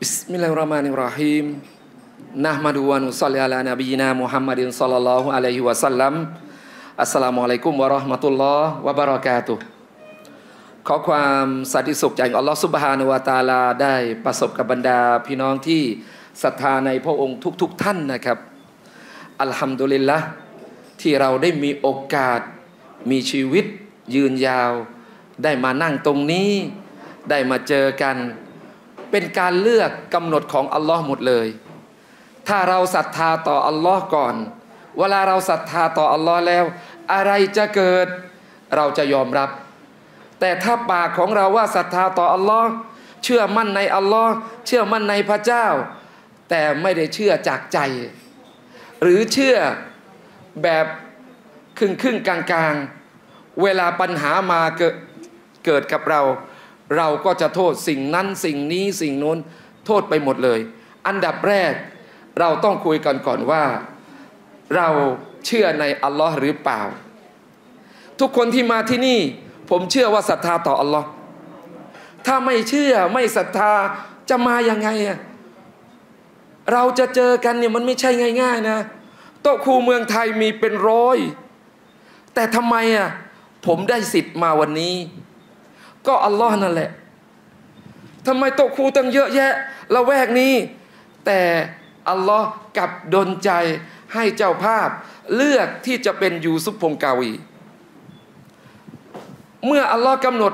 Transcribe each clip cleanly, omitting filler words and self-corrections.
Bismillahirrahmanirrahim. Nahmadu wa nusalli ala nabiyyina Muhammadin sallallahu alaihi wasallam. Assalamualaikum warahmatullahi wabarakatuh. ขอความสันติสุขจากอัลลอฮฺซุบฮานะฮูวะตะอาลาได้ประสบกับบรรดาพี่น้องที่ศรัทธาในพระองค์ทุกๆท่านนะครับอัลฮัมดุลิลละห์ที่เราได้มีโอกาสมีชีวิตยืนยาวได้มานั่งตรงนี้ได้มาเจอกันเป็นการเลือกกำหนดของอัลลอฮ์หมดเลยถ้าเราศรัทธาต่ออัลลอฮ์ก่อนเวลาเราศรัทธาต่ออัลลอฮ์แล้วอะไรจะเกิดเราจะยอมรับแต่ถ้าปากของเราว่าศรัทธาต่ออัลลอฮ์เชื่อมั่นในอัลลอฮ์เชื่อมั่นในพระเจ้าแต่ไม่ได้เชื่อจากใจหรือเชื่อแบบครึ่งกลางเวลาปัญหามาเกิดกับเราเราก็จะโทษสิ่งนั้นสิ่งนี้สิ่งนู้นโทษไปหมดเลยอันดับแรกเราต้องคุยกันก่อนว่าเราเชื่อในอัลลอฮ์หรือเปล่าทุกคนที่มาที่นี่ผมเชื่อว่าศรัทธาต่ออัลลอฮ์ถ้าไม่เชื่อไม่ศรัทธาจะมายังไงอะเราจะเจอกันเนี่ยมันไม่ใช่ง่ายๆนะโต๊ะครูเมืองไทยมีเป็นร้อยแต่ทำไมอะผมได้สิทธิ์มาวันนี้ก็อัลลอฮ์นั่นแหละทำไมโต๊ะครูตั้งเยอะแยะละแวกนี้แต่อัลลอฮ์กลับดลใจให้เจ้าภาพเลือกที่จะเป็นยูซุฟพงกาวีเมื่ออัลลอฮ์กำหนด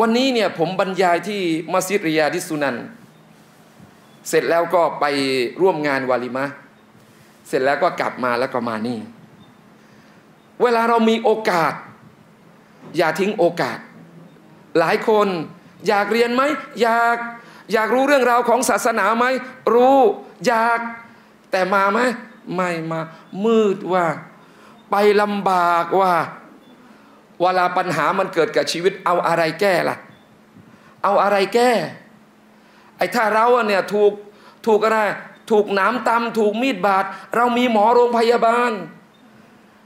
วันนี้เนี่ยผมบรรยายที่มัสยิดริยาดิสุนันเสร็จแล้วก็ไปร่วมงานวาลิมะเสร็จแล้วก็กลับมาแล้วก็มานี่เวลาเรามีโอกาสอย่าทิ้งโอกาสหลายคนอยากเรียนไหมอยากรู้เรื่องราวของศาสนาไหมรู้อยากแต่มาไหมไม่มามืดว่าไปลำบากว่าเวลาปัญหามันเกิดกับชีวิตเอาอะไรแก้ล่ะเอาอะไรแก้ไอ้ถ้าเราเนี่ยถูกอะไรถูกน้ำตำถูกมีดบาดเรามีหมอโรงพยาบาล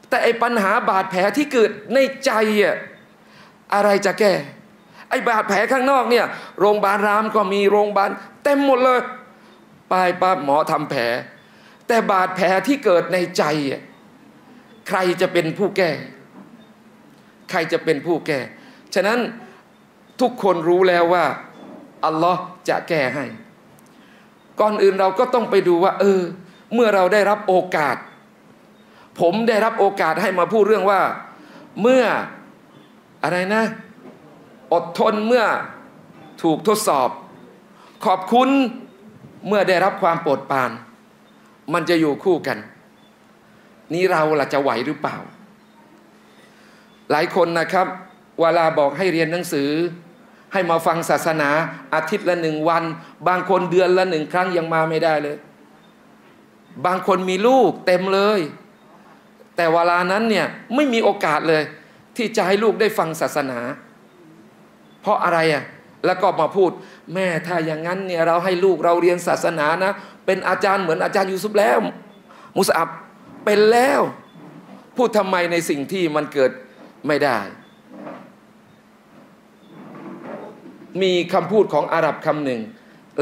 แต่ไอ้ปัญหาบาดแผลที่เกิดในใจอ่ะอะไรจะแก้ไอ้บาดแผลข้างนอกเนี่ยโรงพยาบาลรามก็มีโรงพยาบาลเต็มหมดเลยไปปั๊บหมอทำแผลแต่บาดแผลที่เกิดในใจอ่ะใครจะเป็นผู้แก้ใครจะเป็นผู้แก้ฉะนั้นทุกคนรู้แล้วว่าอัลลอฮ์จะแก้ให้ก่อนอื่นเราก็ต้องไปดูว่าเมื่อเราได้รับโอกาสผมได้รับโอกาสให้มาพูดเรื่องว่าเมื่ออะไรนะอดทนเมื่อถูกทดสอบขอบคุณเมื่อได้รับความโปรดปรานมันจะอยู่คู่กันนี้เราล่ะจะไหวหรือเปล่าหลายคนนะครับเวลาบอกให้เรียนหนังสือให้มาฟังศาสนาอาทิตย์ละ1 วันบางคนเดือนละ1 ครั้งยังมาไม่ได้เลยบางคนมีลูกเต็มเลยแต่เวลานั้นเนี่ยไม่มีโอกาสเลยที่จะให้ลูกได้ฟังศาสนาเพราะอะไรอ่ะแล้วก็มาพูดแม่ถ้าอย่างนั้นเนี่ยเราให้ลูกเราเรียนศาสนานะเป็นอาจารย์เหมือนอาจารย์ยูซุฟแล้วมุสอับเป็นแล้วพูดทำไมในสิ่งที่มันเกิดไม่ได้มีคำพูดของอาหรับคำหนึ่ง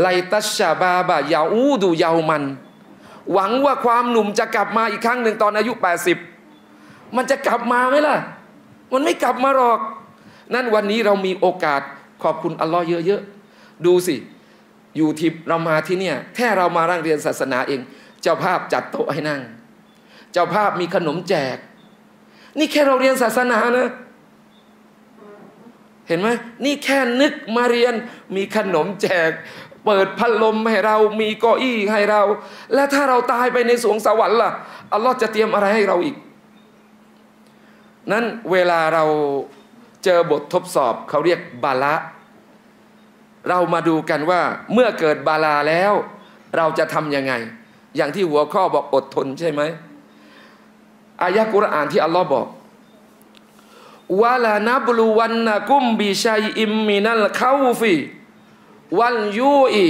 ไลตัชชาบาบะยาอูดูยาวมันหวังว่าความหนุ่มจะกลับมาอีกครั้งหนึ่งตอนอายุ80มันจะกลับมาไหมล่ะมันไม่กลับมาหรอกนั่นวันนี้เรามีโอกาสขอบคุณอัลลอฮ์เยอะๆดูสิอยู่ที่เรามาที่เนี่ยแค่เรามาร่างเรียนศาสนาเองเจ้าภาพจัดโต๊ะให้นั่งเจ้าภาพมีขนมแจกนี่แค่เราเรียนศาสนานะเห็นไหมนี่แค่นึกมาเรียนมีขนมแจกเปิดพัดลมให้เรามีเก้าอี้ให้เราและถ้าเราตายไปในสวงสวรรค์ล่ะอัลลอฮ์จะเตรียมอะไรให้เราอีกนั้นเวลาเราเจอบททดสอบเขาเรียกบาละเรามาดูกันว่าเมื่อเกิดบาลาแล้วเราจะทำยังไงอย่างที่หัวข้อบอกอดทนใช่ไหมอายะกุรอานที่อัลลอฮ์บอกวะลานับลูวันนะกุมบิชัยอิมมินัลคาวฟีวันยูอี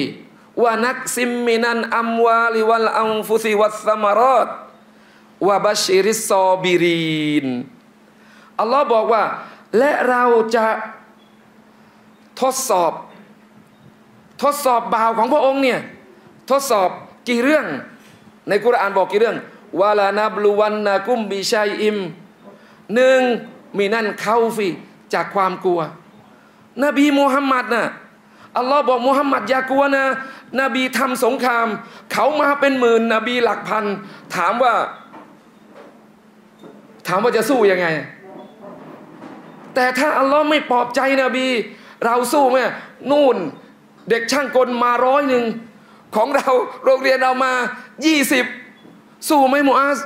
วานักซิมมินันอัมวาลิวัลอัมฟุซิวัสสมารอดวะบัชริสซอบิรีนอัลลอฮ์บอกว่าและเราจะทดสอบ ทดสอบบ่าวของพระองค์เนี่ยทดสอบกี่เรื่องในกุรอานบอกกี่เรื่องวะลานับลุวันนากุมบิชัยอิมหนึ่งมีนั่นเข้าฟีจากความกลัวนบีมุฮัมมัดนะอัลลอฮ์บอกมุฮัมมัดอย่ากลัวนะนบีทำสงครามเขามาเป็นหมื่นนบีหลักพันถามว่าจะสู้ยังไงแต่ถ้าอัลลอฮ์ไม่ปลอบใจนบีเราสู้ไหมนู่นเด็กช่างกลมา100ของเราโรงเรียนเรามา20สู้ไหมมูอาซ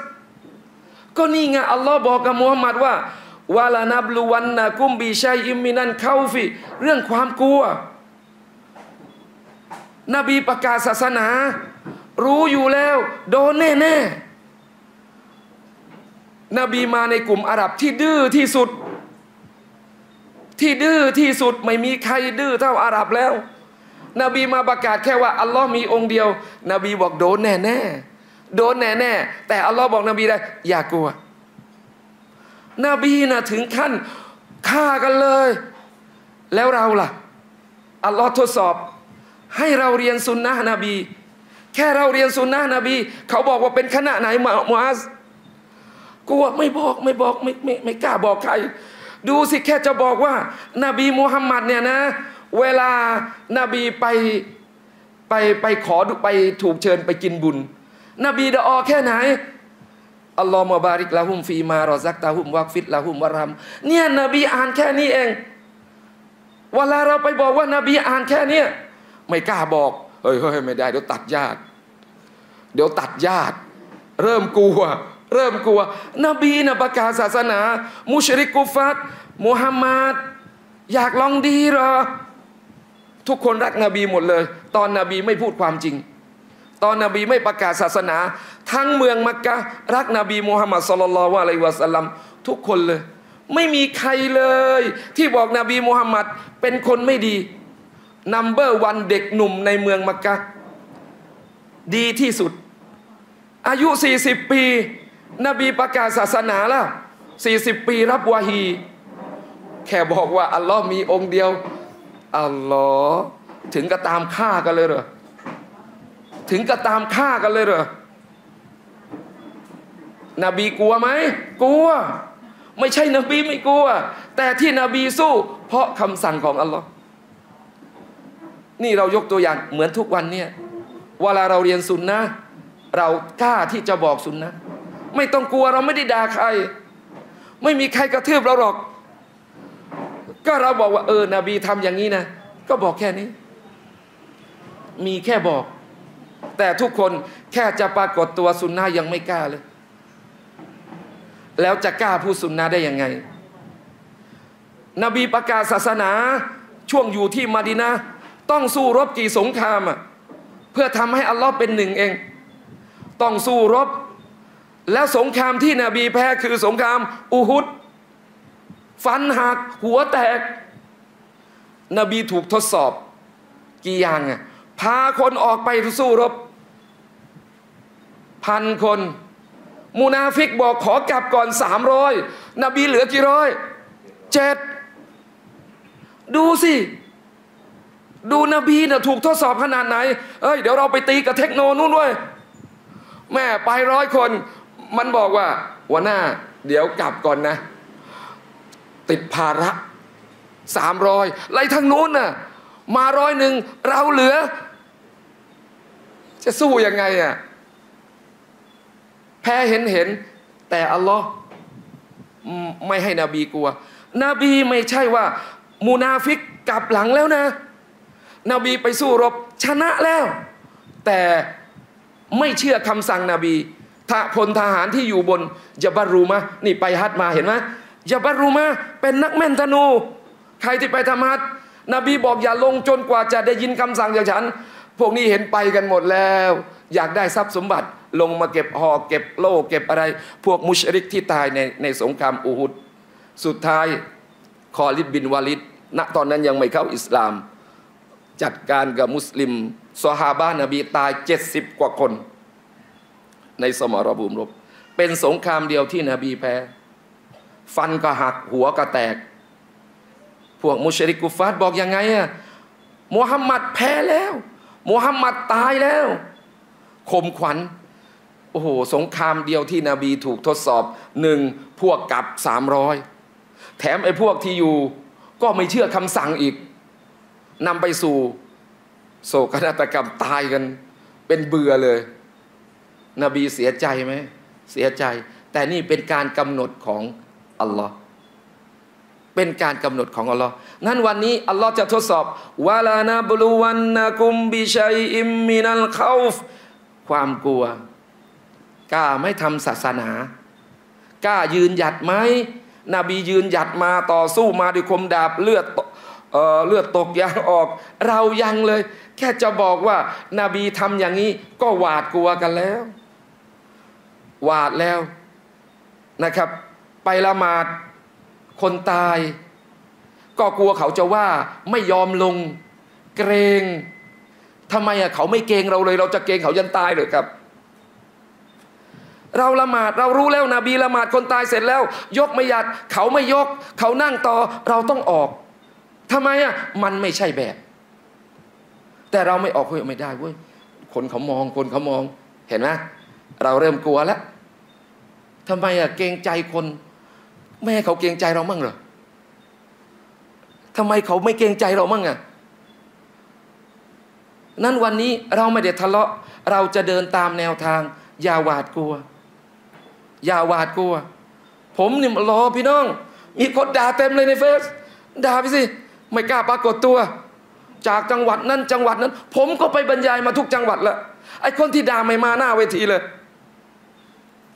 ก็นี่ไงอัลลอฮ์บอกกับมูฮัมหมัดว่าวะลานับลุวันนะกุมบีชัยอิมมินันเข้าฟีเรื่องความกลัวนบีประกาศศาสนารู้อยู่แล้วโดนแน่แน่นบีมาในกลุ่มอาหรับที่ดื้อที่สุดไม่มีใครดื้อเท่าอาหรับแล้วนบีมาประกาศแค่ว่าอัลลอฮ์มีองค์เดียวนบีบอกโดนแน่แน่แต่อัลลอฮ์บอกนบีได้อย่ากลัวนบีนะถึงขั้นฆ่ากันเลยแล้วเราล่ะอัลลอฮ์ทดสอบให้เราเรียนซุนนะห์นบีแค่เราเรียนซุนนะห์นบีเขาบอกว่าเป็นคณะไหนมูอาซกลัวไม่บอกไม่กล้าบอกใครดูสิแค่จะบอกว่านบีมุฮัมมัดเนี่ยนะเวลานบีไปขอไปถูกเชิญไปกินบุญนบีดะออแค่ไหนอัลลอฮฺมะบาริกละฮุมฟีมารอซักตะฮุมวักฟิดละฮุมวะรัมเนี่ยนบีอ่านแค่นี้เองเวลาเราไปบอกว่านบีอ่านแค่เนี้ยไม่กล้าบอกเฮ้ยไม่ได้เดี๋ยวตัดญาติเริ่มกลัวนบีนะประกาศศาสนามุชริกกุฟัดมุฮัมมัดอยากลองดีเหรอทุกคนรักนบีหมดเลยตอนนบีไม่พูดความจริงตอนนบีไม่ประกาศศาสนาทั้งเมืองมักกะรักนบีมุฮัมมัดศ็อลลัลลอฮุอะลัยฮิวะซัลลัมทุกคนเลยไม่มีใครเลยที่บอกนบีมุฮัมมัดเป็นคนไม่ดีNo.1เด็กหนุ่มในเมืองมักกะดีที่สุดอายุ40ปีนบีประกาศศาสนาละ40ปีรับวะฮีแค่บอกว่าอัลลอฮ์มีองค์เดียวอัลลอฮ์ถึงก็ตามฆ่ากันเลยเหรอนบีกลัวไหมกลัวไม่ใช่นบีไม่กลัวแต่ที่นบีสู้เพราะคำสั่งของอัลลอฮ์นี่เรายกตัวอย่างเหมือนทุกวันเนี่ยเวลาเราเรียนซุนนะห์เรากล้าที่จะบอกซุนนะห์ไม่ต้องกลัวเราไม่ได้ด่าใครไม่มีใครกระทืบเราหรอกก็เราบอกว่านบีทำอย่างนี้นะก็บอกแค่นี้มีแค่บอกแต่ทุกคนแค่จะปรากฏตัวซุนนะห์ยังไม่กล้าเลยแล้วจะกล้าพูดซุนนะห์ได้ยังไงนบีประกาศศาสนาช่วงอยู่ที่มะดีนะห์ต้องสู้รบกี่สงครามเพื่อทำให้อัลลอฮ์เป็นหนึ่งเองต้องสู้รบแล้วสงครามที่นบีแพ้คือสงครามอูฮุดฟันหักหัวแตกนบีถูกทดสอบกี่อย่างพาคนออกไปสู้รบ1,000 คนมุนาฟิกบอกขอกลับก่อน300นบีเหลือกี่ร้อย7ดูสิดูนบีนะถูกทดสอบขนาดไหนเดี๋ยวเราไปตีกับเทคโนนู่นด้วยแม่ไป100 คนมันบอกว่าหัวหน้าเดี๋ยวกลับก่อนนะติดภาระ300ไรทางนู้นน่ะมา101เราเหลือจะสู้ยังไงแพ้เห็นแต่อัลลอฮ์ไม่ให้นบีกลัวนบีไม่ใช่ว่ามูนาฟิกกลับหลังแล้วนะนบีไปสู้รบชนะแล้วแต่ไม่เชื่อคำสั่งนบีถ้าพลทหารที่อยู่บนยะบัรรูมะนี่ไปฮัจญ์มาเห็นไหมยะบัรรูมะเป็นนักแม่นธนูใครที่ไปทำฮัจญ์นบีบอกอย่าลงจนกว่าจะได้ยินคำสั่งจากฉันพวกนี้เห็นไปกันหมดแล้วอยากได้ทรัพย์สมบัติลงมาเก็บหอกเก็บโล่เก็บอะไรพวกมุชริกที่ตายในสงครามอูฮุดสุดท้ายคอลิดบินวาลิดณตอนนั้นยังไม่เข้าอิสลามจัดการกับมุสลิมซอฮาบะห์นบีตาย70 กว่าคนในสมรภูมิรบเป็นสงครามเดียวที่นบีแพ้ฟันก็หักหัวก็แตกพวกมุชริกกุฟาร์บอกยังไง มูฮัมหมัดแพ้แล้วมูฮัมหมัดตายแล้วข่มขวัญโอ้โหสงครามเดียวที่นบีถูกทดสอบ1พวกกลับ300แถมไอ้พวกที่อยู่ก็ไม่เชื่อคำสั่งอีกนำไปสู่โศกนาฏกรรมตายกันเป็นเบื่อเลยนบีเสียใจไหมเสียใจแต่นี่เป็นการกำหนดของอัลลอฮ์เป็นการกำหนดของอัลลอฮ์นั้นวันนี้อัลลอฮ์จะทดสอบวะลานะบลูวันนะกุมบิชัยอิมมินัลคอฟความกลัวกล้าไม่ทำศาสนากล้ายืนหยัดไหมนบียืนหยัดมาต่อสู้มาด้วยคมดาบเลือดตกยางออกเรายังเลยแค่จะบอกว่านาบีทำอย่างนี้ก็หวาดกลัวกันแล้วหวาดแล้วนะครับไปละหมาดคนตายก็กลัวเขาจะว่าไม่ยอมลงเกรงทำไมอะเขาไม่เกรงเราเลยเราจะเกรงเขายันตายหรือครับเราละหมาดเรารู้แล้วนบีละหมาดคนตายเสร็จแล้วยกไม่หยัดเขาไม่ยกเขานั่งต่อเราต้องออกทำไมอะมันไม่ใช่แบบแต่เราไม่ออกเฮ้ยไม่ได้เว้ยคนเขามองเห็นไหมเราเริ่มกลัวแล้วทำไมอะเกรงใจคนแม่เขาเกรงใจเรามั่งเหรอทำไมเขาไม่เกรงใจเรามั่งอะนั้นวันนี้เราไม่ได้ทะเลาะเราจะเดินตามแนวทางอย่าหวาดกลัวอย่าหวาดกลัวผมนี่รอพี่น้องมีคนด่าเต็มเลยในเฟซด่าพี่สิไม่กล้าปรากฏตัวจากจังหวัดนั้นจังหวัดนั้นผมก็ไปบรรยายมาทุกจังหวัดละไอ้คนที่ด่าไม่มาหน้าเวทีเลย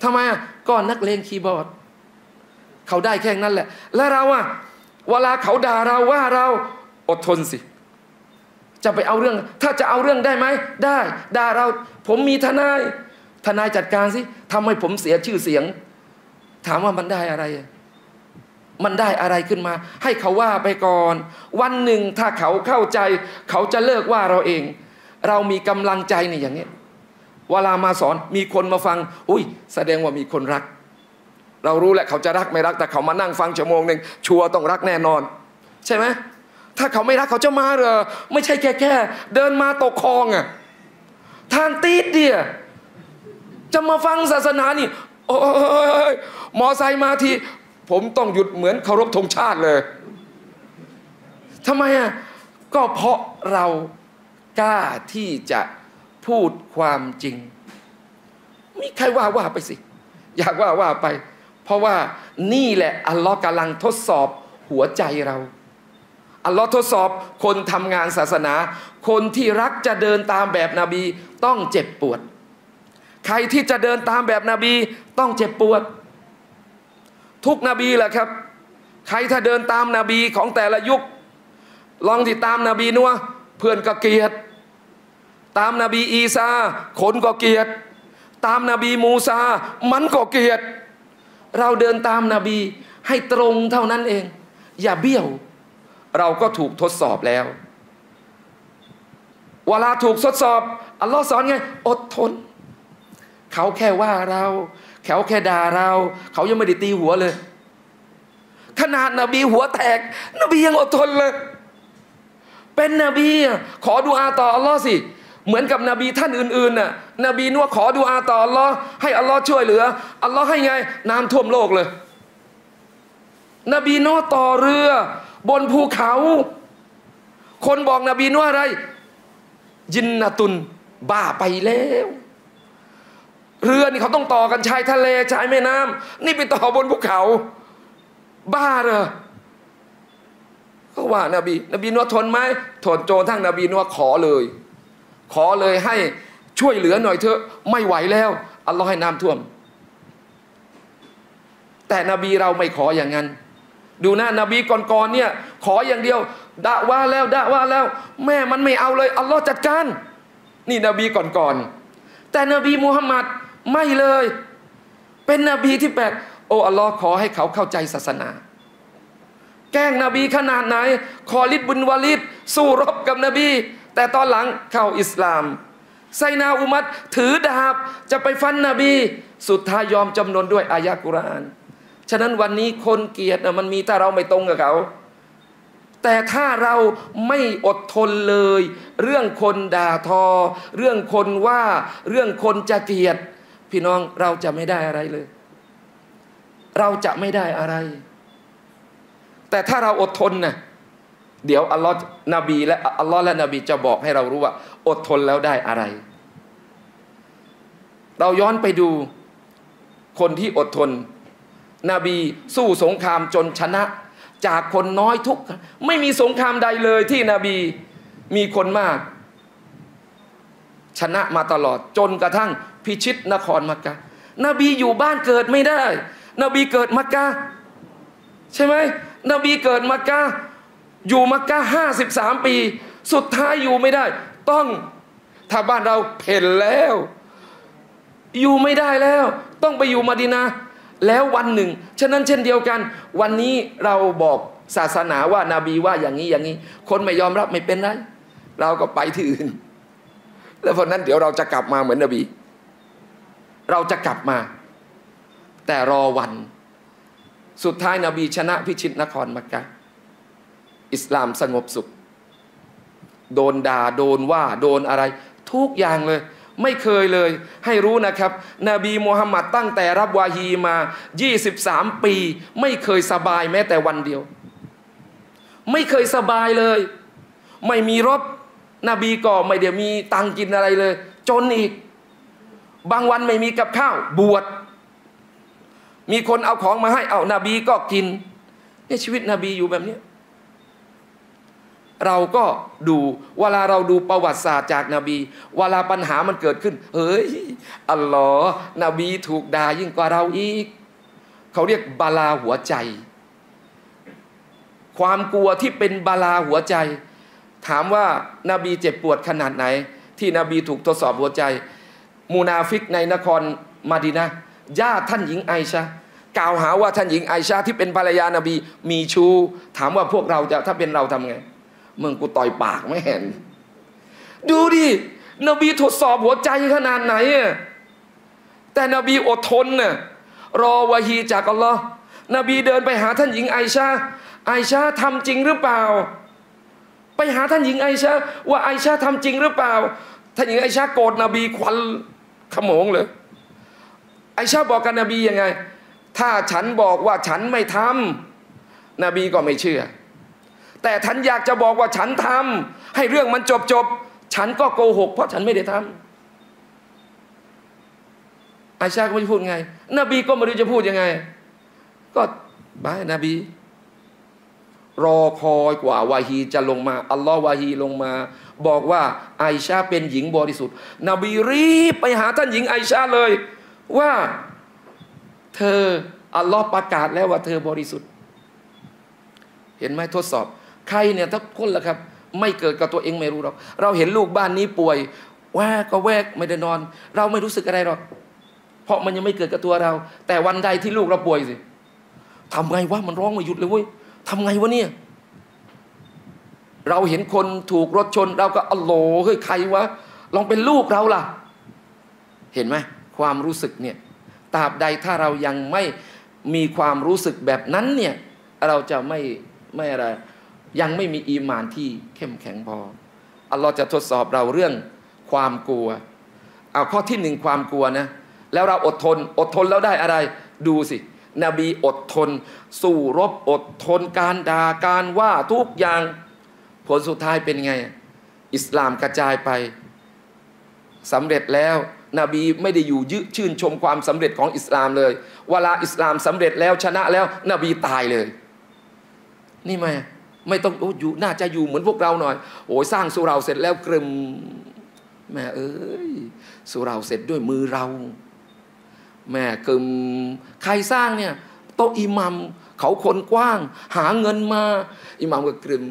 ทำไมอ่ะก็นักเลงคีย์บอร์ดเขาได้แค่นั้นแหละและเราอ่ะเวลาเขาด่าเราว่าเราอดทนสิจะไปเอาเรื่องถ้าจะเอาเรื่องได้ไหมได้ด่าเราผมมีทนายจัดการสิทำให้ผมเสียชื่อเสียงถามว่ามันได้อะไรมันได้อะไรขึ้นมาให้เขาว่าไปก่อนวันหนึ่งถ้าเขาเข้าใจเขาจะเลิกว่าเราเองเรามีกำลังใจในอย่างนี้เวลามาสอนมีคนมาฟังอุ้ยแสดงว่ามีคนรักเรารู้แหละเขาจะรักไม่รักแต่เขามานั่งฟังชั่วโมงหนึ่งชัวร์ต้องรักแน่นอนใช่ไหมถ้าเขาไม่รักเขาจะมาเหรอไม่ใช่แค่เดินมาตกคลองอ่ะทางตีดเดียจะมาฟังศาสนานี่โอ้ยมอไซค์มาทีผมต้องหยุดเหมือนเคารพธงชาติเลยทำไมอ่ะก็เพราะเรากล้าที่จะพูดความจริงไม่ใครว่าไปสิอยากว่าไปเพราะว่านี่แหละอัลลอฮ์กำลังทดสอบหัวใจเราอัลลอฮ์ทดสอบคนทำงานศาสนาคนที่รักจะเดินตามแบบนบีต้องเจ็บปวดใครที่จะเดินตามแบบนบีต้องเจ็บปวดทุกนบีแหละครับใครถ้าเดินตามนบีของแต่ละยุคลองติดตามนบีนัวเพื่อนก็เกลียดตามนบีอีซาคนก็เกลียดตามนบีมูซามันก็เกลียดเราเดินตามนบีให้ตรงเท่านั้นเองอย่าเบี้ยวเราก็ถูกทดสอบแล้วเวลาถูกทดสอบอัลลอฮ์สอนไงอดทนเขาแค่ว่าเราเขาแค่ด่าเราเขายังไม่ได้ตีหัวเลยขนาดนบีหัวแตกนบียังอดทนเลยเป็นนบีขอดุอาต่ออัลลอฮ์สิเหมือนกับนบีท่านอื่นๆน่ะนบีนัวขอดุอาต่ออัลลอฮ์ให้อัลลอฮ์ช่วยเหลืออัลลอฮ์ให้ไงน้ำท่วมโลกเลยนบีนัวต่อเรือบนภูเขาคนบอกนบีนัวอะไรยินนะตุนบ้าไปแล้วเรือนี่เขาต้องต่อกันชายทะเลชายแม่น้ำนี่ไปต่อบนภูเขาบ้าเหรอก็ว่านบีนัวทนไหมทนโจนทั้งนบีนัวขอเลยให้ช่วยเหลือหน่อยเถอะไม่ไหวแล้วอัลลอฮ์ให้น้ำท่วมแต่นบีเราไม่ขออย่างนั้นดูหน้านบีก่อนๆเนี่ยขออย่างเดียวด่าว่าแล้วแม่มันไม่เอาเลยอัลลอฮ์จัดการนี่นบีก่อนๆแต่นบีมุฮัมมัดไม่เลยเป็นนบีที่แปลกโอ้อัลลอฮ์ขอให้เขาเข้าใจศาสนาแกล้งนบีขนาดไหนคอลิดบุนวาลิดสู้รบกับนบีแต่ตอนหลังเข้าอิสลามไซนาอุมัดถือดาบจะไปฟันนบีสุดท้ายยอมจำนนด้วยอายะกุรอานฉะนั้นวันนี้คนเกลียดนะมันมีแต่เราไม่ตรงกับเขา แต่ถ้าเราไม่อดทนเลยเรื่องคนด่าทอเรื่องคนว่าเรื่องคนจะเกลียดพี่น้องเราจะไม่ได้อะไรเลยเราจะไม่ได้อะไรแต่ถ้าเราอดทนนะเดี๋ยวอัลลอฮ์นบีและอัลลอฮ์และนบีจะบอกให้เรารู้ว่าอดทนแล้วได้อะไรเราย้อนไปดูคนที่อดทนนบีสู้สงครามจนชนะจากคนน้อยทุกไม่มีสงครามใดเลยที่นบีมีคนมากชนะมาตลอดจนกระทั่งพิชิตนครมักกะห์นบีอยู่บ้านเกิดไม่ได้นบีเกิดมักกะห์ใช่ไหมนบีเกิดมักกะห์อยู่มักกะห์53 ปีสุดท้ายอยู่ไม่ได้ต้องถ้าบ้านเราเพ่นแล้วอยู่ไม่ได้แล้วต้องไปอยู่มะดีนะห์แล้ววันหนึ่งฉะนั้นเช่นเดียวกันวันนี้เราบอกศาสนาว่านาบีว่าอย่างนี้อย่างนี้คนไม่ยอมรับไม่เป็นไรเราก็ไปที่อื่นแล้วเพราะนั้นเดี๋ยวเราจะกลับมาเหมือนนบีเราจะกลับมาแต่รอวันสุดท้ายนบีชนะพิชิตนครมักกะห์อิสลามสงบสุขโดนด่าโดนว่าโดนอะไรทุกอย่างเลยไม่เคยเลยให้รู้นะครับนบีมูฮัมหมัดตั้งแต่รับวาฮีมา23 ปีไม่เคยสบายแม้แต่วันเดียวไม่เคยสบายเลยไม่มีรบนบีก็ไม่ได้มีตังกินอะไรเลยจนอีกบางวันไม่มีกับข้าวบวชมีคนเอาของมาให้เอานบีก็กินนี่ชีวิตนบีอยู่แบบนี้เราก็ดูเวลาเราดูประวัติศาสตร์จากนบีเวลาปัญหามันเกิดขึ้นเฮ้ยอัลลอฮ์นบีถูกด่ายิ่งกว่าเราอีกเขาเรียกบาลาหัวใจความกลัวที่เป็นบาลาหัวใจถามว่านบีเจ็บปวดขนาดไหนที่นบีถูกทดสอบหัวใจมูนาฟิกในนครมะดีนะห์ญาติท่านหญิงไอชะห์กล่าวหาว่าท่านหญิงไอชะห์ที่เป็นภรรยานบีมีชู้ถามว่าพวกเราจะถ้าเป็นเราทำไงมึงกูต่อยปากไม่เห็นดูดินบีทดสอบหัวใจขนาดไหนแต่นบีอดทนน่ะรอวะฮีจากอัลลอฮ์นบีเดินไปหาท่านหญิงไอชาไอชาทำจริงหรือเปล่าไปหาท่านหญิงไอชาว่าไอชาทำจริงหรือเปล่าท่านหญิงไอชาโกรธนบีควันขโมงเลยไอชาบอกกับนบียังไงถ้าฉันบอกว่าฉันไม่ทำนบีก็ไม่เชื่อแต่ฉันอยากจะบอกว่าฉันทำให้เรื่องมันจบฉันก็โกหกเพราะฉันไม่ได้ทำไอชาก็ไม่พูดไงนบีก็ไม่รู้จะพูดยังไงก็บายนบีรอคอยกว่าวาฮีจะลงมาอัลลอฮ์วาฮีลงมาบอกว่าไอชาเป็นหญิงบริสุทธิ์นบีรีบไปหาท่านหญิงไอชาเลยว่าเธออัลลอฮ์ประกาศแล้วว่าเธอบริสุทธิ์เห็นไหมทดสอบใครเนี่ยทุกคนล่ะครับไม่เกิดกับตัวเองไม่รู้หรอกเราเห็นลูกบ้านนี้ป่วยแวกก็แวกไม่ได้นอนเราไม่รู้สึกอะไรหรอกเพราะมันยังไม่เกิดกับตัวเราแต่วันใดที่ลูกเราป่วยสิทำไงวะมันร้องไม่หยุดเลยเว้ยทำไงวะเนี่ยเราเห็นคนถูกรถชนเราก็อัลโหลเฮ้ยใครวะลองเป็นลูกเราล่ะเห็นไหมความรู้สึกเนี่ยตราบใดถ้าเรายังไม่มีความรู้สึกแบบนั้นเนี่ยเราจะไม่อะไรยังไม่มีอีหม่านที่เข้มแข็งพออัลลอฮ์จะทดสอบเราเรื่องความกลัวเอาข้อที่หนึ่งความกลัวนะแล้วเราอดทนแล้วได้อะไรดูสินบีอดทนสู้รบอดทนการด่าการว่าทุกอย่างผลสุดท้ายเป็นไงอิสลามกระจายไปสำเร็จแล้วนบีไม่ได้อยู่ยื้อชื่นชมความสำเร็จของอิสลามเลยเวลาอิสลามสำเร็จแล้วชนะแล้วนบีตายเลยนี่ไม่ต้องอยู่น่าจะอยู่เหมือนพวกเราหน่อยโอ้ยสร้างสุเราเสร็จแล้วกรึมแม่เอ้ยสุเราเสร็จด้วยมือเราแม่กรึมใครสร้างเนี่ยโตอิหมัมเขาคนกว้างหาเงินมาอิหมัมก็กรึม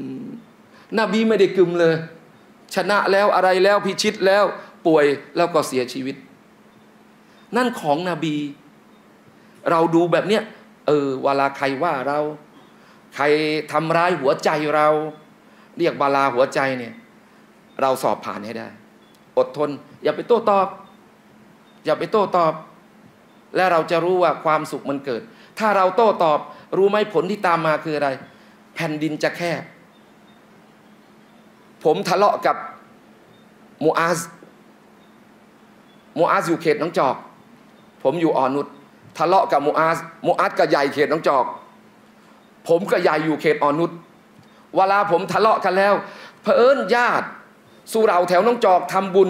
นบีไม่ได้กรึมเลยชนะแล้วอะไรแล้วพิชิตแล้วป่วยแล้วก็เสียชีวิตนั่นของนบีเราดูแบบเนี้ยเวลาใครว่าเราใครทำร้ายหัวใจเราเรียกบาลาหัวใจเนี่ยเราสอบผ่านให้ได้อดทนอย่าไปโต้ตอบและเราจะรู้ว่าความสุขมันเกิดถ้าเราโต้ตอบรู้ไหมผลที่ตามมาคืออะไรแผ่นดินจะแคบ ผมทะเลาะกับมูอาซอยู่เขตหนองจอกผมอยู่อ่อนนุชทะเลาะกับมูอาซก็ใหญ่เขตหนองจอกผมก็ใหญ่อยู่เขตอ่อนนุชเวลาผมทะเลาะกันแล้วเผอิญญาติสุเหร่าแถวหนองจอกทำบุญ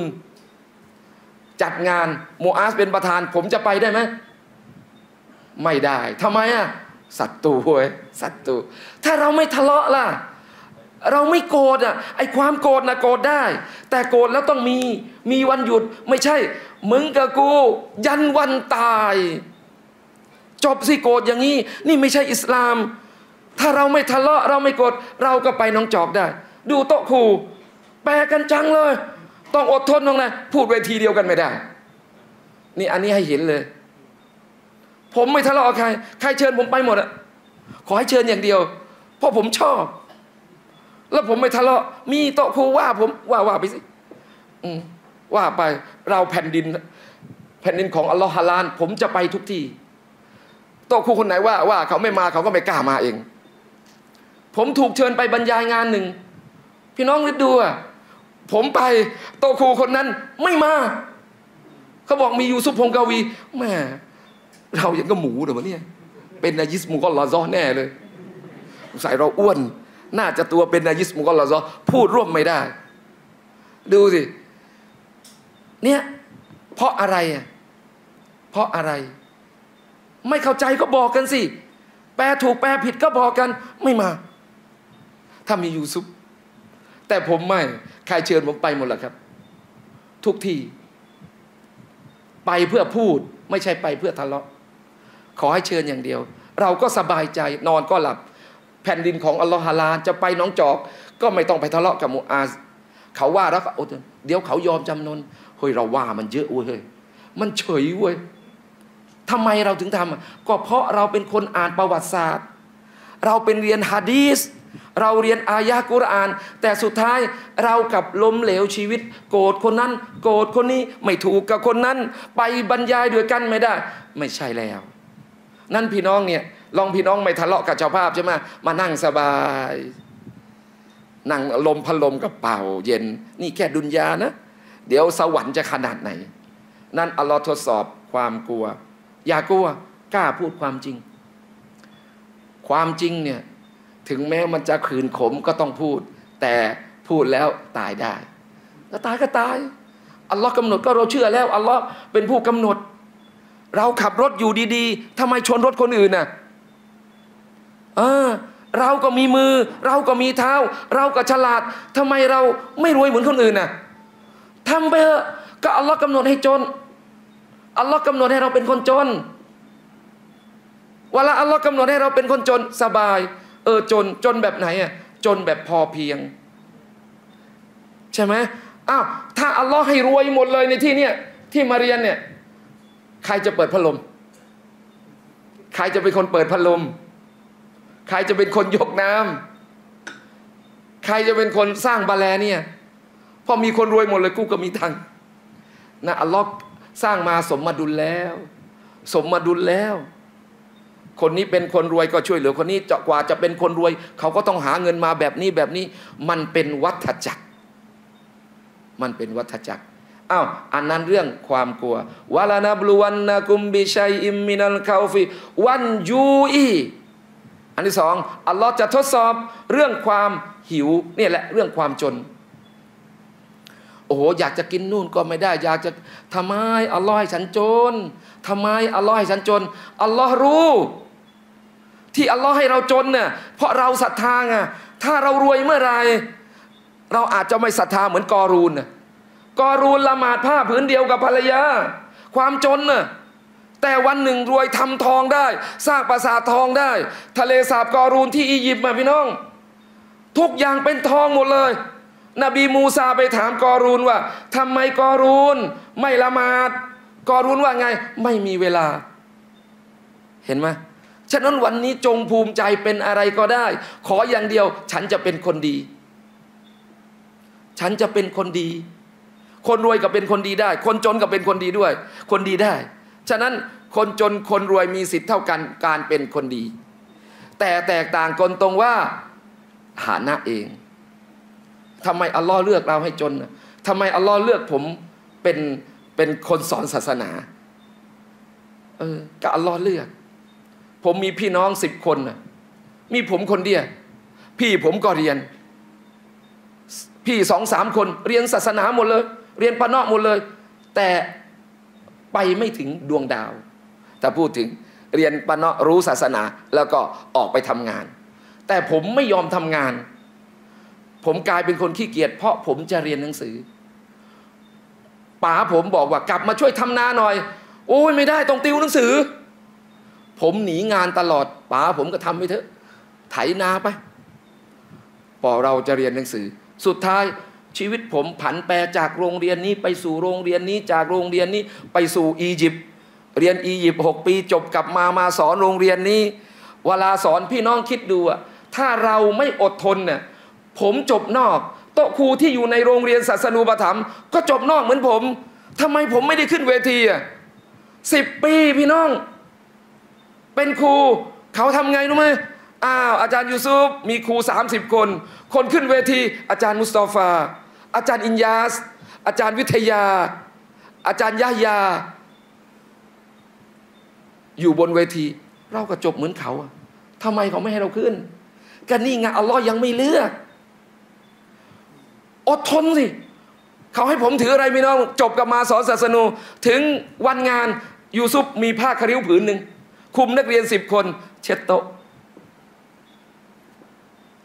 จัดงานมูอาซเป็นประธานผมจะไปได้ไหมไม่ได้ทำไมอ่ะศัตรูเว้ยศัตรูถ้าเราไม่ทะเลาะล่ะเราไม่โกรธอ่ะไอความโกรธนะโกรธได้แต่โกรธแล้วต้องมีวันหยุดไม่ใช่มึงกับกูยันวันตายจบสิโกรธอย่างนี้นี่ไม่ใช่อิสลามถ้าเราไม่ทะเลาะเราไม่โกรธเราก็ไปน้องจอกได้ดูโต๊ะครูแปลกันจังเลยต้องอดทนน้องนะพูดเวทีเดียวกันไม่ได้นี่อันนี้ให้เห็นเลยผมไม่ทะเลาะกับใครใครเชิญผมไปหมดอ่ะขอให้เชิญอย่างเดียวเพราะผมชอบแล้วผมไม่ทะเลาะมีโต๊ะครูว่าผมว่าไปสิว่าไปเราแผ่นดินของอัลลอฮฺฮาลาลผมจะไปทุกที่โต๊ะครูคนไหนว่าเขาไม่มาเขาก็ไม่กล้ามาเองผมถูกเชิญไปบรรยายงานหนึ่งพี่น้องดูอ่ะผมไปโต๊ะครูคนนั้นไม่มาเขาบอกมียูซุฟพงกวีแม่เรายังก็หมูเดี๋ยวเนี่ยเป็นนายิสมูกอลลาซอแน่เลยใส่เราอ้วนน่าจะตัวเป็นนายิสมุกลลาซอพูดร่วมไม่ได้ดูสิเนี่ยเพราะอะไรอ่ะเพราะอะไรไม่เข้าใจก็บอกกันสิแปลถูกแปลผิดก็บอกกันไม่มาถ้ามียูซุฟแต่ผมไม่ใครเชิญผมไปหมดแหละครับทุกที่ไปเพื่อพูดไม่ใช่ไปเพื่อทะเลาะขอให้เชิญอย่างเดียวเราก็สบายใจนอนก็หลับแผ่นดินของอัลลอฮฺฮาลาลจะไปน้องจอกก็ไม่ต้องไปทะเลาะกับมูอาซเขาว่าแล้วก็เดี๋ยวเขายอมจำนนเฮ้ยเราว่ามันเยอะเว้ยมันเฉยเว้ยทำไมเราถึงทำก็เพราะเราเป็นคนอ่านประวัติศาสตร์เราเป็นเรียนฮะดีษเราเรียนอายะห์กุรอานแต่สุดท้ายเรากลับล้มเหลวชีวิตโกรธคนนั้นโกรธคนนี้ไม่ถูกกับคนนั้นไปบรรยายด้วยกันไม่ได้ไม่ใช่แล้วนั่นพี่น้องเนี่ยลองพี่น้องไม่ทะเลาะกับเจ้าภาพใช่ไหมมานั่งสบายนั่งลมพัดลมกระเป๋าเย็นนี่แค่ดุนยานะเดี๋ยวสวรรค์จะขนาดไหนนั่นอัลลอฮ์ทดสอบความกลัวอย่ากลัวกล้าพูดความจริงความจริงเนี่ยถึงแม้มันจะขืนขมก็ต้องพูดแต่พูดแล้วตายได้ก็ตายก็ตายอัลลอฮ์กำหนดก็เราเชื่อแล้วอัลลอฮ์เป็นผู้กำหนดเราขับรถอยู่ดีๆทำไมชนรถคนอื่นน่ะเราก็มีมือเราก็มีเท้าเราก็ฉลาดทำไมเราไม่รวยเหมือนคนอื่นน่ะทำไปเถอะก็อัลลอฮ์กำหนดให้จนอัลลอฮ์กำหนดให้เราเป็นคนจนเวลาอัลลอฮ์กำหนดให้เราเป็นคนจนสบายจนแบบไหนอ่ะจนแบบพอเพียงใช่ไหมอ้าวถ้าอัลลอฮ์ให้รวยหมดเลยในที่เนี้ยที่มาเรียนเนี่ยใครจะเปิดพัดลมใครจะเป็นคนเปิดพัดลมใครจะเป็นคนยกน้ำใครจะเป็นคนสร้างบาแลเนี่ยพอมีคนรวยหมดเลยกูก็มีตังค์นะอัลลอฮ์สร้างมาสมดุลแล้วสมดุลแล้วคนนี้เป็นคนรวยก็ช่วยเหลือคนนี้กว่าจะเป็นคนรวยเขาก็ต้องหาเงินมาแบบนี้มันเป็นวัฏจักรมันเป็นวัฏจักรอ้าวอันนั้นเรื่องความกลัววะลานับลุวันนะกุมบิชัยอิมมินัลคาวฟิวันยูอีอันที่สองอัลลอฮ์จะทดสอบเรื่องความหิวนี่แหละเรื่องความจนโอ้โหอยากจะกินนู่นก็ไม่ได้อยากจะทำไมอัลลอฮ์ให้ฉันจนทำไมอัลลอฮ์ให้ฉันจนอัลลอฮ์รู้ที่อัลลอฮ์ให้เราจนเนี่ยเพราะเราศรัทธาไงถ้าเรารวยเมื่อไรเราอาจจะไม่ศรัทธาเหมือนกอรูนละหมาดผ้าผืนเดียวกับภรรยาความจนน่ะแต่วันหนึ่งรวยทำทองได้สร้างปราสาททองได้ทะเลสาบกอรูนที่อียิปต์มาพี่น้องทุกอย่างเป็นทองหมดเลยนบีมูซาไปถามกอรูนว่าทำไมกอรูนไม่ละหมาดกอรูนว่าไงไม่มีเวลาเห็นไหมฉะนั้นวันนี้จงภูมิใจเป็นอะไรก็ได้ขออย่างเดียวฉันจะเป็นคนดีฉันจะเป็นคนดีคนรวยก็เป็นคนดีได้คนจนก็เป็นคนดีด้วยคนดีได้ฉะนั้นคนจนคนรวยมีสิทธิ์เท่ากันการเป็นคนดีแต่แตกต่างกันตรงว่าฐานะเอง ทำไมอัลลอฮ์เลือกเราให้จนทำไมอัลลอฮ์เลือกผมเป็นคนสอนศาสนาก็อัลลอฮ์เลือกผมมีพี่น้อง10 คนมีผมคนเดียวพี่ผมก็เรียนพี่2-3 คนเรียนศาสนาหมดเลยเรียนปะเนาะหมดเลยแต่ไปไม่ถึงดวงดาวแต่พูดถึงเรียนปะเนาะรู้ศาสนาแล้วก็ออกไปทำงานแต่ผมไม่ยอมทำงานผมกลายเป็นคนขี้เกียจเพราะผมจะเรียนหนังสือป๋าผมบอกว่ากลับมาช่วยทำนาหน่อยโอ้ยไม่ได้ต้องติวหนังสือผมหนีงานตลอดป๋าผมก็ทำไปเถอะไถนาไปพอเราจะเรียนหนังสือสุดท้ายชีวิตผมผันแปรจากโรงเรียนนี้ไปสู่โรงเรียนนี้จากโรงเรียนนี้ไปสู่อียิปต์เรียนอียิปต์6 ปีจบกลับมาสอนโรงเรียนนี้เวลาสอนพี่น้องคิดดูถ้าเราไม่อดทนเนี่ยผมจบนอกโต๊ะครูที่อยู่ในโรงเรียนศาสนูปถัมภ์ก็จบนอกเหมือนผมทำไมผมไม่ได้ขึ้นเวที10 ปีพี่น้องเป็นครูเขาทำไงรู้ไหมอาจารย์ยูซุฟมีครู30 คนคนขึ้นเวทีอาจารย์มุสตอฟาอาจารย์อินยาสอาจารย์วิทยาอาจารย์ยะยาอยู่บนเวทีเราก็จบเหมือนเขาทำไมเขาไม่ให้เราขึ้นก็นี่ไงอัลลอฮ์ยังไม่เลือกอดทนสิเขาให้ผมถืออะไรพี่น้องจบกับมาสอนศาสนูถึงวันงานยูซุฟมีผ้าคริ้วผืนหนึ่งคุมนักเรียน10 คนเช็ดโต๊ะ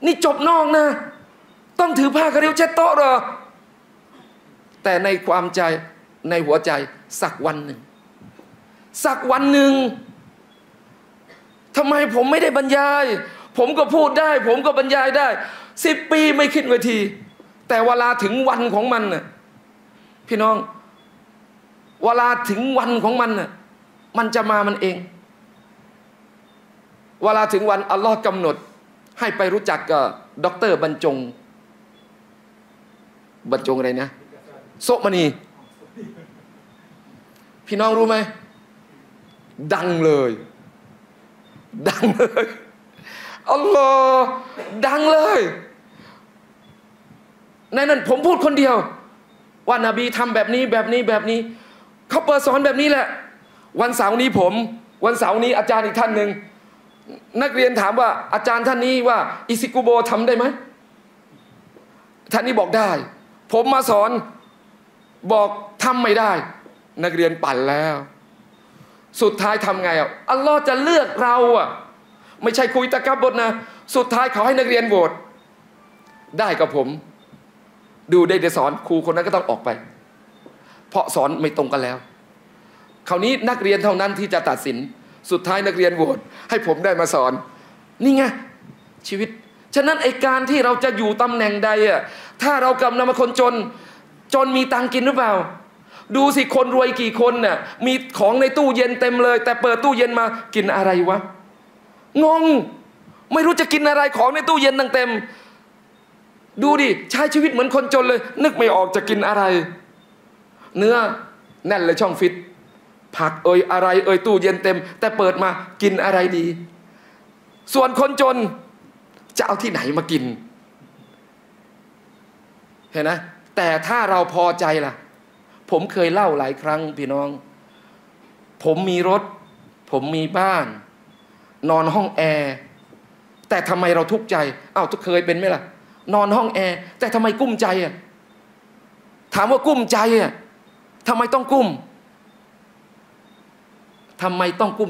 นี่จบนอกนะต้องถือผ้าคริ้วเช็ดโต๊ะเหรอแต่ในความใจในหัวใจสักวันหนึ่งทำไมผมไม่ได้บรรยายผมก็พูดได้ผมก็บรรยายได้10 ปีไม่ขึ้นเวทีแต่เวลาถึงวันของมันน่ะพี่น้องเวลาถึงวันของมันน่ะมันจะมามันเองเวลาถึงวันอัลลอฮ์กำหนดให้ไปรู้จักกับดร.บรรจงอะไรนะโซมณีพี่น้องรู้ไหมดังเลยอัลลอฮ์ดังเลยในนั้นผมพูดคนเดียวว่านบีทำแบบนี้เขาเปิดสอนแบบนี้แหละวันเสาร์นี้อาจารย์อีกท่านหนึ่งนักเรียนถามว่าอาจารย์ท่านนี้ว่าอิซิกุโบทำได้ไหมท่านนี้บอกได้ผมมาสอนบอกทำไม่ได้นักเรียนปั่นแล้วสุดท้ายทำไงอัลลอฮ์จะเลือกเราไม่ใช่คุยตะกับบทนะสุดท้ายเขาให้นักเรียนโหวตได้กับผมดูได้แต่สอนครูคนนั้นก็ต้องออกไปเพราะสอนไม่ตรงกันแล้วคราวนี้นักเรียนเท่านั้นที่จะตัดสินสุดท้ายนักเรียนโหวตให้ผมได้มาสอนนี่ไงชีวิตฉะนั้นไอ้การที่เราจะอยู่ตำแหน่งใดถ้าเรากำลังมาคนจนมีตังกินหรือเปล่าดูสิคนรวยกี่คนน่ะมีของในตู้เย็นเต็มเลยแต่เปิดตู้เย็นมากินอะไรวะงงไม่รู้จะกินอะไรของในตู้เย็นตั้งเต็มดูดิใช้ชีวิตเหมือนคนจนเลยนึกไม่ออกจะกินอะไรเนื้อแน่นเลยช่องฟิตผักอะไรตู้เย็นเต็มแต่เปิดมากินอะไรดีส่วนคนจนจะเอาที่ไหนมากินเห็นนะแต่ถ้าเราพอใจล่ะผมเคยเล่าหลายครั้งพี่น้องผมมีรถผมมีบ้านนอนห้องแอร์แต่ทำไมเราทุกข์ใจทุกเคยเป็นไหมล่ะนอนห้องแอร์แต่ทำไมกุ้มใจถามว่ากุ้มใจทำไมต้องกุ้ม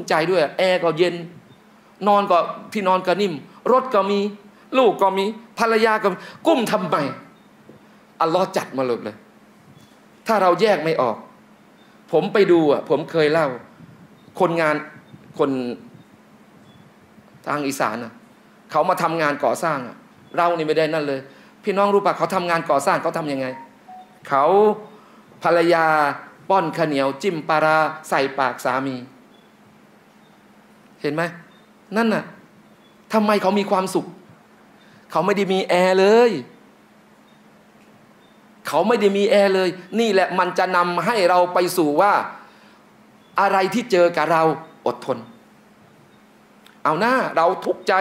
ใจด้วยแอร์ก็เย็นนอนก็ที่นอนก็นิ่มรถก็มีลูกก็มีภรรยาก็มีกุ้มทำไมอัลลอฮ์จัดมาเลยถ้าเราแยกไม่ออกผมไปดูผมเคยเล่าคนงานคนทางอีสานเขามาทำงานก่อสร้างเรานี่ไม่ได้นั่นเลยพี่น้องรู้ปะเขาทำงานก่อสร้างเขาทำยังไงเขาภรรยาป้อนข้าวเหนียวจิ้มปลาร้าใส่ปากสามีเห็นไหมนั่นน่ะทำไมเขามีความสุขเขาไม่ได้มีแอร์เลยนี่แหละมันจะนำให้เราไปสู่ว่าอะไรที่เจอกับเราอดทนเอาหน้าเราทุกข์ใจ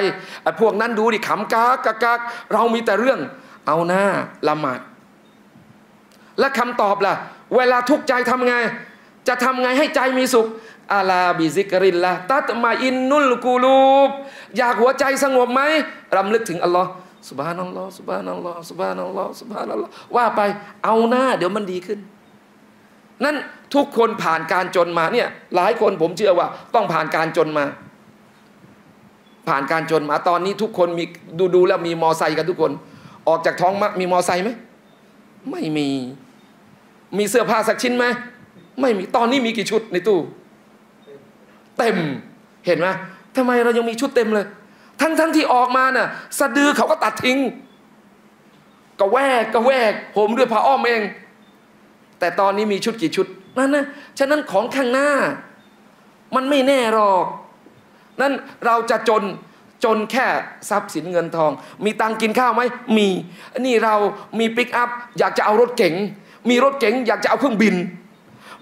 พวกนั้นดูดิขำกากเรามีแต่เรื่อง เอาหน้าละหมาดและคำตอบล่ะเวลาทุกข์ใจทำไงจะทำไงให้ใจมีสุขอาลาบิซิกริลละตัตมาอินนุลกูลูบอยากหัวใจสงบไหมรำลึกถึงอัลลอฮ์ซุบฮานัลลอฮ์ซุบฮานัลลอฮ์ซุบฮานัลลอฮ์ซุบฮานัลลอฮ์ว่าไปเอาหน้าเดี๋ยวมันดีขึ้นนั่นทุกคนผ่านการจนมาเนี่ยหลายคนผมเชื่อว่าต้องผ่านการจนมาตอนนี้ทุกคนมีดูแล้วมีมอไซค์กันทุกคนออกจากท้องมะมีมอไซค์ไหมไม่มีเสื้อผ้าสักชิ้นไหมไม่มีตอนนี้มีกี่ชุดในตู้เต็มเห็นไหมทำไมเรายังมีชุดเต็มเลยทั้งที่ออกมาน่ะสะดือเขาก็ตัดทิ้งกระแวกผมด้วยผ้าอ้อมเองแต่ตอนนี้มีชุดกี่ชุดนั่นนะฉะนั้นของข้างหน้ามันไม่แน่หรอกนั่นเราจะจนแค่ทรัพย์สินเงินทองมีตังกินข้าวไหมมีนี่เรามีปิกอัพอยากจะเอารถเก๋งมีรถเก๋งอยากจะเอาเครื่องบิน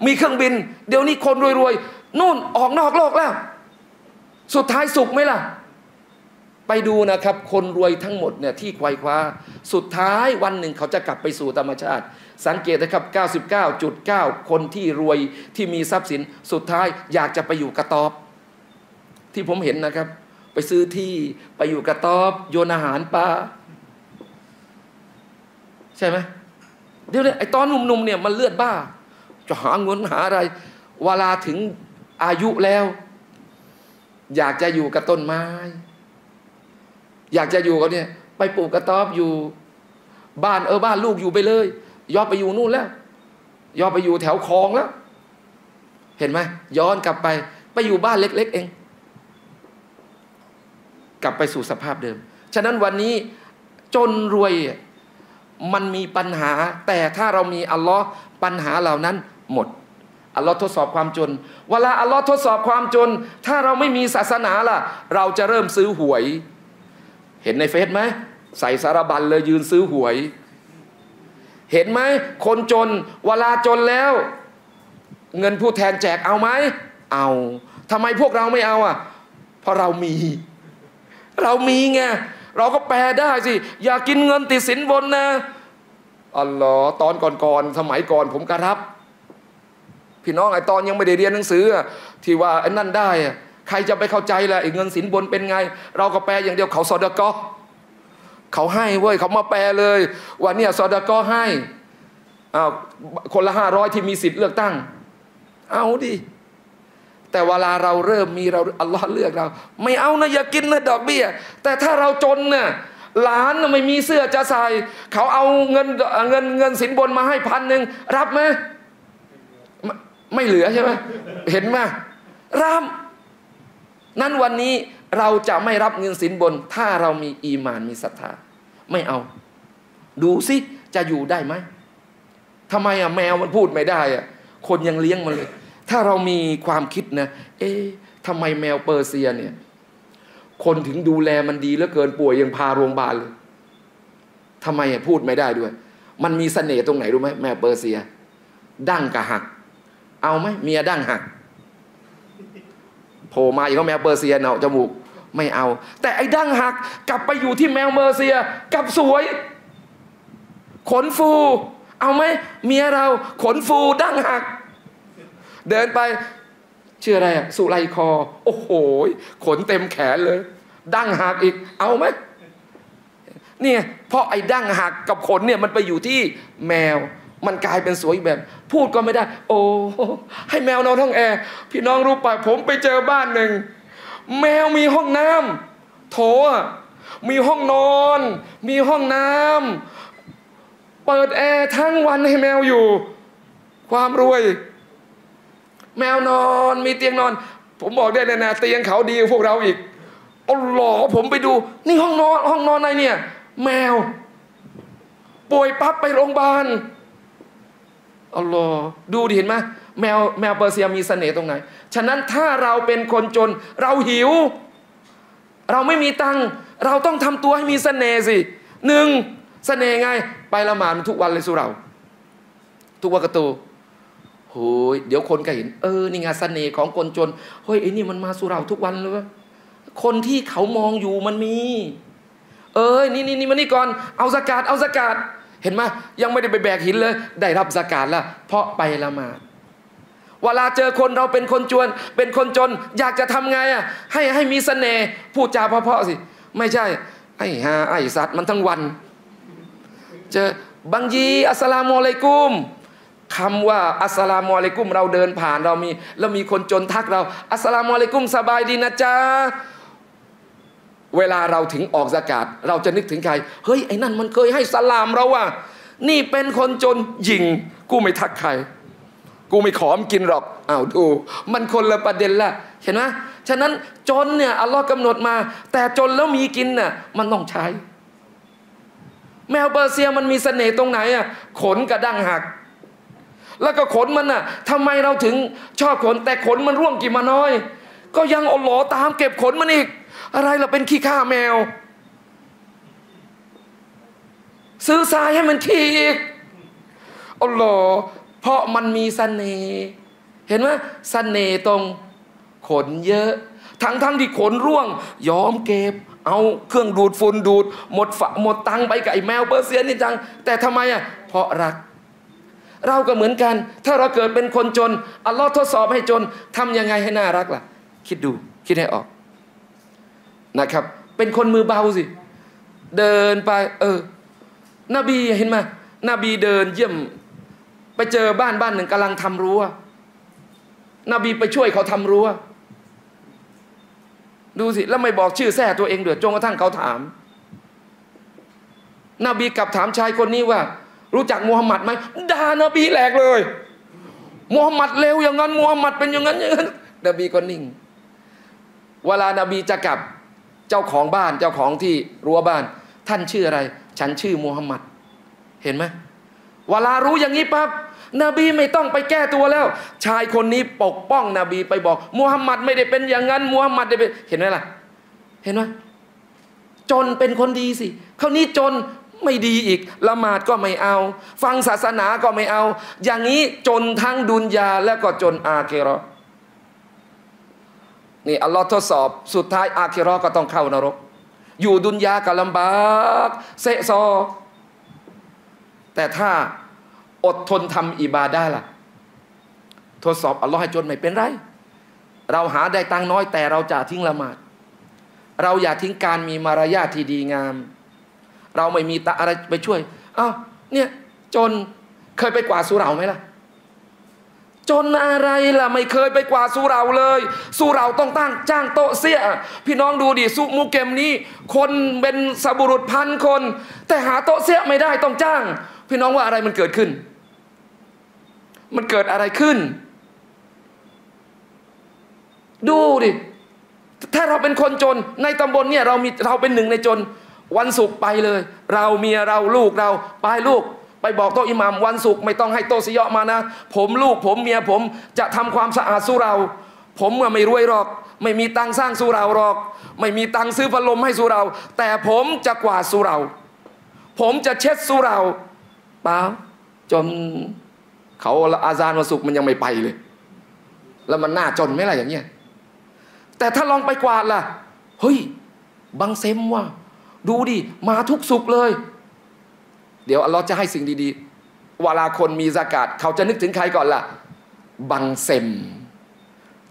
มีเครื่องบินเดี๋ยวนี้คนรวยๆนู่นออกนอกโลกแล้วสุดท้ายสุขไหมล่ะไปดูนะครับคนรวยทั้งหมดเนี่ยที่ไขว่คว้าสุดท้ายวันหนึ่งเขาจะกลับไปสู่ธรรมชาติสังเกตนะครับ 99.9 คนที่รวยที่มีทรัพย์สินสุดท้ายอยากจะไปอยู่กระต๊อบที่ผมเห็นนะครับไปซื้อที่ไปอยู่กระต๊อบโยนอาหารปลาใช่ไหมเดี๋ยวไอ้ตอนหนุ่มๆเนี่ยมันเลือดบ้าจะหาเงินหาอะไรเวลาถึงอายุแล้วอยากจะอยู่กับต้นไม้อยากจะอยู่กับเนี่ยไปปลูกกระต๊อบอยู่บ้านบ้านลูกอยู่ไปเลยย้อนไปอยู่นู่นแล้วย้อนไปอยู่แถวคลองแล้วเห็นไหมย้อนกลับไปอยู่บ้านเล็กๆเองกลับไปสู่สภาพเดิมฉะนั้นวันนี้จนรวยมันมีปัญหาแต่ถ้าเรามีอัลลอฮ์ปัญหาเหล่านั้นหมดอัลลอฮ์ทดสอบความจนเวลาอัลลอฮ์ทดสอบความจนถ้าเราไม่มีศาสนาล่ะเราจะเริ่มซื้อหวยเห็นในเฟซไหมใส่สารบัญเลยยืนซื้อหวยเห็นไหมคนจนเวลาจนแล้วเงินผู้แทนแจกเอาไหมเอาทำไมพวกเราไม่เอาอ่ะเพราะเรามีไงเราก็แปลได้สิอย่ากินเงินติดสินบนนะอัลลอฮ์ตอนก่อนๆสมัยก่อนผมกระทับพี่น้องไอตอนยังไม่ได้เรียนหนังสือที่ว่าไอ้นั่นได้ใครจะไปเข้าใจล่ะไอ้เงินสินบนเป็นไงเราก็แปลอย่างเดียวเขาซอดะกอเขาให้เว้ยเขามาแปลเลยว่าเนี่ยซอดะกอให้คนละ500ที่มีสิทธิ์เลือกตั้งเอาดิแต่เวลาเราเริ่มมีเราอัลลอฮ์เลือกเราไม่เอานะอย่ากินนะดอกเบี้ยแต่ถ้าเราจนน่ะหลานไม่มีเสื้อจะใส่เขาเอาเงินสินบนมาให้1,000รับไหมไม่เหลือใช่ไหมเห็นไหมรับนั้นวันนี้เราจะไม่รับเงินสินบนถ้าเรามีอีหม่านมีศรัทธาไม่เอาดูสิจะอยู่ได้ไหมทำไมอ่ะแมวมันพูดไม่ได้อ่ะคนยังเลี้ยงมันเลยถ้าเรามีความคิดนะทำไมแมวเปอร์เซียเนี่ยคนถึงดูแลมันดีเหลือเกินป่วยยังพาโรงพยาบาลเลยทำไมพูดไม่ได้ด้วยมันมีเสน่ห์ตรงไหนรู้ไหมแมวเปอร์เซียดั้งกะหักเอาไหมเมียดั้งหักโผล่มาอีกก็แมวเปอร์เซียเนาะจมูกไม่เอาแต่ไอ้ดั้งหักกลับไปอยู่ที่แมวเปอร์เซียกลับสวยขนฟูเอาไหมเมียเราขนฟูดั้งหักเดินไปชื่ออะไรอ่ะสุไลคอโอ้โหขนเต็มแขนเลยดั้งหักอีกเอาไหมเนี่ยเพราะไอ้ดั้งหักกับขนเนี่ยมันไปอยู่ที่แมวมันกลายเป็นสวยแบบพูดก็ไม่ได้โอ้ให้แมวนอนห้องแอร์พี่น้องรู้ป่ะผมไปเจอบ้านหนึ่งแมวมีห้องน้ำโถมีห้องนอนมีห้องน้ำเปิดแอร์ทั้งวันให้แมวอยู่ความรวยแมวนอนมีเตียงนอนผมบอกได้เลยนะเตียงเขาดีกว่าพวกเราอีกอ๋อหรอผมไปดูนี่ห้องนอนในเนี่ยแมวป่วยปั๊บไปโรงพยาบาลอ๋อหรอดูดิเห็นไหมแมวเปอร์เซียมีเสน่ห์ตรงไหนฉะนั้นถ้าเราเป็นคนจนเราหิวเราไม่มีตังค์เราต้องทำตัวให้มีเสน่ห์สิเสน่ห์ไงไปละหมาดทุกวันเลยสุเราทุกวากะตูโอ้ยเดี๋ยวคนก็เห็นนี่ไงเสน่ห์ของคนจนเฮ้ยไอ้นี่มันมาสุเราทุกวันเลยวะคนที่เขามองอยู่มันมี นี่มานี่ก่อนเอาซะกาตเอาซะกาตเห็นไหมยังไม่ได้ไปแบกหินเลยได้รับซะกาตแล้วเพราะไปละหมาดเวลาเจอคนเราเป็นคนจวนเป็นคนจนอยากจะทำไงอ่ะให้มีเสน่ห์พูดจาเพราะๆสิไม่ใช่ไอ้ห่าไอ้สัตว์มันทั้งวันเจอบางยีอัสลามุอะลัยกุมคำว่าอัสสลามุอะลัยกุมเราเดินผ่านเรามีแล้วมีคนจนทักเราอัสสลามุอะลัยกุมสบายดีนะจ๊ะเวลาเราถึงออกซะกาตเราจะนึกถึงใครเฮ้ยไอ้นั่นมันเคยให้สลามเราว่ะนี่เป็นคนจนหยิ่งกูไม่ทักใครกูไม่ขอมกินหรอกอ้าวดูมันคนละประเด็นละเห็นไหมฉะนั้นจนเนี่ยอัลลอฮ์กำหนดมาแต่จนแล้วมีกินน่ะมันต้องใช้แมวเปอร์เซียมันมีเสน่ห์ตรงไหนอ่ะขนกระด้างหักแล้วก็ขนมันน่ะทำไมเราถึงชอบขนแต่ขนมันร่วงกี่มาน้อยก็ยังอัลลอฮ์ตามเก็บขนมันอีกอะไรเราเป็นขี้ข้าแมวซื้อทรายให้มันขี้อีกอัลลอฮ์เพราะมันมีเสน่ห์เห็นไหมเสน่ห์ตรงขนเยอะทั้งที่ขนร่วงยอมเก็บเอาเครื่องดูดฝุ่นดูดหมดตังไปกับไอ้แมวเปอร์เซียนนี่จังแต่ทำไมอ่ะเพราะรักเราก็เหมือนกันถ้าเราเกิดเป็นคนจนอัลลอฮ์ทดสอบให้จนทำยังไงให้น่ารักล่ะคิดดูคิดให้ออกนะครับเป็นคนมือเบาสิเดินไปนบีเห็นไหมนบีเดินเยี่ยมไปเจอบ้านหนึ่งกำลังทำรั้วนบีไปช่วยเขาทำรั้วดูสิแล้วไม่บอกชื่อแท้ตัวเองเดือดจนกระทั่งเขาถามนบีกลับถามชายคนนี้ว่ารู้จักมูฮัมหมัดไหมด่านบีแหลกเลยมูฮัมหมัดเลวอย่างนั้นมูฮัมหมัดเป็นอย่างนั้นอย่างนั้นนบีก็นิ่งเวลานบีจะกลับเจ้าของบ้านเจ้าของที่รั้วบ้านท่านชื่ออะไรฉันชื่อมูฮัมหมัดเห็นไหมเวลารู้อย่างนี้ปั๊บนบีไม่ต้องไปแก้ตัวแล้วชายคนนี้ปกป้องนบีไปบอกมูฮัมหมัดไม่ได้เป็นอย่างนั้นมูฮัมหมัดได้เป็นเห็นไหมล่ะเห็นไหมจนเป็นคนดีสิเขานี้จนไม่ดีอีกละหมาดก็ไม่เอาฟังศาสนาก็ไม่เอาอย่างนี้จนทั้งดุนยาและก็จนอาคิเราะห์นี่อัลลอฮ์ทดสอบสุดท้ายอาคิเราะห์ก็ต้องเข้านรกอยู่ดุนยาก็ลำบากเซะซอแต่ถ้าอดทนทำอิบาดะห์ล่ะทดสอบอัลลอฮ์ให้จนไม่เป็นไรเราหาได้ตังน้อยแต่เราจะทิ้งละหมาดเราอย่าทิ้งการมีมารยาทที่ดีงามเราไม่มีตะอะไรไปช่วยอ้าวเนี่ยจนเคยไปกวาดสุเหร่าไหมล่ะจนอะไรล่ะไม่เคยไปกวาดสุเหร่าเลยสุเหร่าต้องตั้งจ้างโต๊ะเสี้ยพี่น้องดูดิสุมูเกมนี้คนเป็นสบุรุษพันคนแต่หาโต๊ะเสี้ยไม่ได้ต้องจ้างพี่น้องว่าอะไรมันเกิดขึ้นมันเกิดอะไรขึ้นดูดิถ้าเราเป็นคนจนในตำบลเนี่ยเราเป็นหนึ่งในจนวันศุกร์ไปเลยเราเมียเราลูกเราไปลูกไปบอกโต๊ะอิหม่ามวันศุกร์ไม่ต้องให้โต๊ะซิยะมานะผมลูกผมเมียผมจะทำความสะอาดสุเหร่าผมเมื่อไม่รวยหรอกไม่มีตังสร้างสุเหร่าหรอกไม่มีตังซื้อพัดลมให้สุเหร่าแต่ผมจะกวาดสุเหร่าผมจะเช็ดสุเหร่าป้าจนเขาอาซานวันศุกร์มันยังไม่ไปเลยแล้วมันน่าจนไหมล่ะอย่างเงี้ยแต่ถ้าลองไปกวาดล่ะเฮ้ยบังเซมว่ะดูดิมาทุกสุกเลยเดี๋ยวอัลลอฮ์จะให้สิ่งดีๆเวลาคนมีซะกาตเขาจะนึกถึงใครก่อนล่ะบังเซม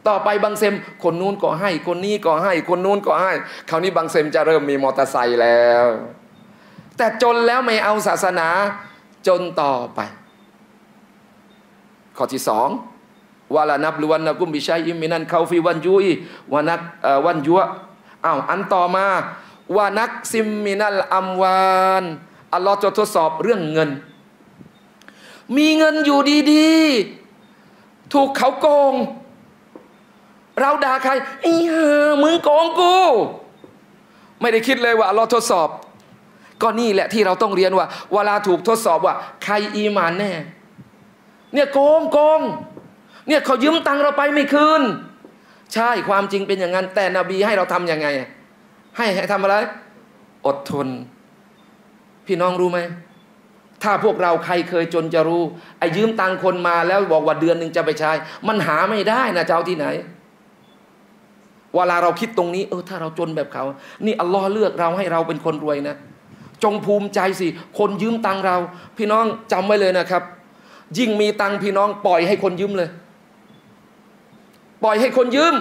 ต่อไปบังเซมคนนู้นก็ให้คนนี้ก็ให้คนนู้นก็ให้คราวนี้บังเซมจะเริ่มมีมอเตอร์ไซค์แล้วแต่จนแล้วไม่เอาศาสนาจนต่อไปข้อที่สองวะลานับลุวันนะกุมบิชัยอิมมินันเขาฟีวันยุยวานักวันยุอะอ้าวอันต่อมาวานักซิมมินัลอัมวานอัลลอฮ์จะทดสอบเรื่องเงินมีเงินอยู่ดีๆถูกเขาโกงเราด่าใครไอ้ห่ามึงโกงกูไม่ได้คิดเลยว่าอัลลอฮ์ทดสอบก็นี่แหละที่เราต้องเรียนว่าเวลาถูกทดสอบว่าใครอีหม่านแน่เนี่ยโกงเนี่ยเขายืมตังเราไปไม่คืนใช่ความจริงเป็นอย่างนั้นแต่นบีให้เราทำยังไงให้ทำอะไรอดทนพี่น้องรู้ไหมถ้าพวกเราใครเคยจนจะรู้ไอ้ยืมตังคนมาแล้วบอกว่าเดือนหนึ่งจะไปใช้มันหาไม่ได้นะเจ้าที่ไหนเว เวลาเราคิดตรงนี้ถ้าเราจนแบบเขานี่อัลลอฮ์เลือกเราให้เราเป็นคนรวยนะจงภูมิใจสิคนยืมตังเราพี่น้องจำไว้เลยนะครับยิ่งมีตังพี่น้องปล่อยให้คนยืมเลยปล่อยให้คนยืม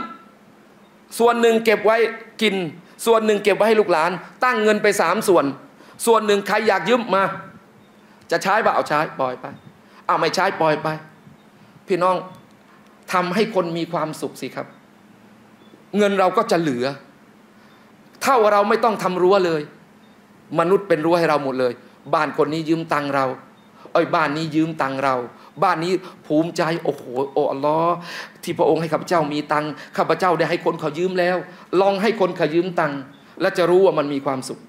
ส่วนหนึ่งเก็บไว้กินส่วนหนึ่งเก็บไว้ให้ลูกหลานตั้งเงินไป3ส่วนส่วนหนึ่งใครอยากยืมมาจะใช้ป่ะเอาใช้ปล่อยไปเอาไม่ใช้ปล่อยไปพี่น้องทำให้คนมีความสุขสิครับเงินเราก็จะเหลือถ้าเราไม่ต้องทำรั้วเลยมนุษย์เป็นรั้วให้เราหมดเลยบ้านคนนี้ยืมตังเราบ้านนี้ยืมตังเราบ้านนี้ภูมิใจโอ้โหโอ้อัลลอฮ์ที่พระองค์ให้ข้าพเจ้ามีตังข้าพเจ้าได้ให้คนเขายืมแล้วลองให้คนเขายืมตังและจะรู้ว่ามันมีความสุข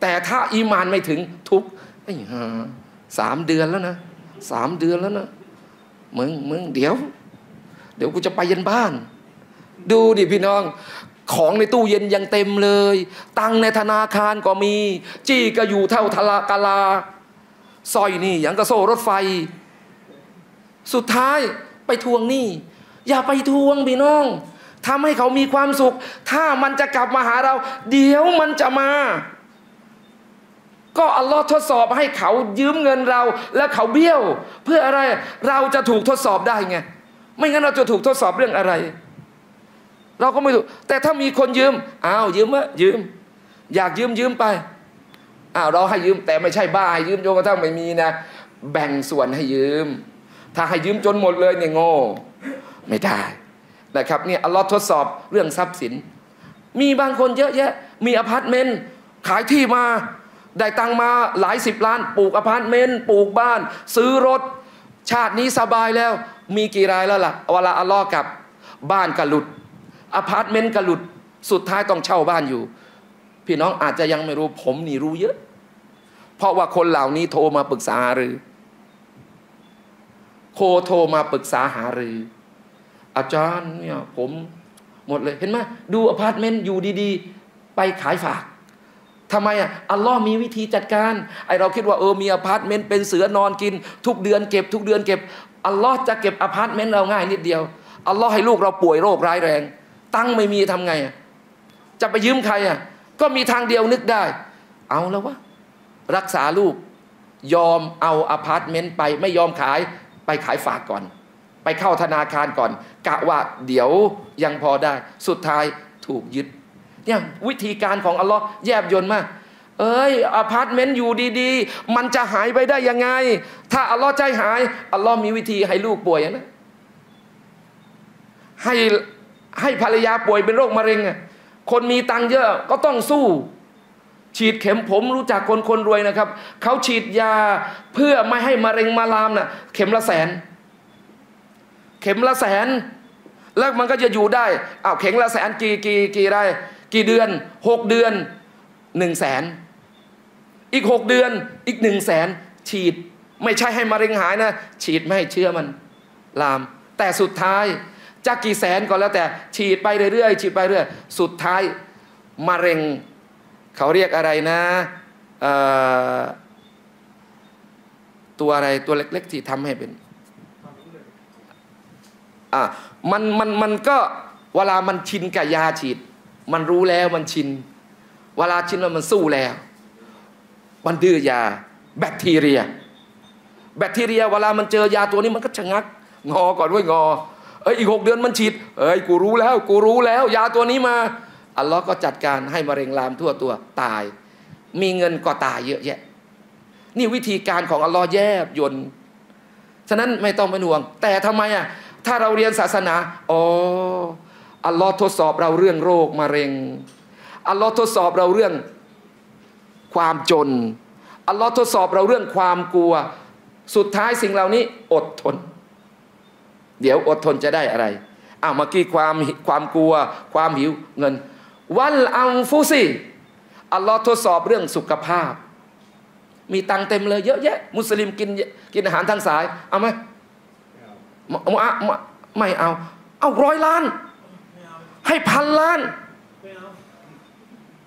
แต่ถ้าอีมานไม่ถึงทุกข์3 เดือนแล้วนะ3 เดือนแล้วนะมึงเดี๋ยวกูจะไปเย็นบ้านดูดิพี่น้องของในตู้เย็นยังเต็มเลยตังในธนาคารก็มีจี้ก็อยู่เท่าทลากาลาสร้อยนี่อย่างกระโซ่รถไฟสุดท้ายไปทวงหนี้อย่าไปทวงพี่น้องทำให้เขามีความสุขถ้ามันจะกลับมาหาเราเดี๋ยวมันจะมาก็อัลลอฮ์ทดสอบให้เขายืมเงินเราแล้วเขาเบี้ยวเพื่ออะไรเราจะถูกทดสอบได้ไงไม่งั้นเราจะถูกทดสอบเรื่องอะไรเราก็ไม่ถูกแต่ถ้ามีคนยืมยืมอยากยืมไปเราให้ยืมแต่ไม่ใช่บ้าให้ยืมจนกระทั่งไม่มีนะแบ่งส่วนให้ยืมถ้าให้ยืมจนหมดเลยเนี่ยโง่ไม่ได้นะครับเนี่ยอัลลอฮ์ทดสอบเรื่องทรัพย์สินมีบางคนเยอะแยะมีอพาร์ตเมนต์ขายที่มาได้ตังมาหลาย10 ล้านปลูกอพาร์ตเมนต์ปลูกบ้านซื้อรถชาตินี้สบายแล้วมีกี่รายแล้วล่ะเวลาอัลลอฮ์กลับบ้านกระหลุดอพาร์ตเมนต์กระหลุดสุดท้ายต้องเช่าบ้านอยู่พี่น้องอาจจะยังไม่รู้ผมนี่รู้เยอะเพราะว่าคนเหล่านี้โทรมาปรึกษาหรือโทรมาปรึกษาหารืออาจารย์เนี่ยผมหมดเลยเห็นไหมดูอพาร์ตเมนต์อยู่ดีๆไปขายฝากทำไมอัลลอฮ์มีวิธีจัดการไอเราคิดว่ามีอพาร์ตเมนต์เป็นเสือนอนกินทุกเดือนเก็บอัลลอฮ์จะเก็บอพาร์ตเมนต์เราง่ายนิดเดียวอัลลอฮ์ให้ลูกเราป่วยโรคร้ายแรงตังไม่มีทำไงจะไปยืมใครก็มีทางเดียวนึกได้เอาแล้ววะรักษาลูกยอมเอาอพาร์ตเมนต์ไปไม่ยอมขายไปขายฝากก่อนไปเข้าธนาคารก่อนกะว่าเดี๋ยวยังพอได้สุดท้ายถูกยึดเนี่ยวิธีการของอัลลอฮ์แยบยลมากอพาร์ตเมนต์อยู่ดีๆมันจะหายไปได้ยังไงถ้าอัลลอฮ์ใจหายอัลลอฮ์มีวิธีให้ลูกป่วยนะให้ภรรยาป่วยเป็นโรคมะเร็งคนมีตังเยอะก็ต้องสู้ฉีดเข็มผมรู้จักคนรวยนะครับเขาฉีดยาเพื่อไม่ให้มะเร็งมาลามเข็มละ100,000เข็มละ100,000แล้วมันก็จะอยู่ได้เข็มละ100,000กี่เดือน6 เดือน100,000อีก6 เดือนอีก100,000ฉีดไม่ใช่ให้มะเร็งหายนะฉีดไม่ให้เชื้อมันลามแต่สุดท้ายจะกี่แสนก็แล้วแต่ฉีดไปเรื่อยๆฉีดไปเรื่อยสุดท้ายมะเร็งเขาเรียกอะไรนะตัวอะไรตัวเล็กๆที่ทำให้เป็นมันก็เวลามันชินกับยาฉีดมันรู้แล้วมันชินเวลาชินแล้วมันสู้แล้วมันดื้อยาแบคทีเรียเวลามันเจอยาตัวนี้มันก็ชะงักงอก่อนด้วยงออีก6 เดือนมันฉีดกูรู้แล้วยาตัวนี้มาอัลลอฮ์ก็จัดการให้มะเร็งลามทั่วตัวตายมีเงินก็ตายเยอะแยะนี่วิธีการของอัลลอฮ์แยบยลฉะนั้นไม่ต้องเป็นห่วงแต่ทำไมถ้าเราเรียนศาสนาอัลลอฮ์ทดสอบเราเรื่องโรคมะเร็งอัลลอฮ์ทดสอบเราเรื่องความจนอัลลอฮ์ทดสอบเราเรื่องความกลัวสุดท้ายสิ่งเหล่านี้อดทนเดี๋ยวอดทนจะได้อะไรเมื่อกี้ความกลัวความหิวเงินวัลอังฟุซิอัลลอฮ์ทดสอบเรื่องสุขภาพมีตังเต็มเลยเยอะแยะมุสลิมกินอาหารทางสายเอาไหมไม่เอา100 ล้านให้1,000 ล้าน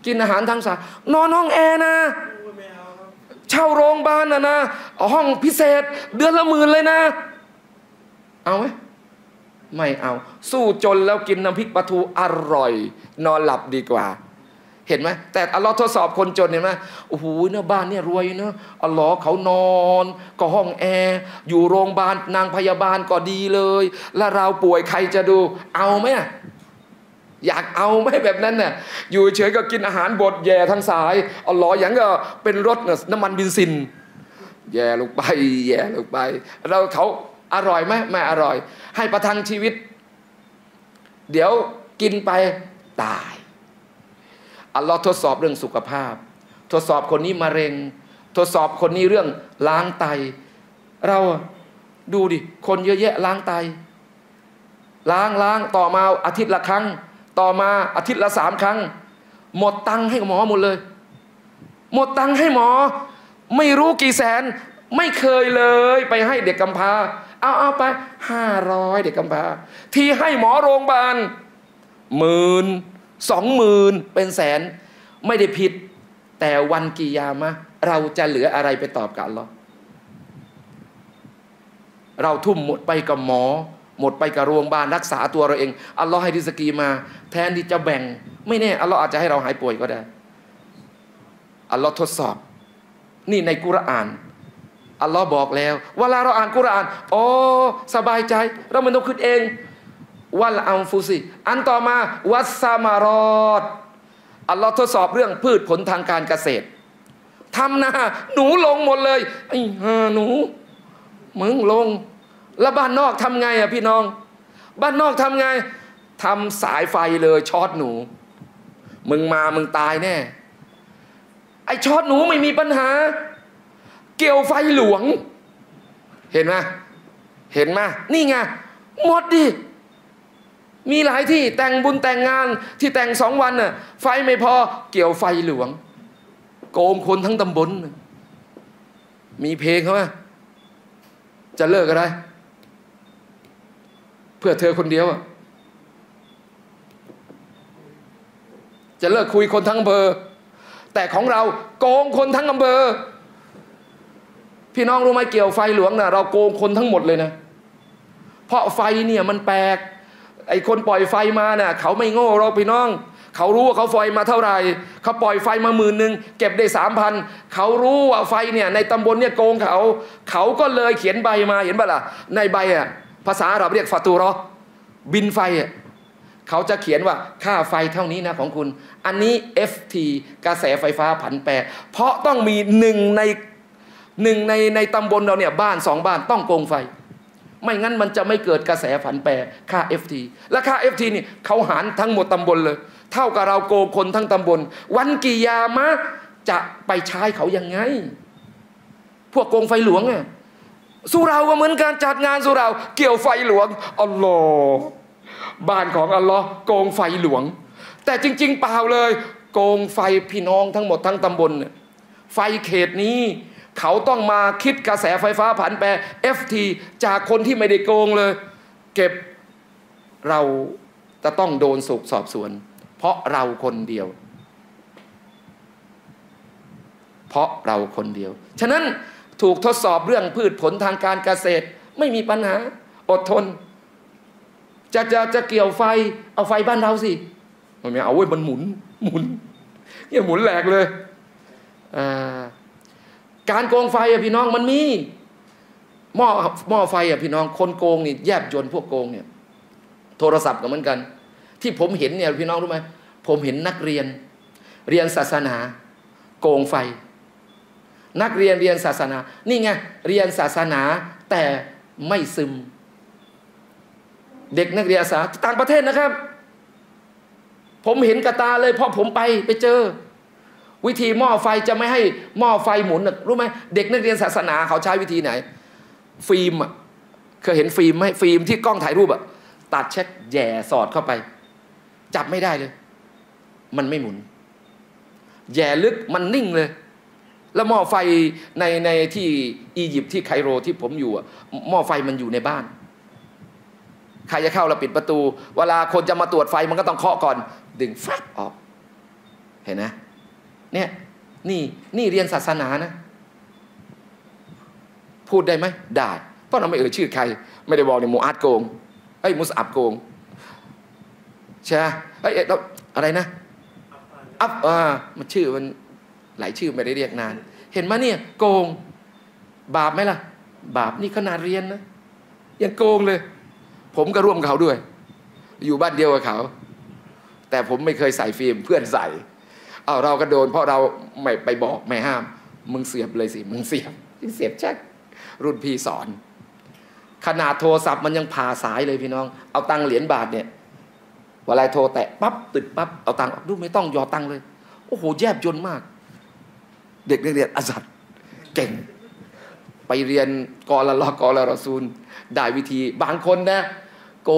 กินอาหารทางสายนอนห้องแอร์นะเช่าโรงพยาบาลนะห้องพิเศษเดือนละ10,000เลยนะเอาไหม ไม่เอาสู้จนแล้วกินน้ำพริกปลาทูอร่อยนอนหลับดีกว่าเห็นไหมแต่อัลลอฮ์ทดสอบคนจนเห็นไหมโอ้โหเนี่ยบ้านเนี่ยรวยเนาะอัลลอฮ์เขานอนก็ห้องแอร์อยู่โรงพยาบาลนางพยาบาลก็ดีเลยแล้วเราป่วยใครจะดูเอาไหมอยากเอาไหมแบบนั้นน่ะอยู่เฉยก็กินอาหารบดแย่ทางสายอัลลอฮ์อย่างก็เป็นรถน้ำมันบินซินแย่ลงไปแย่ลงไปเราเขาอร่อยไหมไม่อร่อยให้ประทังชีวิตเดี๋ยวกินไปตายอัลลอฮ์ทดสอบเรื่องสุขภาพทดสอบคนนี้มะเร็งทดสอบคนนี้เรื่องล้างไตเราดูดิคนเยอะแยะล้างไตล้างต่อมาอาทิตย์ละครั้งต่อมาอาทิตย์ละ3 ครั้งหมดตังค์ให้หมอหมดเลยหมดตังค์ให้หมอไม่รู้กี่แสนไม่เคยเลยไปให้เด็กกำพร้าเอาไป500เด็กกำพร้าที่ให้หมอโรงพยาบาล10,000 20,000เป็นแสนไม่ได้ผิดแต่วันกิยามะเราจะเหลืออะไรไปตอบกับอัลลอฮ์เราทุ่มหมดไปกับหมอหมดไปกับโรงพยาบาลรักษาตัวเราเองอัลลอฮ์ให้ริสกีมาแทนที่จะแบ่งไม่แน่อัลลอฮ์อาจจะให้เราหายป่วยก็ได้อัลลอฮ์ทดสอบนี่ในกุรอานอัลลอฮ์บอกแล้วเวลาเราอ่านกุรอานโอ้สบายใจเราไม่ต้องคิดเองวัลอัมฟุซิอันต่อมาวัสซามารอดอัลลอฮ์ทดสอบเรื่องพืชผลทางการเกษตรทำนาหนูลงหมดเลยไอ้ห่าหนูมึงลงแล้วบ้านนอกทำไงอ่ะพี่น้องบ้านนอกทำไงทำสายไฟเลยช็อตหนูมึงมามึงตายแน่ไอ้ช็อตหนูไม่มีปัญหาเกี่ยวไฟหลวงเห็นไหมเห็นไหมนี่ไงหมดดิมีหลายที่แต่งบุญแต่งงานที่แต่ง2 วันน่ะไฟไม่พอเกี่ยวไฟหลวงโกงคนทั้งตำบลมีเพลงเขาไหมจะเลิกอะไรเพื่อเธอคนเดียวจะเลิกคุยคนทั้งอำเภอแต่ของเราโกงคนทั้งอำเภอพี่น้องรู้ไหมเกี่ยวไฟหลวงน่ะเราโกงคนทั้งหมดเลยนะเพราะไฟเนี่ยมันแปลกไอ้คนปล่อยไฟมาน่ะเขาไม่โง่เราพี่น้องเขารู้ว่าเขาไฟมาเท่าไหร่เขาปล่อยไฟมา10,000เก็บได้3,000เขารู้ว่าไฟเนี่ยในตำบลเนี่ยโกงเขาก็เลยเขียนใบมาเห็นป่ะล่ะในใบอ่ะภาษาอาหรับเรียกฟาตูรอบินไฟอ่ะเขาจะเขียนว่าค่าไฟเท่านี้นะของคุณอันนี้ FT กระแสไฟฟ้าผันแปรเพราะต้องมีหนึ่งในตำบลเราเนี่ยบ้าน2 บ้านต้องโกงไฟไม่งั้นมันจะไม่เกิดกระแสผันแปรค่า FT และค่า FT นี่เขาหารทั้งหมดตำบลเลยเท่ากับเราโกงคนทั้งตำบลวันกิยามะจะไปใช้เขายังไงพวกโกงไฟหลวงอะสุราก็เหมือนการจัดงานสุราเกี่ยวไฟหลวงอัลลอฮ์บ้านของอัลลอฮ์โกงไฟหลวงแต่จริงๆเปล่าเลยโกงไฟพี่น้องทั้งหมดทั้งตำบลไฟเขตนี้เขาต้องมาคิดกระแสไฟฟ้าผันแปร FT จากคนที่ไม่ได้โกงเลยเก็บเราจะต้องโดนสืบสอบสวนเพราะเราคนเดียวฉะนั้นถูกทดสอบเรื่องพืชผลทางการเกษตรไม่มีปัญหาอดทนจะเกี่ยวไฟเอาไฟบ้านเราสิไม่เอาไว้มันหมุนเนี่ยหมุนแหลกเลยการโกงไฟอะพี่น้องมันมีหม้อไฟอะพี่น้องคนโกงนี่แยบยลพวกโกงเนี่ยโทรศัพท์ก็เหมือนกันที่ผมเห็นเนี่ยพี่น้องรู้ไหมผมเห็นนักเรียนเรียนศาสนาโกงไฟนักเรียนเรียนศาสนานี่ไงเรียนศาสนาแต่ไม่ซึมเด็กนักเรียนศาสนาต่างประเทศนะครับผมเห็นกระตาเลยเพราะผมไปเจอวิธีหม้อไฟจะไม่ให้หม้อไฟหมุนรู้ไหมเด็กนักเรียนศาสนาเขาใช้วิธีไหนฟิล์มเคยเห็นฟิล์มไหมฟิล์มที่กล้องถ่ายรูปตัดเช็คแย่สอดเข้าไปจับไม่ได้เลยมันไม่หมุนแย่ลึกมันนิ่งเลยแล้วหม้อไฟในที่อียิปต์ที่ไคโรที่ผมอยู่หม้อไฟมันอยู่ในบ้านใครจะเข้าเราปิดประตูเวลาคนจะมาตรวจไฟมันก็ต้องเคาะก่อนดึงแฟบออกเห็นนะเนี่ยนี่เรียนศาสนานะพูดได้ไหมได้เพราะเราไม่เอ่ยชื่อใครไม่ได้บอกในหมู่อาร์ตโกง ไอ้มุสอับโกงใช่ไอ้อะไรนะอับมันชื่อมันหลายชื่อไม่ได้เรียกนานเห็นไหมเนี่ยโกงบาปไหมล่ะบาปนี่ขนาดเรียนนะยังโกงเลยผมก็ร่วมเขาด้วยอยู่บ้านเดียวกับเขาแต่ผมไม่เคยใส่ฟิล์มเพื่อนใส่เอาเราก็โดนเพราะเราไม่ไปบอกไม่ห้ามมึงเสียบเลยสิมึงเสียบแจ็ครุ่นพี่สอนขนาดโทรศัพท์มันยังผ่าสายเลยพี่น้องเอาตังเหรียญบาทเนี่ยเวลาโทรแตะปั๊บติดปั๊บเอาตังออกดูไม่ต้องยอตังเลยโอ้โหแยบยนมากเด็กเรียนอัศจรรย์เก่งไปเรียนกอละลอกอละรอซูลได้วิธีบางคนนะโก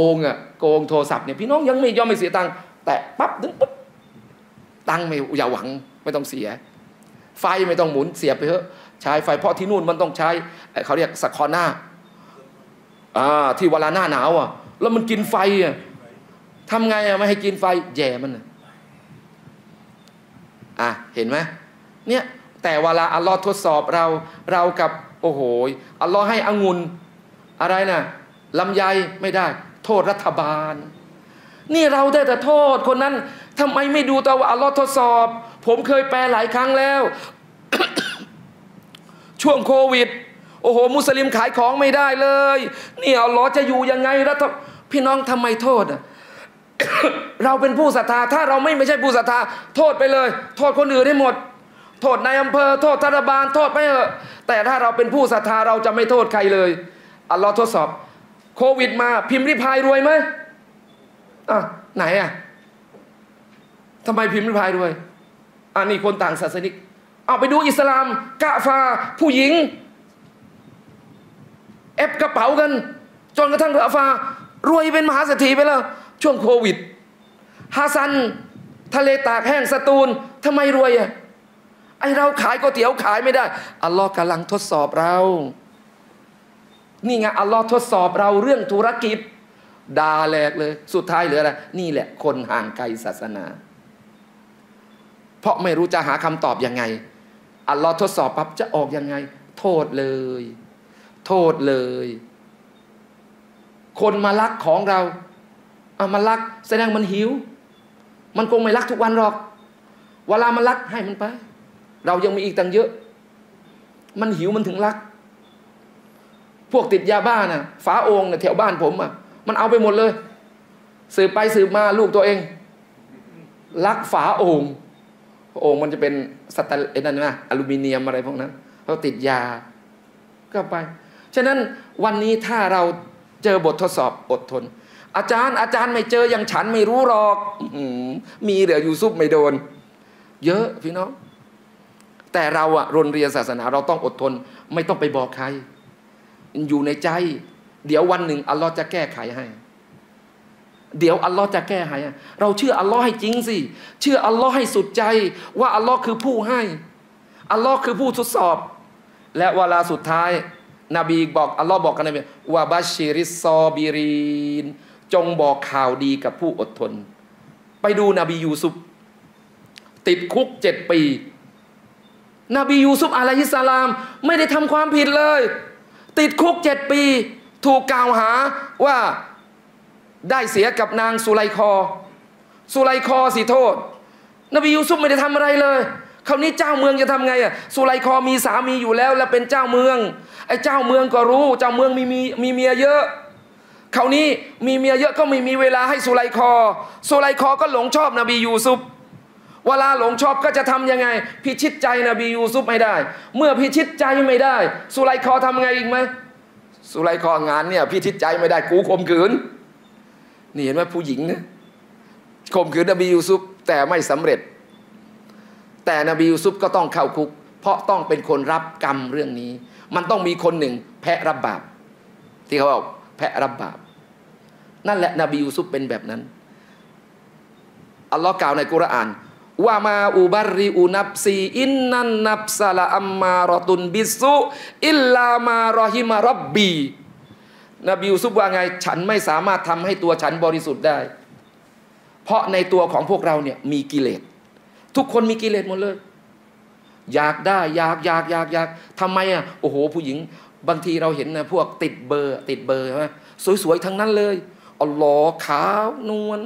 งโทรศัพท์เนี่ยพี่น้องยังไม่ยอมไม่เสียตังแต่ปั๊บนึงปุ๊บตังไม่อย่าหวังไม่ต้องเสียไฟไม่ต้องหมุนเสียไปเถอะใช้ไฟเพราะที่นู่นมันต้องใช้เขาเรียกสะคอหน้าที่เวลาหน้าหนาวอ่ะแล้วมันกินไฟอ่ะทำไงอ่ะไม่ให้กินไฟแย่มันอ่ะเห็นไหมเนี่ยแต่เวลาอัลลอฮ์ทดสอบเรากับโอ้โหอัลลอฮ์ให้องุ่นอะไรนะลำไยไม่ได้โทษรัฐบาลนี่เราได้แต่โทษคนนั้นทำไมไม่ดูตัวว่าอัลลอฮ์ทดสอบผมเคยแปลหลายครั้งแล้ว ช่วงโควิดโอ้โหมุสลิมขายของไม่ได้เลยนี่อัลลอฮ์จะอยู่ยังไงรัฐพี่น้องทำไมโทษ เราเป็นผู้ศรัทธาถ้าเราไม่ใช่ผู้ศรัทธาโทษไปเลยโทษคนอื่นให้หมดโทษนายอำเภอโทษรัฐบาลโทษไม่เถอะแต่ถ้าเราเป็นผู้ศรัทธาเราจะไม่โทษใครเลยอัลลอฮ์ทดสอบโควิดมาพิมพ์ริพายรวยไหมไหนทำไมพิมพ์ริพายรวยนี่คนต่างศาสนิกเอาไปดูอิสลามกะฟาผู้หญิงแอบกระเป๋ากันจนกระทั่งกะฟารวยเป็นมหาเศรษฐีไปแล้วช่วงโควิดฮาซันทะเลตากแห้งสตูลทำไมรวยไอเราขายก๋วยเตี๋ยวขายไม่ได้อัลลอฮ์กำลังทดสอบเรานี่ไงอัลลอฮ์ทดสอบเราเรื่องธุรกิจด่าแหลกเลยสุดท้ายเหลืออะไรนี่แหละคนห่างไกลศาสนาเพราะไม่รู้จะหาคำตอบยังไงอัลลอฮ์ทดสอบปั๊บจะออกยังไงโทษเลยโทษเลยคนมาลักของเรามาลักแสดงมันหิวมันคงไม่ลักทุกวันหรอกเวลามันลักให้มันไปเรายังมีอีกตั้งเยอะมันหิวมันถึงลักพวกติดยาบ้าน่ะฝาโอ่งน่ะแถวบ้านผมมันเอาไปหมดเลยสืบไปสืบมาลูกตัวเองลักฝาโอ่งโอ่งมันจะเป็นสแตนเลสนั่นนะอลูมิเนียมอะไรพวกนั้นเขาติดยาก็ไปฉะนั้นวันนี้ถ้าเราเจอบททดสอบอดทนอาจารย์ไม่เจออย่างฉันไม่รู้หรอกมีเหลือยูซุปไม่โดนเยอะพี่น้องแต่เรารนเรียนศาสนาเราต้องอดทนไม่ต้องไปบอกใครอยู่ในใจเดี๋ยววันหนึ่งอัลลอฮ์จะแก้ไขให้เดี๋ยวอัลลอฮ์จะแก้ไขเราเชื่ออัลลอฮ์ให้จริงสิเชื่ออัลลอฮ์ให้สุดใจว่าอัลลอฮ์คือผู้ให้อัลลอฮ์คือผู้ทดสอบและเวลาสุดท้ายนบีบอกอัลลอฮ์บอกกับนบีว่าบัชชิริสซอบิรินจงบอกข่าวดีกับผู้อดทนไปดูนบียูซุฟติดคุก7 ปีนบียูซุฟอะลัยฮิสสลามไม่ได้ทำความผิดเลยติดคุก7 ปีถูกกล่าวหาว่าได้เสียกับนางสุไลคอสิโทษนบียูซุฟไม่ได้ทำอะไรเลยคราวนี้เจ้าเมืองจะทำไงสุไลคอมีสามีอยู่แล้วและเป็นเจ้าเมืองไอ้เจ้าเมืองก็รู้เจ้าเมืองมีเมียเยอะคราวนี้มีเมียเยอะก็ไม่มีเวลาให้สุไลคอก็หลงชอบนบียูซุฟเวลาหลงชอบก็จะทำยังไงพิชิตใจนบียูซุฟไม่ได้เมื่อพิชิตใจไม่ได้สุไลคอทำไงอีกไหมสุไลคองานเนี่ยพิชิตใจไม่ได้กูข่มขืนนี่เห็นไหมผู้หญิงนะข่มขืนนบียูซุฟแต่ไม่สำเร็จแต่นบียูซุฟก็ต้องเข้าคุกเพราะต้องเป็นคนรับกรรมเรื่องนี้มันต้องมีคนหนึ่งแพะรับบาปที่เขาบอกแพะรับบาปนั่นแหละนบียูซุฟเป็นแบบนั้นอัลลอฮ์กล่าวในกุรอานว่ามาอุบาริอุนับซีอินนันนับซาลาอัมมารอตุนบิสุอิลลามารอฮิมารบบีนบียูซุฟว่าไงฉันไม่สามารถทำให้ตัวฉันบริสุทธิ์ได้เพราะในตัวของพวกเราเนี่ยมีกิเลสทุกคนมีกิเลสหมดเลยอยากได้อยากทำไมโอ้โหผู้หญิงบางทีเราเห็นนะพวกติดเบอร์ใช่ไหมสวยๆทั้งนั้นเลย อัลลอฮ์ขาวนวล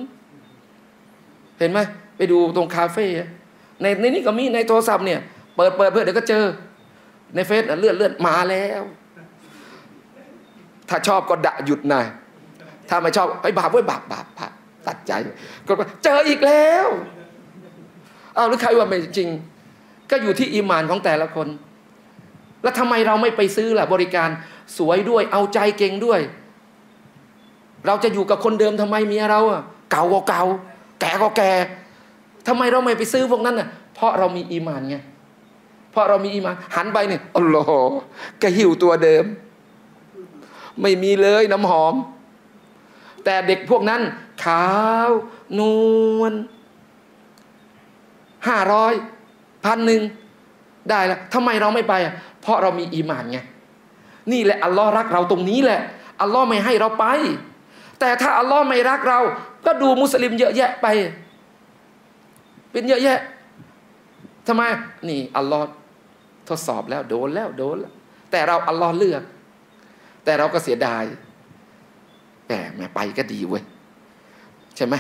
เห็นไหมไปดูตรงคาเฟ่ในนี้ก็มีในโทรศัพท์เนี่ยเปิดเพื่อเดี๋ยวก็เจอในเฟซเลื่อนมาแล้วถ้าชอบก็ด่าหยุดหน่อยถ้าไม่ชอบไอ้บาปไว้บาปตัดใจก็เจออีกแล้วเอาหรือใครว่าไม่จริงก็อยู่ที่อีหม่านของแต่ละคนแล้วทำไมเราไม่ไปซื้อล่ะบริการสวยด้วยเอาใจเก่งด้วยเราจะอยู่กับคนเดิมทำไมเมียเราอ่ะเก่าก็เก่าแก่ก็แก่ทำไมเราไม่ไปซื้อพวกนั้นน่ะเพราะเรามีอีหม่านไงเพราะเรามีอีหม่านหันไปเนี่ยอัลลอฮ์ก็หิวตัวเดิมไม่มีเลยน้ำหอมแต่เด็กพวกนั้นขาวนวล500 1,000ได้แล้วทำไมเราไม่ไปอ่ะเพราะเรามีอีหม่านไงนี่แหละอัลลอฮ์รักเราตรงนี้แหละอัลลอฮ์ไม่ให้เราไปแต่ถ้าอัลลอฮ์ไม่รักเราก็ดูมุสลิมเยอะแยะไปเป็นเยอะแยะทำไมนี่อัลลอฮ์ทดสอบแล้วโดนแล้วแต่เราอัลลอฮ์เลือกแต่เราก็เสียดายแต่แม่ไปก็ดีเว้ยใช่ไหม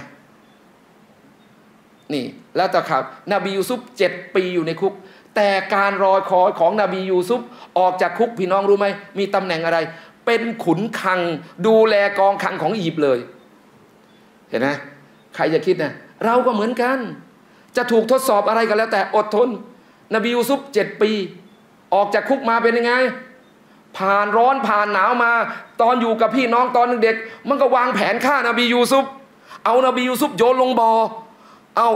นี่แล้วต่อครับนบียูซุฟ7 ปีอยู่ในคุกแต่การรอคอยของนบียูซุฟออกจากคุกพี่น้องรู้ไหมมีตำแหน่งอะไรเป็นขุนคลังดูแลกองคลังของอียิปต์เลยเห็นไหมใครจะคิดนะเราก็เหมือนกันจะถูกทดสอบอะไรกันแล้วแต่อดทนนบียูซุฟ7 ปีออกจากคุกมาเป็นยังไงผ่านร้อนผ่านหนาวมาตอนอยู่กับพี่น้องตอนเด็กมันก็วางแผนฆ่านบียูซุฟเอานบียูซุฟโยนลงบ่อเอา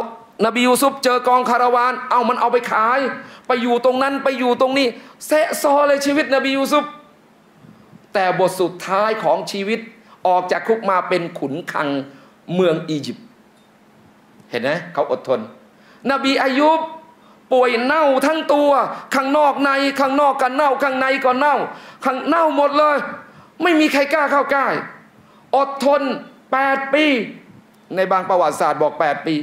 นบียูซุฟเจอกองคาราวานเอามันเอาไปขายไปอยู่ตรงนั้นไปอยู่ตรงนี้เซะซอเลยชีวิตนบียูซุฟแต่บทสุดท้ายของชีวิตออกจากคุกมาเป็นขุนคลังเมืองอียิปต์เห็นไหมเขาอดทนนบีอายุบป่วยเน่าทั้งตัวข้างนอกในข้างนอกก็เน่าข้างในก็เน่าข้างเน่าหมดเลยไม่มีใครกล้าเข้าใกล้อดทน8 ปีในบางประวัติศาสตร์บอก8 ปี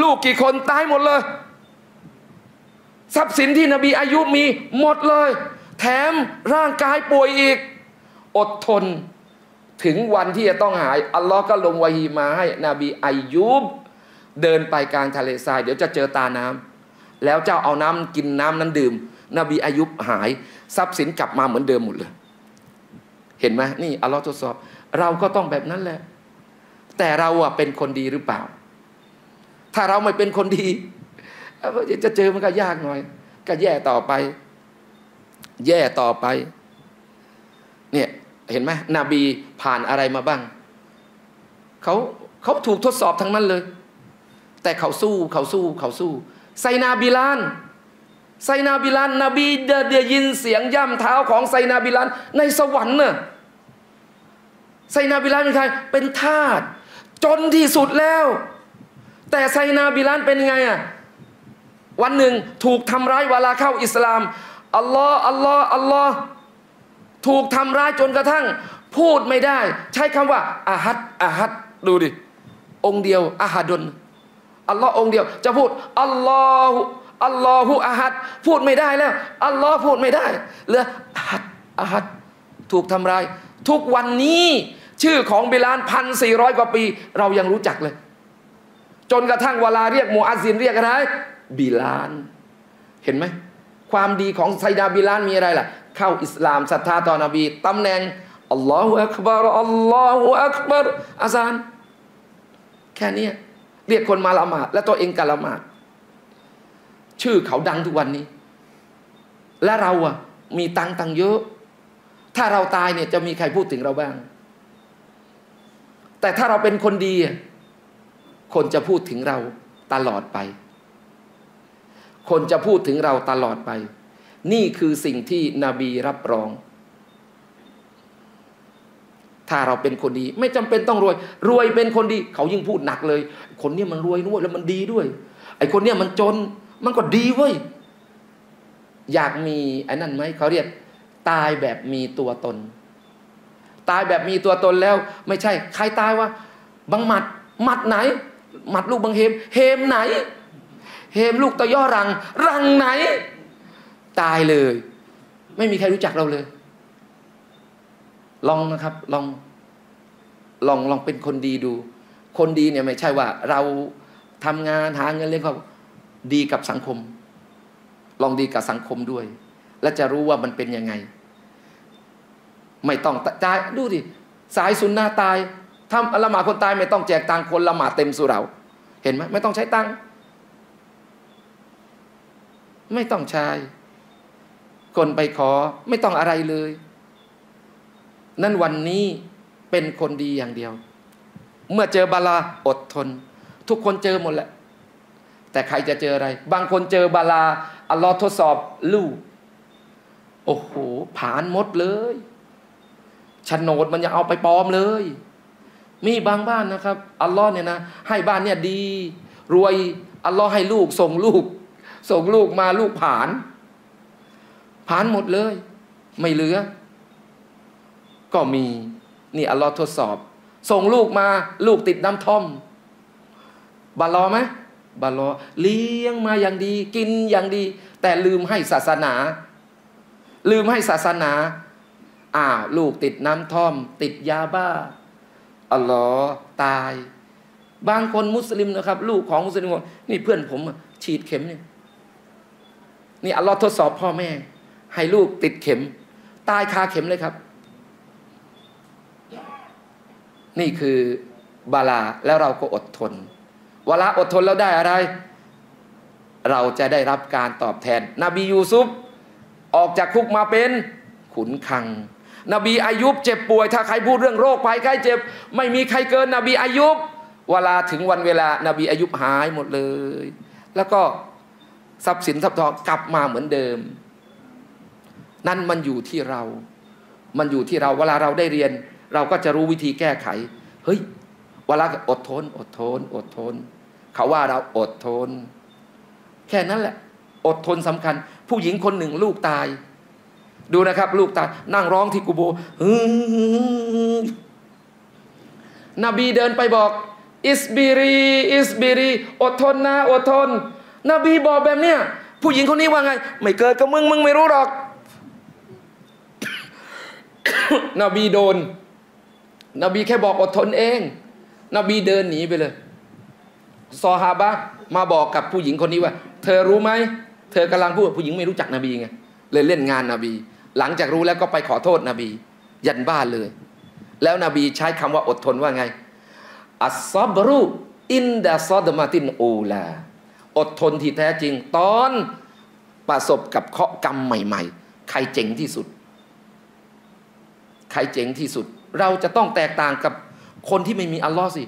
ลูกกี่คนตายหมดเลยทรัพย์สินที่นบีอายุมีหมดเลยแถมร่างกายป่วยอีกอดทนถึงวันที่จะต้องหายอัลลอฮ์ก็ลงวะฮีมาให้นบีอายุบเดินไปกลางทะเลทรายเดี๋ยวจะเจอตาน้ำแล้วเจ้าเอาน้ำกินน้ำนั้นดื่มนบีอายุบหายทรัพย์สินกลับมาเหมือนเดิมหมดเลยเห็นไหมนี่อัลลอฮ์ทดสอบเราก็ต้องแบบนั้นแหละแต่เราอะเป็นคนดีหรือเปล่าถ้าเราไม่เป็นคนดีจะเจอมันก็ยากหน่อยก็แย่ต่อไปเนี่ยเห็นไหมนบีผ่านอะไรมาบ้างเขาถูกทดสอบทั้งนั้นเลยแต่เขาสู้ไซนาบิลานนบีได้ยินเสียงย่ำเท้าของไซนาบิลานในสวรรค์น่ะไซนาบิลานเป็นใครเป็นทาสจนที่สุดแล้วแต่ไซนาบิลานเป็นไงอ่ะวันหนึ่งถูกทำร้ายเวลาเข้าอิสลามอัลลอฮ์ถูกทำร้ายจนกระทั่งพูดไม่ได้ใช้คำว่าอาฮัดดูดิองเดียวอาฮัดนอัลลอฮ์องเดียวจะพูดอัลลอฮ์อาฮัดพูดไม่ได้แล้วอัลลอฮ์พูดไม่ได้เหลืออาฮัดถูกทำร้ายทุกวันนี้ชื่อของบิลาน 1,400 กว่าปีเรายังรู้จักเลยจนกระทั่งเวลาเรียกมูอัซซินเรียกอะไรบิลานเห็นไหมความดีของไซดาบิลานมีอะไรล่ะเข้าอิสลามศรัทธาต่อนบีตำแหน่งอัลลอฮฺอักบาร์อัลลอฮฺอักบาร์อาซานแค่นี้เรียกคนมาละหมาดและตัวเองก็ละหมาดชื่อเขาดังทุกวันนี้และเราอะมีตังเยอะถ้าเราตายเนี่ยจะมีใครพูดถึงเราบ้างแต่ถ้าเราเป็นคนดีคนจะพูดถึงเราตลอดไปนี่คือสิ่งที่นบีรับรองถ้าเราเป็นคนดีไม่จำเป็นต้องรวยเป็นคนดีเขายิ่งพูดหนักเลยคนเนี้ยมันรวยด้วยแล้วมันดีด้วยไอ้คนเนี้ยมันจนมันก็ดีเว้ยอยากมีไอ้นั่นไหมเขาเรียกตายแบบมีตัวตนแล้วไม่ใช่ใครตายวะบังหมัดไหนหมัดลูกบังเฮมไหนเฮมลูกตะย่อรังไหนตายเลยไม่มีใครรู้จักเราเลยลองนะครับลอง ลองเป็นคนดีดูคนดีเนี่ยไม่ใช่ว่าเราทำงานหาเงินเลี้ยงครอบครัวดีกับสังคมลองดีกับสังคมด้วยและจะรู้ว่ามันเป็นยังไงไม่ต้องตายดูดิสายสุนนะตายทำละหมาดคนตายไม่ต้องแจกตังคนละหมาดเต็มสุเราเห็นไหมไม่ต้องใช้ตังไม่ต้องใช้คนไปขอไม่ต้องอะไรเลยนั่นวันนี้เป็นคนดีอย่างเดียวเมื่อเจอบาลาอดทนทุกคนเจอหมดแหละแต่ใครจะเจออะไรบางคนเจอบาลาอัลลอฮ์ทดสอบลูกโอ้โหผ่านหมดเลยโฉนดมันยังเอาไปปลอมเลยมีบางบ้านนะครับอัลลอฮ์เนี่ยนะให้บ้านเนี่ยดีรวยอัลลอฮ์ให้ลูกส่งลูกมาลูกผ่านหมดเลยไม่เหลือก็มีนี่อัลลอฮ์ทดสอบส่งลูกมาลูกติดน้ำท่อมบาลอไหมบาลอเลี้ยงมาอย่างดีกินอย่างดีแต่ลืมให้ศาสนาลูกติดน้ำท่อมติดยาบ้าอัลลอฮ์ตายบางคนมุสลิมนะครับลูกของมุสลิมนี่เพื่อนผมฉีดเข็มนี่อัลลอฮ์ทดสอบพ่อแม่ให้ลูกติดเข็มตายคาเข็มเลยครับนี่คือบาลาแล้วเราก็อดทนเวลาอดทนแล้วได้อะไรเราจะได้รับการตอบแทนนบียูซุฟออกจากคุกมาเป็นขุนคังนบีอายุบเจ็บป่วยถ้าใครพูดเรื่องโรคภัยไข้เจ็บไม่มีใครเกินนบีอายุบเวลาถึงวันเวลานบีอายุบหายหมดเลยแล้วก็ทรัพย์สินทรัพย์ทองกลับมาเหมือนเดิมนั่นมันอยู่ที่เราเวลาเราได้เรียนเราก็จะรู้วิธีแก้ไขเฮ้ยเวลาอดทนเขาว่าเราอดทนแค่นั้นแหละอดทนสำคัญผู้หญิงคนหนึ่งลูกตายดูนะครับลูกตายนั่งร้องที่กุโบร์นบีเดินไปบอกอิสบิรีอดทนนะอดทนนบีบอกแบบเนี้ยผู้หญิงคนนี้ว่าไงไม่เกิดกับมึงไม่รู้หรอก นบีโดนนบีแค่บอกอดทนเองนบีเดินหนีไปเลยซอฮาบะมาบอกกับผู้หญิงคนนี้ว่าเธอรู้ไหมเธอกำลังพูดผู้หญิงไม่รู้จักนบีไงเลยเล่นงานนบีหลังจากรู้แล้วก็ไปขอโทษนบียันบ้านเลยแล้วนบีใช้คำว่าอดทนว่าไงอัสซอบรุอินดะซอดมาตินอูลาอดทนที่แท้จริงตอนประสบกับเคราะห์กรรมใหม่ๆใครเจ๋งที่สุดเราจะต้องแตกต่างกับคนที่ไม่มีอัลลอฮ์สิ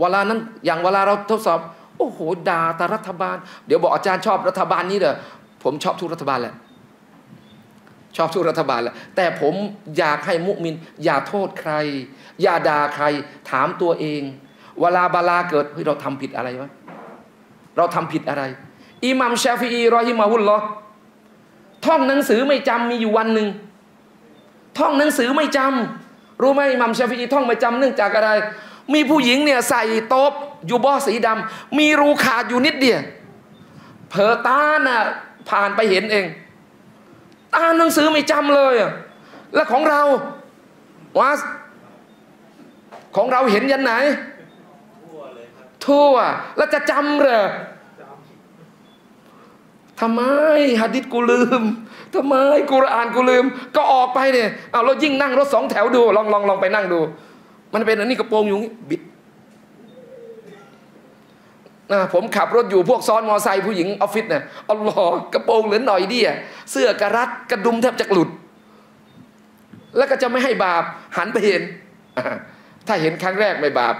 เวลานั้นอย่างเวลาเราทดสอบโอ้โหด่าแต่รัฐบาลเดี๋ยวบอกอาจารย์ชอบรัฐบาลนี้เด้อผมชอบทุกรัฐบาลแหละแต่ผมอยากให้มุมินอย่าโทษใครอย่าด่าใครถามตัวเองเวลาบาลาเกิดเฮ้ยเราทำผิดอะไรวะเราทำผิดอะไรอิหม่ามชาฟิอีรอฮิมะฮุลลอฮ์ท่องหนังสือไม่จำมีอยู่วันหนึ่งท่องหนังสือไม่จำรู้ไหมอิหม่ามชาฟิอีท่องไม่จำเนื่องจากอะไรมีผู้หญิงเนี่ยใส่โต๊บยูบอสีดำมีรูขาดอยู่นิดเดียวเผลอตาน่ะผ่านไปเห็นเองอ่านหนังสือไม่จำเลยและของเราวะของเราเห็นยันไหนทั่วแล้วจะจำเหรอทำไมหะดีษกูลืมทำไมกุรอานกูลืมก็ออกไปเนี่ยเอาแล้วยิ่งนั่งรถสองแถวดูลองไปนั่งดูมันเป็นอันนี้กระโปรงอยู่นี่บิดผมขับรถอยู่พวกซ้อนมอไซค์ผู้หญิงออฟฟิศเนี่ยอัลลอฮ์กระโปรงเหลือหน่อยเดียวเสื้อกระรัดกระดุมแทบจะหลุดแล้วก็จะไม่ให้บาปหันไปเห็นถ้าเห็นครั้งแรกไม่บาป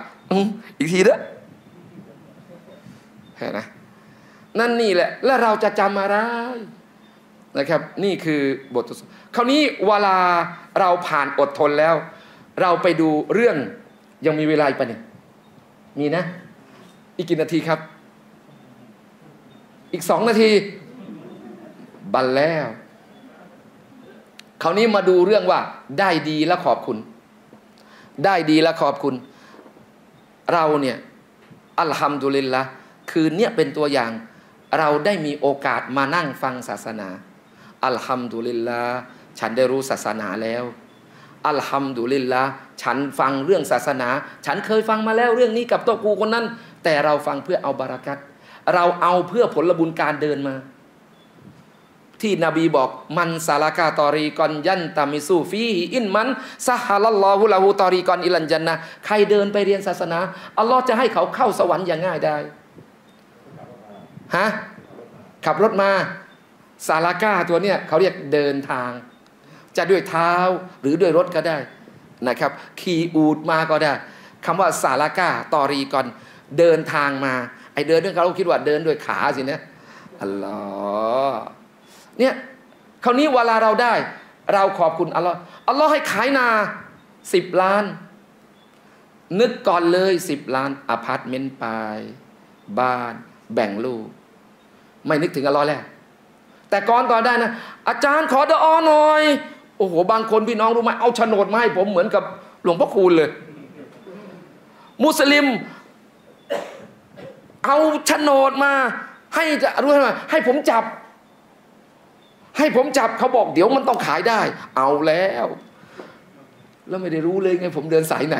อีกทีเด้อเห็นนะนั่นนี่แหละแล้วเราจะจำอะไรนะครับนี่คือบททดสอบคราวนี้เวลาเราผ่านอดทนแล้วเราไปดูเรื่องยังมีเวลาอีกปะเนี่ยมีนะอีกกี่นาทีครับอีก2 นาทีบันแล้วคราวนี้มาดูเรื่องว่าได้ดีและขอบคุณเราเนี่ยอัลฮัมดุลิลละคืนนี้เป็นตัวอย่างเราได้มีโอกาสมานั่งฟังศาสนาอัลฮัมดุลิลละฉันได้รู้ศาสนาแล้ว อัลฮัมดุลิลละฉันฟังเรื่องศาสนาฉันเคยฟังมาแล้วเรื่องนี้กับตัวกูคนนั้นแต่เราฟังเพื่อเอาบารักัตเราเอาเพื่อผลบุญการเดินมาที่นบีบอกมันซาลากาตอรีกอนยันตามิซูฟีอินมันซาฮาลัลลอฮุลาหูตอรีกอนอิลันจันนะใครเดินไปเรียนศาสนาอัลลอฮ์จะให้เขาเข้าสวรรค์อย่างง่ายได้ฮะขับรถมาซาลากาตัวเนี้ยเขาเรียกเดินทางจะด้วยเท้าหรือด้วยรถก็ได้นะครับขี่อูฐมาก็ได้คำว่าซาลากาตอรีกอนเดินทางมาไอเดินด้วยเขาคิดว่าเดินด้วยขาสินะอัลลอฮ์เนี่ยคราวนี้เวลาเราได้เราขอบคุณอัลลอฮ์อัลลอฮ์ให้ขายนา10 ล้านนึกก่อนเลย10 ล้านอพาร์ตเมนต์ไปบ้านแบ่งลูกไม่นึกถึงอัลลอฮ์แล้วแต่ก่อนตอนได้นะอาจารย์ขอดอหน่อยโอ้โหบางคนพี่น้องรู้ไหมเอาโฉนดมาให้ผมเหมือนกับหลวงพ่อคูณเลยมุสลิมเอาโฉนดมาให้จะรู้ไหมให้ผมจับเขาบอกเดี๋ยวมันต้องขายได้เอาแล้วแล้วไม่ได้รู้เลยไงผมเดินสายไหน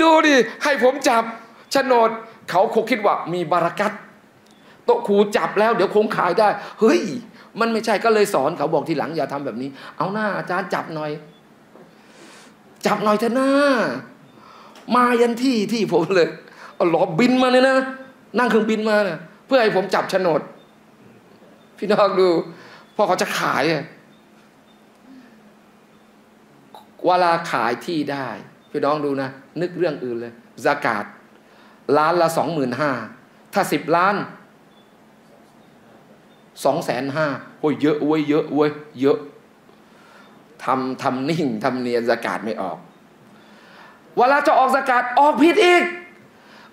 ดูดิให้ผมจับโฉนดเขาคงคิดว่ามีบารักัตโตะครูจับแล้วเดี๋ยวคงขายได้เฮ้ยมันไม่ใช่ก็เลยสอนเขาบอกทีหลังอย่าทำแบบนี้เอาหน้าอาจารย์จับหน่อยเถอะหน้ามายันที่ผมเลยเอาหลอบบินมาเลยนะนั่งเครื่องบินมานะเพื่อให้ผมจับโฉนดพี่น้องดูพ่อเขาจะขายเวลาขายที่ได้พี่น้องดูนะนึกเรื่องอื่นเลยซะกาตล้านละ25,000ถ้า10 ล้าน250,000โอ้ยเยอะเว้ยเยอะทำนิ่งทำเนียนซะกาตไม่ออกเวลาจะออกซะกาตออกผิดอีก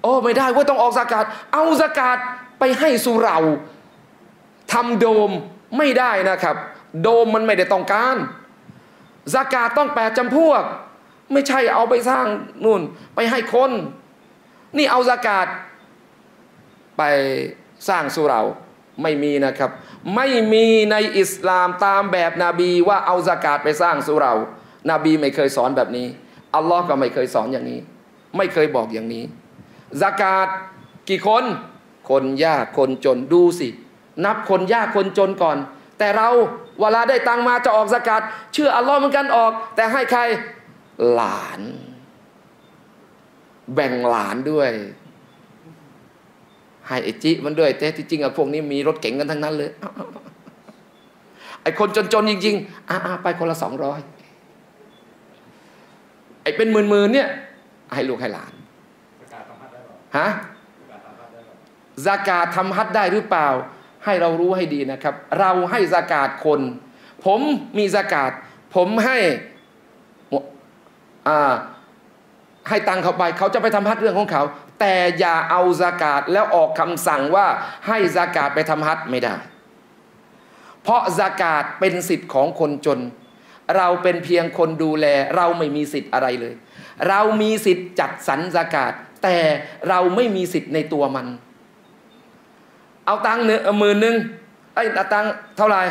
โอ้ไม่ได้ว่าต้องออกซะกาตเอาซะกาตไปให้สุเหร่าทำโดมไม่ได้นะครับโดมมันไม่ได้ต้องการซะกาตต้อง8 จำพวกไม่ใช่เอาไปสร้างนู่นไปให้คนนี่เอาซะกาตไปสร้างสุเหร่าไม่มีนะครับไม่มีในอิสลามตามแบบนบีว่าเอาซะกาตไปสร้างสุเหร่านบีไม่เคยสอนแบบนี้อัลลอฮ์ก็ไม่เคยสอนอย่างนี้ไม่เคยบอกอย่างนี้ซะกาตกี่คนคนยากคนจนดูสินับคนยากคนจนก่อนแต่เราเวลาได้ตังมาจะออกซะกาตเชื่ออัลลอฮ์เหมือนกันออกแต่ให้ใครหลานแบ่งหลานด้วยให้ไอจิมันด้วยแต่ที่จริงอะพวกนี้มีรถเก๋งกันทั้งนั้นเลยไอคนจนจริงๆไปคนละ200ไอเป็นหมื่นๆเนี่ยให้ลูกให้หลานฮะซะกาตทำฮัจญ์ได้หรือเปล่าให้เรารู้ให้ดีนะครับเราให้ซะกาตคนผมมีซะกาตผมให้ตังเขาไปเขาจะไปทำฮัจญ์เรื่องของเขาแต่อย่าเอาซะกาตแล้วออกคำสั่งว่าให้ซะกาตไปทำฮัจญ์ไม่ได้เพราะซะกาตเป็นสิทธิ์ของคนจนเราเป็นเพียงคนดูแลเราไม่มีสิทธิ์อะไรเลยเรามีสิทธิ์จัดสรรซะกาตแต่เราไม่มีสิทธิ์ในตัวมันเอาตังค์10,000ไอ้ตังค์เท่าไหร่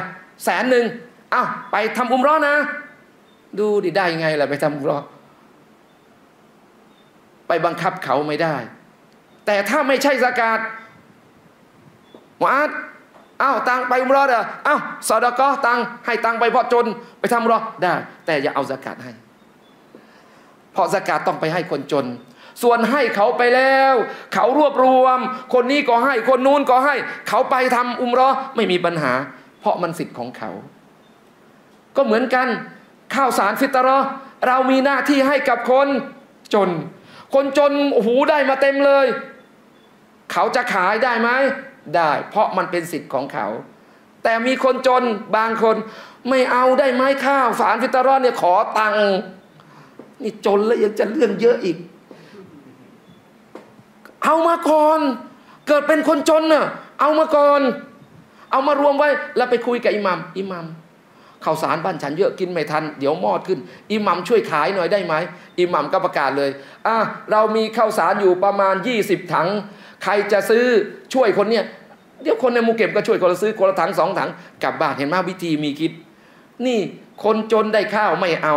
100,000อ้าวไปทำอุมเราะห์นะดูดิได้ไงล่ะไปทำอุมเราะห์ไปบังคับเขาไม่ได้แต่ถ้าไม่ใช่ซะกาตมุอาดอ้าวตังค์ไปอุมเราะห์เหรออ้าวซอดะกอห์ตังค์ให้ตังค์ไปเพราะจนไปทำอุมเราะห์ได้แต่อย่าเอาซะกาตให้เพราะซะกาตต้องไปให้คนจนส่วนให้เขาไปแล้วเขารวบรวมคนนี้ก็ให้คนนู้นก็ให้เขาไปทำอุมเราะห์ไม่มีปัญหาเพราะมันสิทธิ์ของเขาก็เหมือนกันข้าวสารฟิตเราะห์เรามีหน้าที่ให้กับคนจนโอ้โหได้มาเต็มเลยเขาจะขายได้ไหมได้เพราะมันเป็นสิทธิ์ของเขาแต่มีคนจนบางคนไม่เอาได้ไหมข้าวสารฟิตเราะห์เนี่ยขอตังค์นี่จนแล้วยังจะเรื่องเยอะอีกเอามาก่อนเกิดเป็นคนจนน่ะเอามาก่อนเอามารวมไว้แล้วไปคุยกับอิหมัมข่าวสารบ้านฉันเยอะกินไม่ทันเดี๋ยวมอดขึ้นอิหมัมช่วยขายหน่อยได้ไหมอิหมัมก็ประกาศเลยเรามีข่าวสารอยู่ประมาณ20 ถังใครจะซื้อช่วยคนเนี้ยเดี๋ยวคนในหมู่เก็บก็ช่วยคนละซื้อคนละถัง2 ถังกลับบ้านเห็นไหมวิธีมีคิดนี่ คนจนได้ข้าวไม่เอา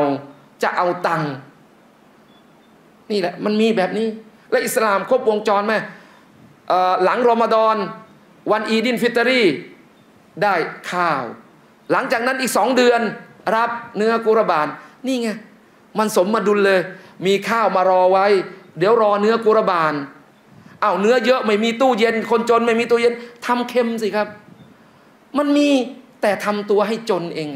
จะเอาตังค์นี่แหละมันมีแบบนี้และอิสลามครบวงจรไหมหลังรอมฎอนวันอีดินฟิตรีได้ข้าวหลังจากนั้นอีก2 เดือนรับเนื้อกุรบานนี่ไงมันสมดุลเลยมีข้าวมารอไว้เดี๋ยวรอเนื้อกุรบานเอาเนื้อเยอะไม่มีตู้เย็นคนจนไม่มีตู้เย็นทำเค็มสิครับมันมีแต่ทำตัวให้จนเอง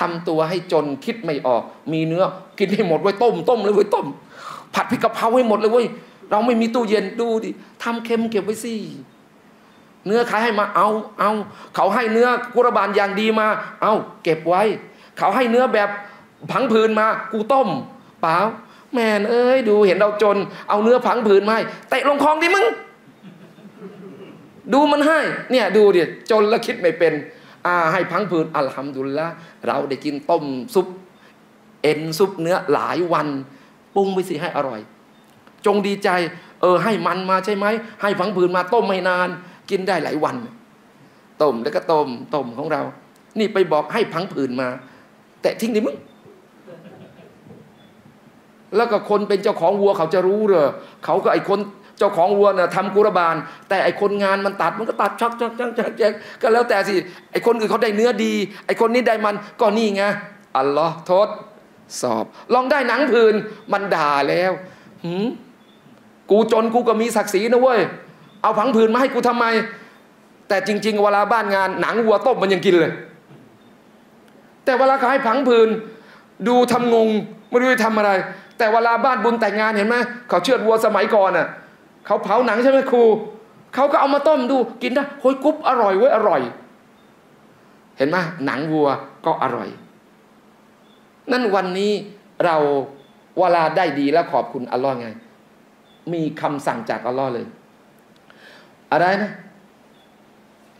ทำตัวให้จนคิดไม่ออกมีเนื้อกินให้หมดไว้ต้มเลยไว้ต้มผัดพริกกะเพราให้หมดเลยเว้ยเราไม่มีตู้เย็นดูดิทำเค็มเก็บไว้สิเนื้อขายให้มาเอาเขาให้เนื้อกุรบานอย่างดีมาเอาเก็บไว้เขาให้เนื้อแบบผังผืนมากูต้มเปล่าแม่นเอ้ยดูเห็นเราจนเอาเนื้อผังผืนมาให้เตะลงคลองดิมึงดูมันให้เนี่ยดูดิจนแล้วคิดไม่เป็นให้ผังผืนอัลฮัมดุลิลละห์เราได้กินต้มซุปเอ็นซุปเนื้อหลายวันปรุงไปสิให้อร่อยจงดีใจให้มันมาใช่ไหมให้ผังผืนมาต้มไม่นานกินได้หลายวันต้มแล้วก็ต้มของเรานี่ไปบอกให้ผังผืนมาแต่ทิ้งดิมึงแล้วก็คนเป็นเจ้าของวัวเขาจะรู้เหรอเขาก็ไอ้คนเจ้าของวัวน่ะทำกุรบานแต่ไอ้คนงานมันตัดมันก็ตัดชักก็แล้วแต่สิไอ้คนอื่นเขาได้เนื้อดีไอ้คนนี้ได้มันก็นี่ไงอัลลอฮ์ทดสอบลองได้หนังผืนมันด่าแล้วกูจนกูก็มีศักดิ์ศรีนะเว้ยเอาผังผืนมาให้กูทำไมแต่จริงๆเวลาบ้านงานหนังวัวต้มมันยังกินเลยแต่เวลาเขาให้ผังผืนดูทำงงไม่รู้จะทำอะไรแต่เวลาบ้านบุญแต่งงานเห็นไหมเขาเชือดวัวสมัยก่อนน่ะเขาเผาหนังใช่ไหมครูเขาก็เอามาต้มดูกินนะโอยกรุ๊บอร่อยเว้ยอร่อยเห็นไหมหนังวัวก็อร่อยนั่นวันนี้เราเวลาได้ดีแล้วขอบคุณอัลลอฮ์ไงมีคำสั่งจากอัลลอฮ์เลยอะไรนะ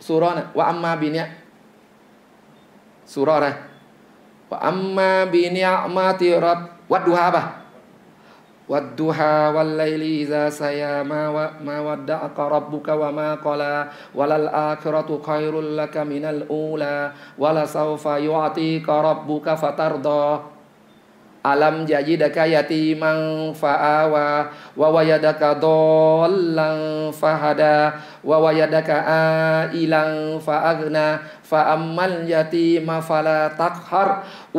ซูเราะห์น่ะวะอัมมาบิเนี่ยซูเราะห์อะไรวะอัมมาบิเนี่ยมาติรับวัดดูฮาบะวัดดูฮาวัลไลลีอิซาซะยามาวะมาวัดดะอะกะร็อบบุกะวะมากอลาวะลัลอาคิเราะตุค็อยรุลละกะมินัลอูลาวะละซอฟะยุอติกะร็อบบุกะฟะตัรฎออะลัมยะญิดะกะยะตีมันฟะอาวาวะวะยะดะกะฎอลลันฟะฮะดาวะวะยะดะกะอาอิลันฟะอัฆนาฟะอัมมัลยะตีมะฟะลาตักฮะร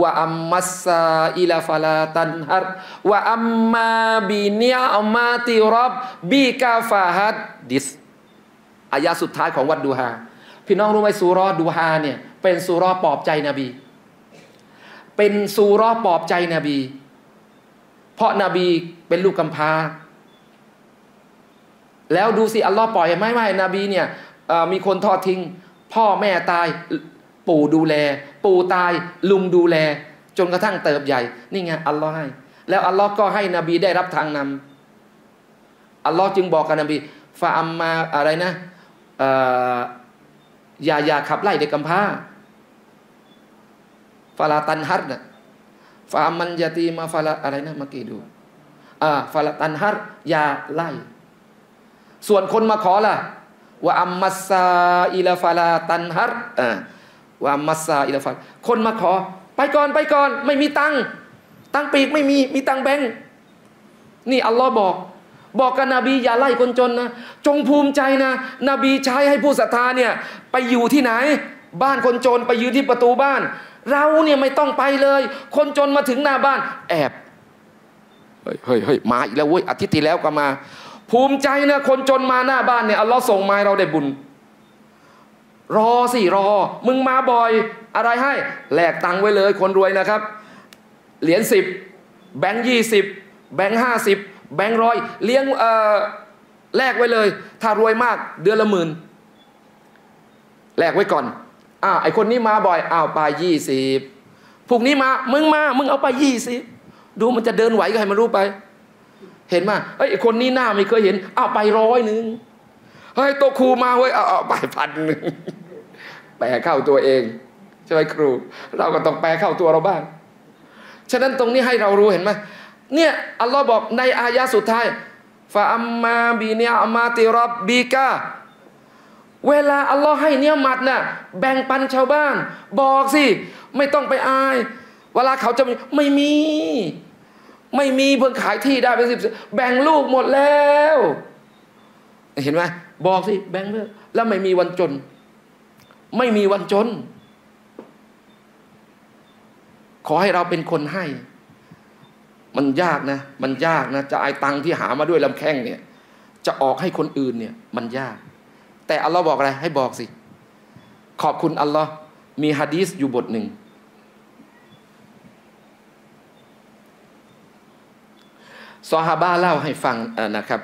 วะอัมมัสซาอิลาฟะลาตันฮะรวะอัมมาบินิอ์มาติร็อบบิกะฟะฮัดดิสอายะสุดท้ายของวัดดูฮาพี่น้องรู้ไหมซูเราะห์ดูฮาเนี่ยเป็นซูเราะห์ปลอบใจนบีเป็นซูเราะห์ปลอบใจนบีเพราะนบีเป็นลูกกำพร้าแล้วดูสิอัลลอฮ์ปล่อยไม่นบีเนี่ยมีคนทอดทิ้งพ่อแม่ตายปู่ดูแลปู่ตายลุงดูแลจนกระทั่งเติบใหญ่นี่ไงอัลลอฮ์ให้แล้วอัลลอฮ์ก็ให้นบีได้รับทางนำอัลลอฮ์จึงบอกกับนบีฟาอัมมาอะไรนะอย่าขับไล่เด็กกำพร้าฟาลาตันฮัดฟาอัมมันยะตีมาฟาลาอะไรนะเมื่อกี้ดูฟาลาตันฮัดอย่าไล่ส่วนคนมาขอล่ะวะอัมมัสซาอิลาฟาลาตันฮัดวะอัมมัสซาอิลาฟาคนมาขอไปก่อนไม่มีตังปีกไม่มีตังแบงค์นี่อัลลอฮ์บอกกับนบีอย่าไล่คนจนนะจงภูมิใจนะนบีใช้ให้ผู้ศรัทธาเนี่ยไปอยู่ที่ไหนบ้านคนจนไปยืนที่ประตูบ้านเราเนี่ยไม่ต้องไปเลยคนจนมาถึงหน้าบ้านแอบเฮ้ยมาอีกแล้วเว้ยอาทิตย์ที่แล้วก็มาภูมิใจนะคนจนมาหน้าบ้านเนี่ยอัลลอฮ์ส่งมาเราได้บุญรอมึงมาบ่อยอะไรให้แลกตังไว้เลยคนรวยนะครับเหรียญ10แบงค์20แบงค์50แบงค์100เลี้ยงแลกไว้เลยถ้ารวยมากเดือนละ10,000แลกไว้ก่อนไอคนนี้มาบ่อยไป20พวกนี้มึงเอาไป20ดูมันจะเดินไหวก็ให้มันรู้ไปเห็นไหมไอคนนี้หน้าไม่เคยเห็นไป100เฮ้ยโตครูมาเว้ยเอาไป1,000แปลเข้าตัวเองใช่ไหมครูเราก็ต้องแปลเข้าตัวเราบ้างฉะนั้นตรงนี้ให้เรารู้เห็นไหมเนี่ยอัลลอฮ์บอกในอายะสุดท้ายฟาอัมมาบิเนียมาติร็อบบิกะเวลาอัลลอฮ์ให้เนียมัดน่ะแบ่งปันชาวบ้านบอกสิ ไม่ต้องไปอายเวลาเขาจะมีไม่มีเพิ่งขายที่ได้ไป10แบ่งลูกหมดแล้วเห็นไหมบอกสิแบ่งเพื่อแล้วไม่มีวันจนขอให้เราเป็นคนให้มันยากนะจะเอาตังค์ที่หามาด้วยลำแข้งเนี่ยจะออกให้คนอื่นเนี่ยมันยากแต่อัลลอฮ์บอกอะไรให้บอกสิขอบคุณอัลลอฮ์มีหะดีษอยู่บทหนึ่งซอฮาบะห์เล่าให้ฟังนะครับ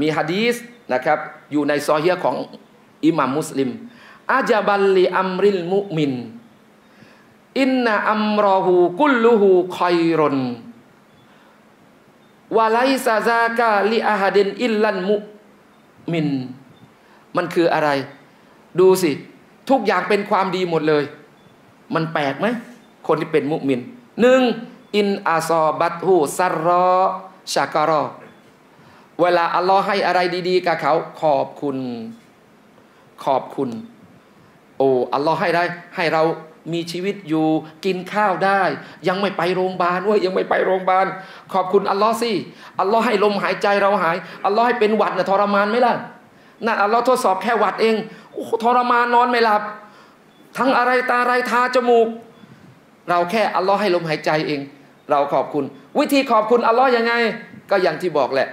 มีหะดีษนะครับอยู่ในซอฮีห์ของอิหม่ามมุสลิมอาจาบัลลิอัมริลมุมินอินนะอัมรอฮูกุลลูฮูคอยรอนวะไลซาซากาลิอาฮาดินอิลลันมุมินมันคืออะไรดูสิทุกอย่างเป็นความดีหมดเลยมันแปลกไหมคนที่เป็นมุมินหนึ่งอินอาซอบัตฮูซัรรอชากรอเวลาอัลลอฮ์ให้อะไรดีๆกับเขาขอบคุณโอ้อัลลอฮ์ให้ได้ให้เรามีชีวิตอยู่กินข้าวได้ยังไม่ไปโรงพยาบาลเว้ยยังไม่ไปโรงพยาบาลขอบคุณอัลลอฮ์สิอัลลอฮ์ให้ลมหายใจเราหายอัลลอฮ์ให้เป็นหวัดนะทรมานไหมล่ะน่ะอัลลอฮ์ทดสอบแค่หวัดเองโอ้ทรมานนอนไม่หลับทั้งอะไรตาอะไรทาจมูกเราแค่อัลลอฮ์ให้ลมหายใจเองเราขอบคุณวิธีขอบคุณอัลลอฮ์ยังไงก็อย่างที่บอกแหละ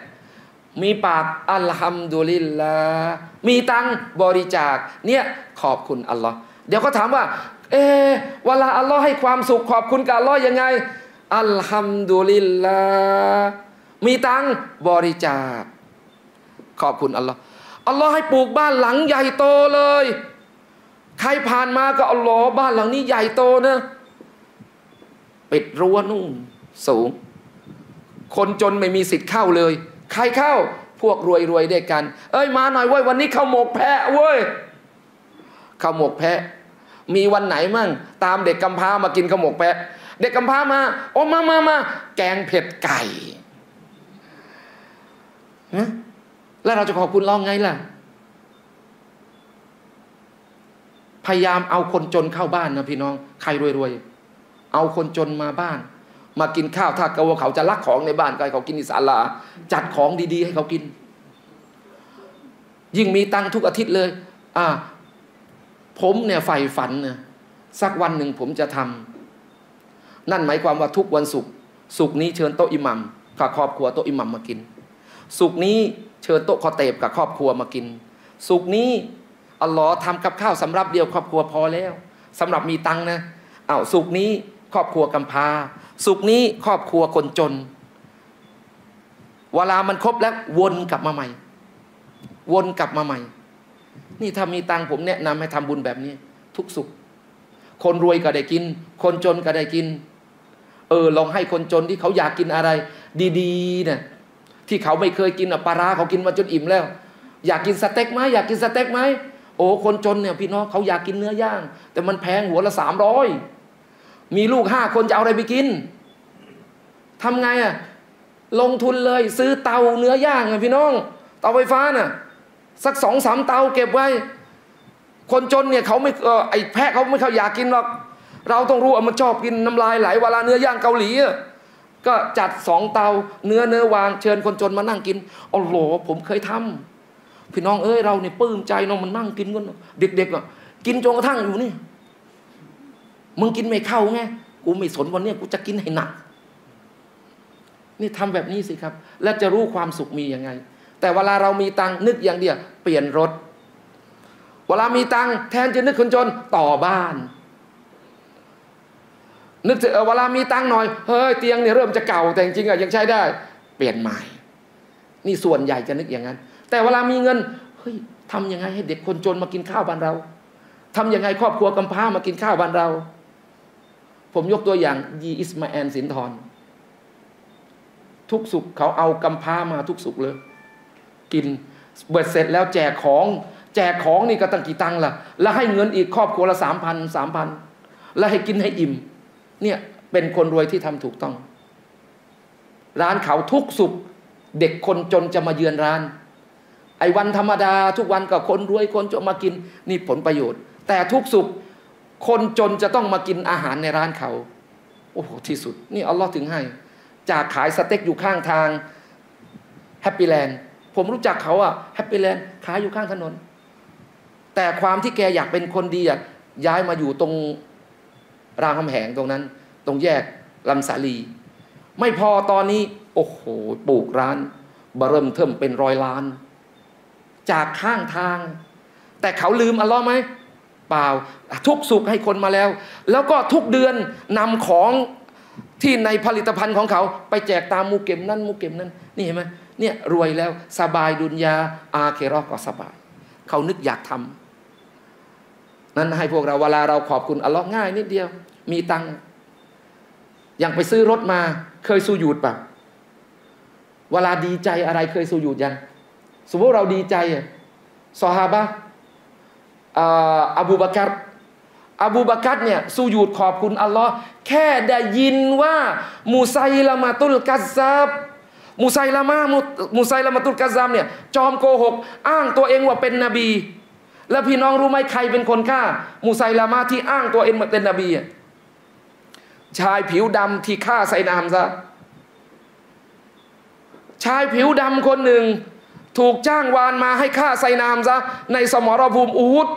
มีปากอัลฮัมดุลิลลาห์มีตังบริจาคเนี่ยขอบคุณอัลลอฮ์เดี๋ยวก็ถามว่าเวลาอัลลอฮ์ให้ความสุขขอบคุณกับอัลลอฮ์ยังไงอัลฮัมดุลิลลาห์มีตังบริจาคขอบคุณอัลลอฮ์ให้ปลูกบ้านหลังใหญ่โตเลยใครผ่านมาก็อัลลอฮ์บ้านหลังนี้ใหญ่โตนะปิดรั้วนู่นสูงคนจนไม่มีสิทธิ์เข้าเลยใครเข้าพวกรวยๆด้วยกันเอ้ยมาหน่อยเว้ยวันนี้ข้าวหมกแพะเว้ยข้าวหมกแพะมีวันไหนมั่งตามเด็กกำพร้ามากินข้าวหมกแพะเด็กกำพร้ามาโอ้มาแกงเผ็ดไก่นะแล้วเราจะขอบคุณร้องไงล่ะพยายามเอาคนจนเข้าบ้านนะพี่น้องใครรวยๆเอาคนจนมาบ้านมากินข้าวถ้าเกิดว่าเขาจะลักของในบ้านก็ให้เขากินอิสระจัดของดีๆให้เขากินยิ่งมีตังทุกอาทิตย์เลยผมเนี่ยใฝ่ฝันนะสักวันหนึ่งผมจะทำนั่นหมายความว่าทุกวันศุกร์นี้เชิญโต๊ะอิหมัมกับครอบครัวโต๊ะอิหมัมมากินศุกร์นี้เชิญโต๊ะคอเตบกับครอบครัวมากินศุกร์นี้อัลลอฮ์ทำกับข้าวสำหรับเดียวครอบครัวพอแล้วสำหรับมีตังนะศุกร์นี้ครอบครัวกำพร้าศุกร์นี้ครอบครัวคนจนเวลามันครบแล้ววนกลับมาใหม่นี่ถ้ามีตังผมแนะนำให้ทำบุญแบบนี้ทุกศุกร์คนรวยก็ได้กินคนจนก็ได้กินลองให้คนจนที่เขาอยากกินอะไรดีๆเนี่ยที่เขาไม่เคยกินปลาร้าเขากินมาจนอิ่มแล้วอยากกินสเต็กไหมโอ้คนจนเนี่ยพี่น้องเขาอยากกินเนื้อย่างแต่มันแพงหัวละ300มีลูก5 คนจะเอาอะไรไปกินทำไงอะลงทุนเลยซื้อเตาเนื้อย่างไงพี่น้องเตาไฟฟ้าน่ะสัก2-3 เตาเก็บไว้คนจนเนี่ยเขาไม่ไอ้แพะเขาไม่เขาอยากกินหรอกเราต้องรู้ว่ามันชอบกินน้ำลายไหลเวลาเนื้อย่างเกาหลีก็จัด2 เตาเนื้อวางเชิญคนจนมานั่งกินอ๋อโหผมเคยทำพี่น้องเอ้ยเราเนี่ยปลื้มใจน้องมันนั่งกินกันเด็กๆอ่ะกินจนกระทั่งอยู่นี่มึงกินไม่เข้าไงกูไม่สนวันนี้กูจะกินให้หนักนี่ทำแบบนี้สิครับแล้วจะรู้ความสุขมียังไงแต่เวลาเรามีตังนึกอย่างเดียวเปลี่ยนรถเวลามีตังแทนจะนึกคนจนต่อบ้านนึกเวลามีตังหน่อยเฮ้ยเตียงเนี่ยเริ่มจะเก่าแต่จริงๆอะยังใช้ได้เปลี่ยนใหม่นี่ส่วนใหญ่จะนึกอย่างนั้นแต่เวลามีเงินเฮ้ยทำยังไงให้เด็กคนจนมากินข้าวบ้านเราทำยังไงครอบครัวกำพร้ามากินข้าวบ้านเราผมยกตัวอย่างยีอิสมาแอลสินธรทุกสุขเขาเอากำพร้ามาทุกสุขเลยกินเบิดเสร็จแล้วแจกของนี่ก็ตั้งกี่ตังล่ะแล้วให้เงินอีกครอบครัวละ3,000แล้วให้กินให้อิ่มเนี่ยเป็นคนรวยที่ทำถูกต้องร้านเขาทุกสุขเด็กคนจนจะมาเยือนร้านไอ้วันธรรมดาทุกวันก็คนรวยคนจะมากินนี่ผลประโยชน์แต่ทุกสุข คนจนจะต้องมากินอาหารในร้านเขาโอ้โหที่สุดนี่อัลลอฮ์ถึงให้จากขายสเต็กอยู่ข้างทางแฮปปี้แลนด์ผมรู้จักเขาอะแฮปปี้แลนด์ขายอยู่ข้างถนนแต่ความที่แกอยากเป็นคนดีอะย้ายมาอยู่ตรงรามคำแหงตรงนั้นตรงแยกลำสาลีไม่พอตอนนี้โอ้โหปลูกร้านบะเริ่มเทิมเป็น100 ล้านจากข้างทางแต่เขาลืมอัลลอฮ์ไหมเปล่าทุกสุขให้คนมาแล้วแล้วก็ทุกเดือนนำของที่ในผลิตภัณฑ์ของเขาไปแจกตามมูเก็มนั่นมูเก็มนั่นนี่เห็นไหมเนี่ยรวยแล้วสบายดุนยาอาเคเราะห์ก็สบายเขานึกอยากทำนั้นให้พวกเราเวลาเราขอบคุณอัลลอฮ์ง่ายนิดเดียวมีตังค์อย่างไปซื้อรถมาเคยสุญูดป่ะเวลาดีใจอะไรเคยสุญูดยังสมมติเราดีใจซอฮาบะอบูบากัรเนี่ยสุญูดขอบคุณอัลลอฮ์แค่ได้ยินว่ามูไซละมาตุลกัซซาบมูไซละมาตุลกัซซาบเนี่ยจอมโกหกอ้างตัวเองว่าเป็นนบีแล้วพี่น้องรู้ไหมใครเป็นคนฆ่ามูไซละมาที่อ้างตัวเองว่าเป็นนบีชายผิวดำที่ฆ่าไซนามซะชายผิวดำคนหนึ่งถูกจ้างวานมาให้ฆ่าไซนามซะในสมรภูมิอูด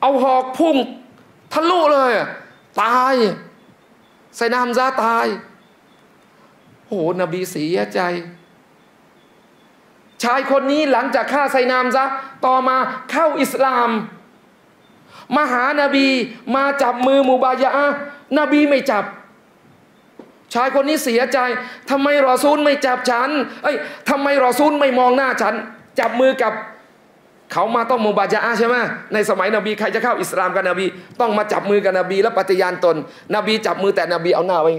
เอาหอกพุ่งทะลุเลยตายไซนามซะตายโหนบีเสียใจชายคนนี้หลังจากฆ่าไซนามซะต่อมาเข้าอิสลามมาหานบีมาจับมือมุบายะอะห์นบีไม่จับชายคนนี้เสียใจทำไมรอซูลไม่จับฉันทำไมรอซูลไม่มองหน้าฉันจับมือกับเขามาต้องมุบายะอะห์ใช่ไหมในสมัยนบีใครจะเข้าอิสลามกับนบีต้องมาจับมือกับนบีและปฏิญาณตนนบีจับมือแต่นบีเอาหน้าไว้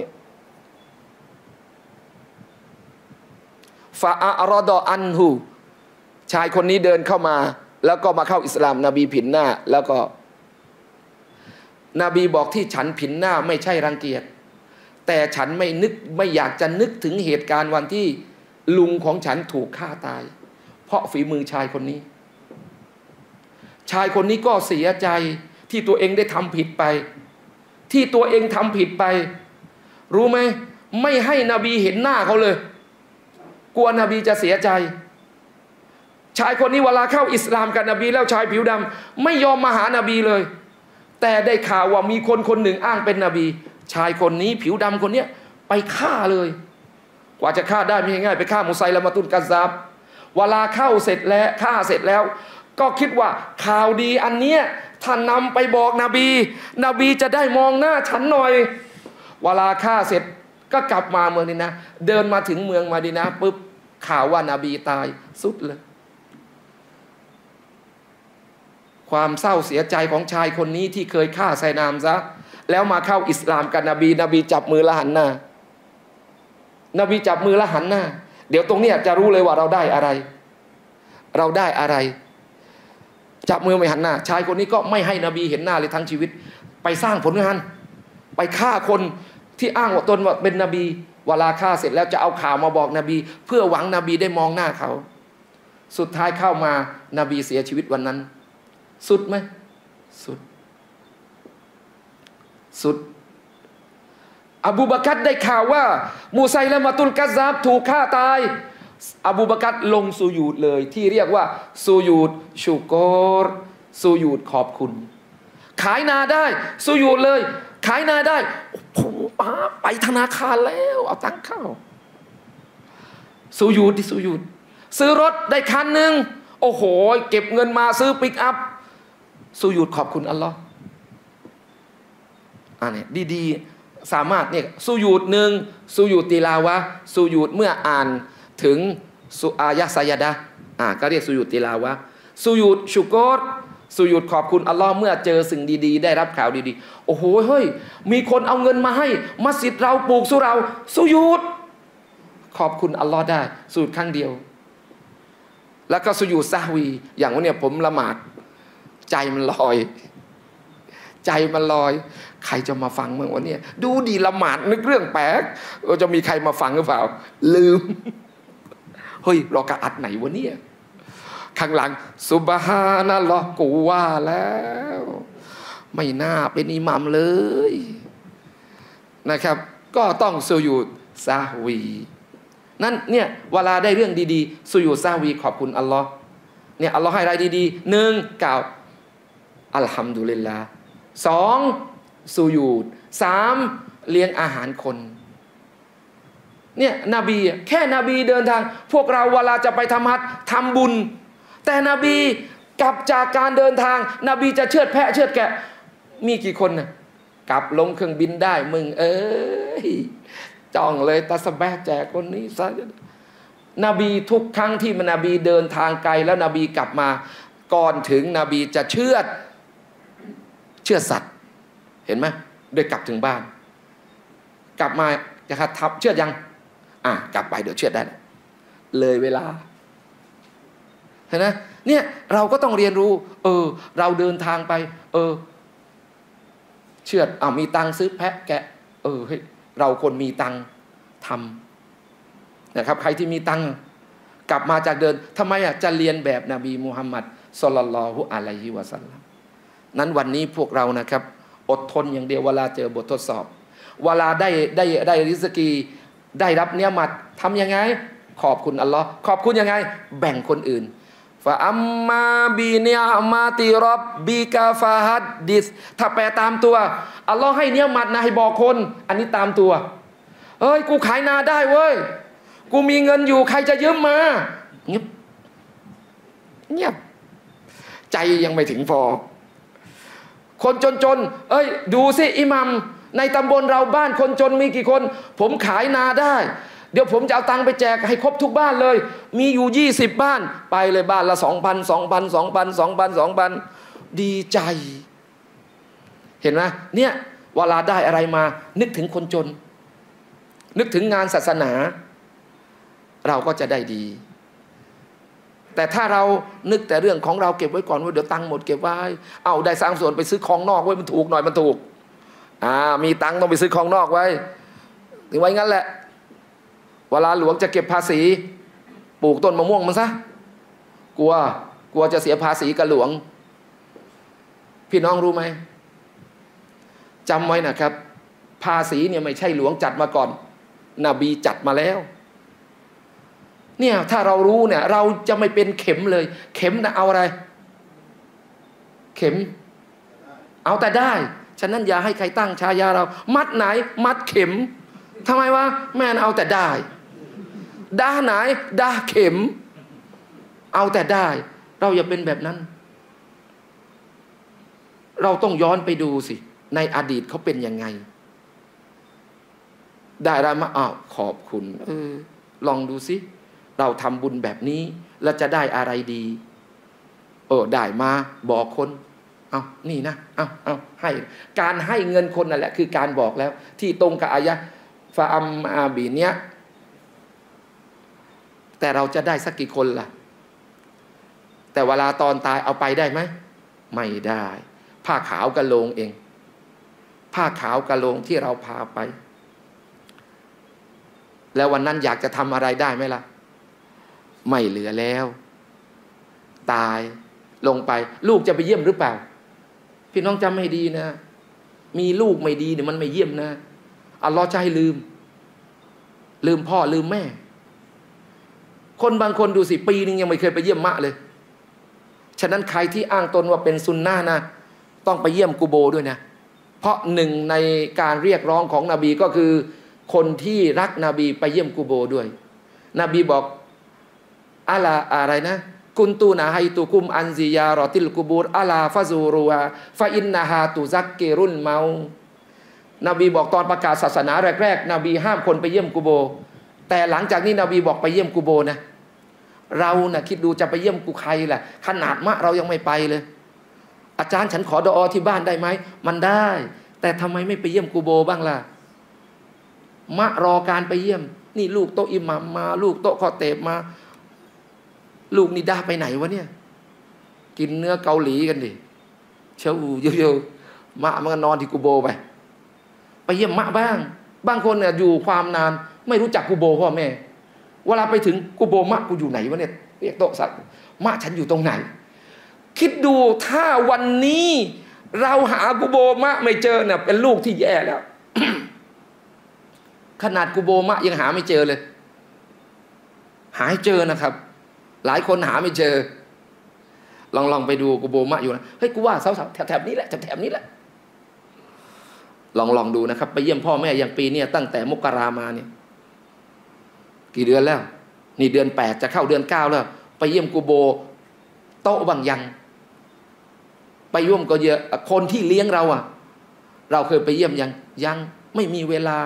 ฟาอารอดออันฮูชายคนนี้เดินเข้ามาแล้วก็มาเข้าอิสลามนบีผินหน้าแล้วก็นบีบอกที่ฉันผินหน้าไม่ใช่รังเกียจแต่ฉันไม่อยากจะนึกถึงเหตุการณ์วันที่ลุงของฉันถูกฆ่าตายเพราะฝีมือชายคนนี้ก็เสียใจที่ตัวเองได้ทำผิดไปรู้ไหมไม่ให้นบีเห็นหน้าเขาเลยกลัวนบีจะเสียใจชายคนนี้เวลาเข้าอิสลามกับนบีแล้วชายผิวดำไม่ยอมมาหานบีเลยแต่ได้ข่าวว่ามีคนคนหนึ่งอ้างเป็นนบีชายคนนี้ผิวดำคนนี้ไปฆ่าเลยกว่าจะฆ่าได้ไม่ง่ายไปฆ่ามูไซละมาตุลกัซซาบเวลาเข้าเสร็จแล้วฆ่าเสร็จแล้วก็คิดว่าข่าวดีอันเนี้ยท่านนำไปบอกนบีจะได้มองหน้าฉันหน่อยเวลาฆ่าเสร็จก็กลับมาเมืองนี้นะเดินมาถึงเมืองมาดีนะปุ๊บข่าวว่านาบีตายสุดเลยความเศร้าเสียใจของชายคนนี้ที่เคยฆ่าไซนามซะแล้วมาเข้าอิสลามกับ นบีจับมือละหันหน้านบีจับมือละหันหน้าเดี๋ยวตรงนี้จะรู้เลยว่าเราได้อะไรจับมือไม่หันหน้าชายคนนี้ก็ไม่ให้นบีเห็นหน้าเลยทั้งชีวิตไปสร้างผลงานไปฆ่าคนที่อ้างว่าตนว่าเป็นนบีเวลาฆ่าเสร็จแล้วจะเอาข่าวมาบอกนบีเพื่อหวังนบีได้มองหน้าเขาสุดท้ายเข้ามานบีเสียชีวิตวันนั้นสุดไหมสุดอบูบากัรได้ข่าวว่ามูไซละมาตุลกัซซาบถูกฆ่าตายอบูบากัรลงสุญูดเลยที่เรียกว่าสุญูดชูกรสุญูดขอบคุณขายนาได้สุญูดเลยขายนาได้ผมไปธนาคารแล้วเอาตังค์เข้าสุญูดซื้อรถได้คันหนึ่งโอ้โหเก็บเงินมาซื้อปิกอัพสุญูดขอบคุณอัลลอฮ์เนี่ยดีๆสามารถเนี่ยสุญูดหนึ่งสุญูดติลาวะสุญูดเมื่ออ่านถึงสุอายะห์ซัยยะดะห์ก็เรียกสุญูดติลาวะสุญูดชุกรสุญูดขอบคุณอัลลอฮ์เมื่อเจอสิ่งดีๆได้รับข่าวดีๆโอ้โหเฮ้ยมีคนเอาเงินมาให้มัสยิดเราปลูกสุเราสุญูดขอบคุณอัลลอฮ์ได้สุญูดครั้งเดียวแล้วก็สุญูดซะฮวีอย่างวันนี้ผมละหมาดใจมันลอยใครจะมาฟังเมื่อวันนี้ดูดีละหมาดนึกเรื่องแปลกจะมีใครมาฟังหรือเปล่าลืมเฮ้ยเรากะอัดไหนวะเนี่ย ข้างหลังซุบฮานัลลอฮ์กูว่าแล้วไม่น่าเป็นอิหมัมเลยนะครับก็ต้องสุญูดซาฮวีนั่นเนี่ยเวลาได้เรื่องดีๆสุญูดซาฮวีขอบคุณอัลลอฮ์เนี่ยอัลลอฮ์ให้อะไรดีๆหนึ่งกล่าวอัลฮัมดุลิลลาห์สองสุญูดสามเลี้ยงอาหารคนเนี่ยนบีแค่นบีเดินทางพวกเราเวลาจะไปทำฮัจญ์ทำบุญแต่นบีกลับจากการเดินทางนบีจะเชือดแพะเชือดแกะมีกี่คนน่ะกลับลงเครื่องบินได้มึงเอ้ยจ้องเลยตาสะแบะแจกคนนี้ซะนบีทุกครั้งที่นบีเดินทางไกลแล้วนบีกลับมาก่อนถึงนบีจะเชือดสัตว์เห็นไหมโดยกลับถึงบ้านกลับมาจะทับเชือดยังกลับไปเดี๋ยวเชือดได้เลยเวลาเห็นไหมเนี่ยเราก็ต้องเรียนรู้เราเดินทางไปเชือดมีตังซื้อแพะแกะเฮ้ยเราคนมีตังทำนะครับใครที่มีตังกลับมาจากเดินทำไมจะเรียนแบบนบีมุฮัมมัดศ็อลลัลลอฮุอะลัยฮิวะซัลลัมนั้นวันนี้พวกเรานะครับอดทนอย่างเดียวเวลาเจอบททดสอบเวลาได้ริสกีได้รับเนื้อมัดทำยังไงขอบคุณอัลลอฮ์ขอบคุณยังไงแบ่งคนอื่นฟะอัมมาบีเนียมาติรับบีกาฟาฮัดดิสถ้าแปลตามตัวอัลลอฮ์ให้เนื้อมัดนะให้บอกคนอันนี้ตามตัวเอ้ยกูขายนาได้เว้ยกูมีเงินอยู่ใครจะยืมมาเงียบเงียบใจยังไม่ถึงพอคนจนๆเอ้ยดูสิอิหมัมในตำบลเราบ้านคนจนมีกี่คนผมขายนาได้เดี๋ยวผมจะเอาตังค์ไปแจกให้ครบทุกบ้านเลยมีอยู่20บ้านไปเลยบ้านละ 2,000 ดีใจเห็นไหมเนี่ยเวลาได้อะไรมานึกถึงคนจนนึกถึงงานศาสนาเราก็จะได้ดีแต่ถ้าเรานึกแต่เรื่องของเราเก็บไว้ก่อนว่าเดี๋ยวตังค์หมดเก็บไว้เอาได้สร้างส่วนไปซื้อของนอกไว้มันถูกหน่อยมันถูกมีตังค์ต้องไปซื้อของนอกไว้ถึงไว้งั้นแหละเวลาหลวงจะเก็บภาษีปลูกต้นมะม่วงมันซะกลัวจะเสียภาษีกับหลวงพี่น้องรู้ไหมจำไว้นะครับภาษีเนี่ยไม่ใช่หลวงจัดมาก่อนนบีจัดมาแล้วเนี่ยถ้าเรารู้เนี่ยเราจะไม่เป็นเข็มเลยเข็มนะเอาอะไรเข็มเอาแต่ได้ฉะนั้นอย่าให้ใครตั้งฉายาเรามัดไหนมัดเข็มทำไมวะแม่นเอาแต่ได้ด่าไหนด่าเข็มเอาแต่ได้เราอย่าเป็นแบบนั้นเราต้องย้อนไปดูสิในอดีตเขาเป็นยังไงได้อะไรมาขอบคุณลองดูสิเราทำบุญแบบนี้แล้วจะได้อะไรดีได้มาบอกคนเอานี่นะเอาให้การให้เงินคนนั่นแหละคือการบอกแล้วที่ตรงกับอายะห์ฟะอัมอาบีเนี้ยแต่เราจะได้สักกี่คนล่ะแต่เวลาตอนตายเอาไปได้ไหมไม่ได้ผ้าขาวกะโลงเองผ้าขาวกะโลงที่เราพาไปแล้ววันนั้นอยากจะทำอะไรได้ไหมล่ะไม่เหลือแล้วตายลงไปลูกจะไปเยี่ยมหรือเปล่าพี่น้องจำให้ดีนะมีลูกไม่ดีเนี่ยมันไม่เยี่ยมนะอัลลอฮ์จะให้ลืมพ่อลืมแม่คนบางคนดูสิปีนึงยังไม่เคยไปเยี่ยมมะเลยฉะนั้นใครที่อ้างตนว่าเป็นซุนนะห์นะต้องไปเยี่ยมกูโบด้วยนะเพราะหนึ่งในการเรียกร้องของนบีก็คือคนที่รักนบีไปเยี่ยมกูโบด้วยนบีบอกอะไรนะกุนตูนะไฮตูกุมอันซียารอติลกูบูรอาลาฟาซูรัวฟาอินนาฮาตูซักเกรุนเมานบีบอกตอนประกาศศาสนาแรกๆนบีห้ามคนไปเยี่ยมกูโบแต่หลังจากนี้นบีบอกไปเยี่ยมกูโบนะเรานะคิดดูจะไปเยี่ยมกูใครล่ะขนาดมะเรายังไม่ไปเลยอาจารย์ฉันขอดอที่บ้านได้ไหมมันได้แต่ทำไมไม่ไปเยี่ยมกูโบบ้างล่ะมะรอการไปเยี่ยมนี่ลูกโตอิหมัมมาลูกโตคอเตบมาลูกนี่ด่าไปไหนวะเนี่ยกินเนื้อเกาหลีกันดิเช้าเยอะๆมะมันก็นอนที่กูโบไปเยี่ยมมะบางคนเนี่ยอยู่ความนานไม่รู้จักกูโบพ่อแม่เวลาไปถึงกูโบมะกูอยู่ไหนวะเนี่ยเรียกโต๊ะสัตว์ มะฉันอยู่ตรงไหนคิดดูถ้าวันนี้เราหากุโบมะไม่เจอเนี่ยเป็นลูกที่แย่แล้ว ขนาดกุโบมะยังหาไม่เจอเลยหาให้เจอนะครับหลายคนหาไม่เจอลองไปดูกุโบมะอยู่นะเฮ้ยกูว่าแถบนี้แหละแถบนี้แหละลองดูนะครับไปเยี่ยมพ่อแม่อย่างปีนี้ตั้งแต่มกรามาเนี่ยกี่เดือนแล้วนี่เดือน8จะเข้าเดือน9แล้วไปเยี่ยมกุโบโต๊ะบางยังไปร่วมก็เยอะคนที่เลี้ยงเราอ่ะเราเคยไปเยี่ยมยังไม่มีเวลา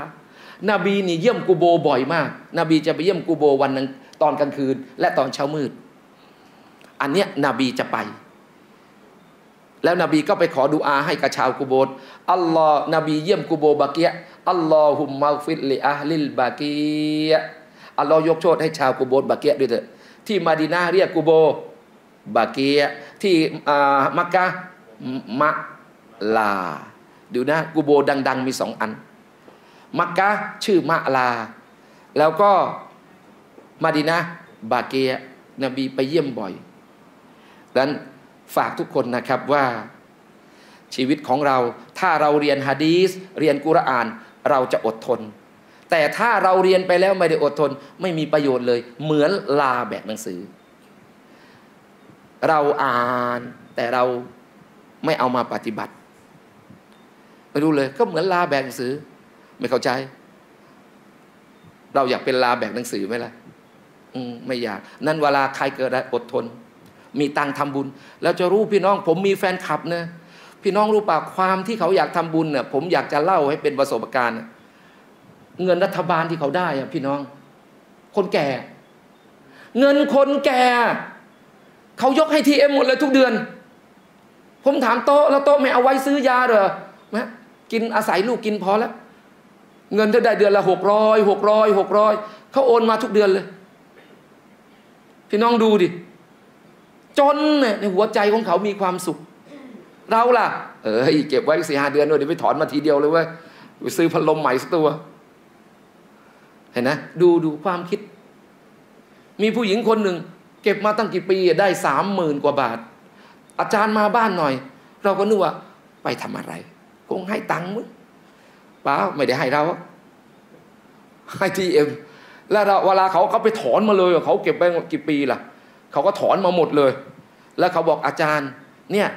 นบีนี่เยี่ยมกุโบบ่อยมากนบีจะไปเยี่ยมกุโบวันนึงตอนกลางคืนและตอนเช้ามืดอันเนี้ยนบีจะไปแล้วนบีก็ไปขอดุอาให้กับชาวกุโบร์อัลลอฮ์นบีเยี่ยมกุโบบากียะอัลลอฮุมมักฟิดลิอะฮ์ลิลบากียะอัลลอฮ์ยกโทษให้ชาวกุโบร์บากียะด้วยเถอะที่มาดินาเรียกกุโบบากียะที่มักกะมะลาดูนะกุโบร์ดังๆมี2อันมักกะชื่อมะลาแล้วก็มาดินาบากียะนบีไปเยี่ยมบ่อยดังนั้นฝากทุกคนนะครับว่าชีวิตของเราถ้าเราเรียนหะดีษเรียนกุรอานเราจะอดทนแต่ถ้าเราเรียนไปแล้วไม่ได้อดทนไม่มีประโยชน์เลยเหมือนลาแบกหนังสือเราอ่านแต่เราไม่เอามาปฏิบัติไม่รู้เลยก็เหมือนลาแบกหนังสือไม่เข้าใจเราอยากเป็นลาแบกหนังสือไหมล่ะไม่อยากนั่นเวลาใครเกิดอดทนมีตังทำบุญแล้วจะรู้พี่น้องผมมีแฟนคลับนะพี่น้องรู้ป่ะความที่เขาอยากทำบุญเนี่ยผมอยากจะเล่าให้เป็นประสบการณ์เงินรัฐบาลที่เขาได้อะพี่น้องคนแก่เงินคนแก่เขายกให้ทีเอ็มหมดเลยทุกเดือนผมถามโต๊ะแล้วโต๊ะไม่เอาไว้ซื้อยาเหรอแม่กินอาศัยลูกกินพอแล้วเงินเธอได้เดือนละ600เขาโอนมาทุกเดือนเลยพี่น้องดูดิจนในหัวใจของเขามีความสุขเราล่ะเก็บไว้4-5 เดือนด้วยเดี๋ยวไปถอนมาทีเดียวเลยเว้ยไปซื้อพัดลมใหม่สักตัวเห็นนะดูความคิดมีผู้หญิงคนหนึ่งเก็บมาตั้งกี่ปีได้30,000 กว่าบาทอาจารย์มาบ้านหน่อยเราก็นึกว่าไปทำอะไรคงให้ตังค์มั้งเปล่าไม่ได้ให้เราให้ทีเอ็มแล้วเวลาเขาไปถอนมาเลยเขาเก็บไปกี่ปีล่ะเขาก็ถอนมาหมดเลยแล้วเขาบอกอาจารย์เนี่ย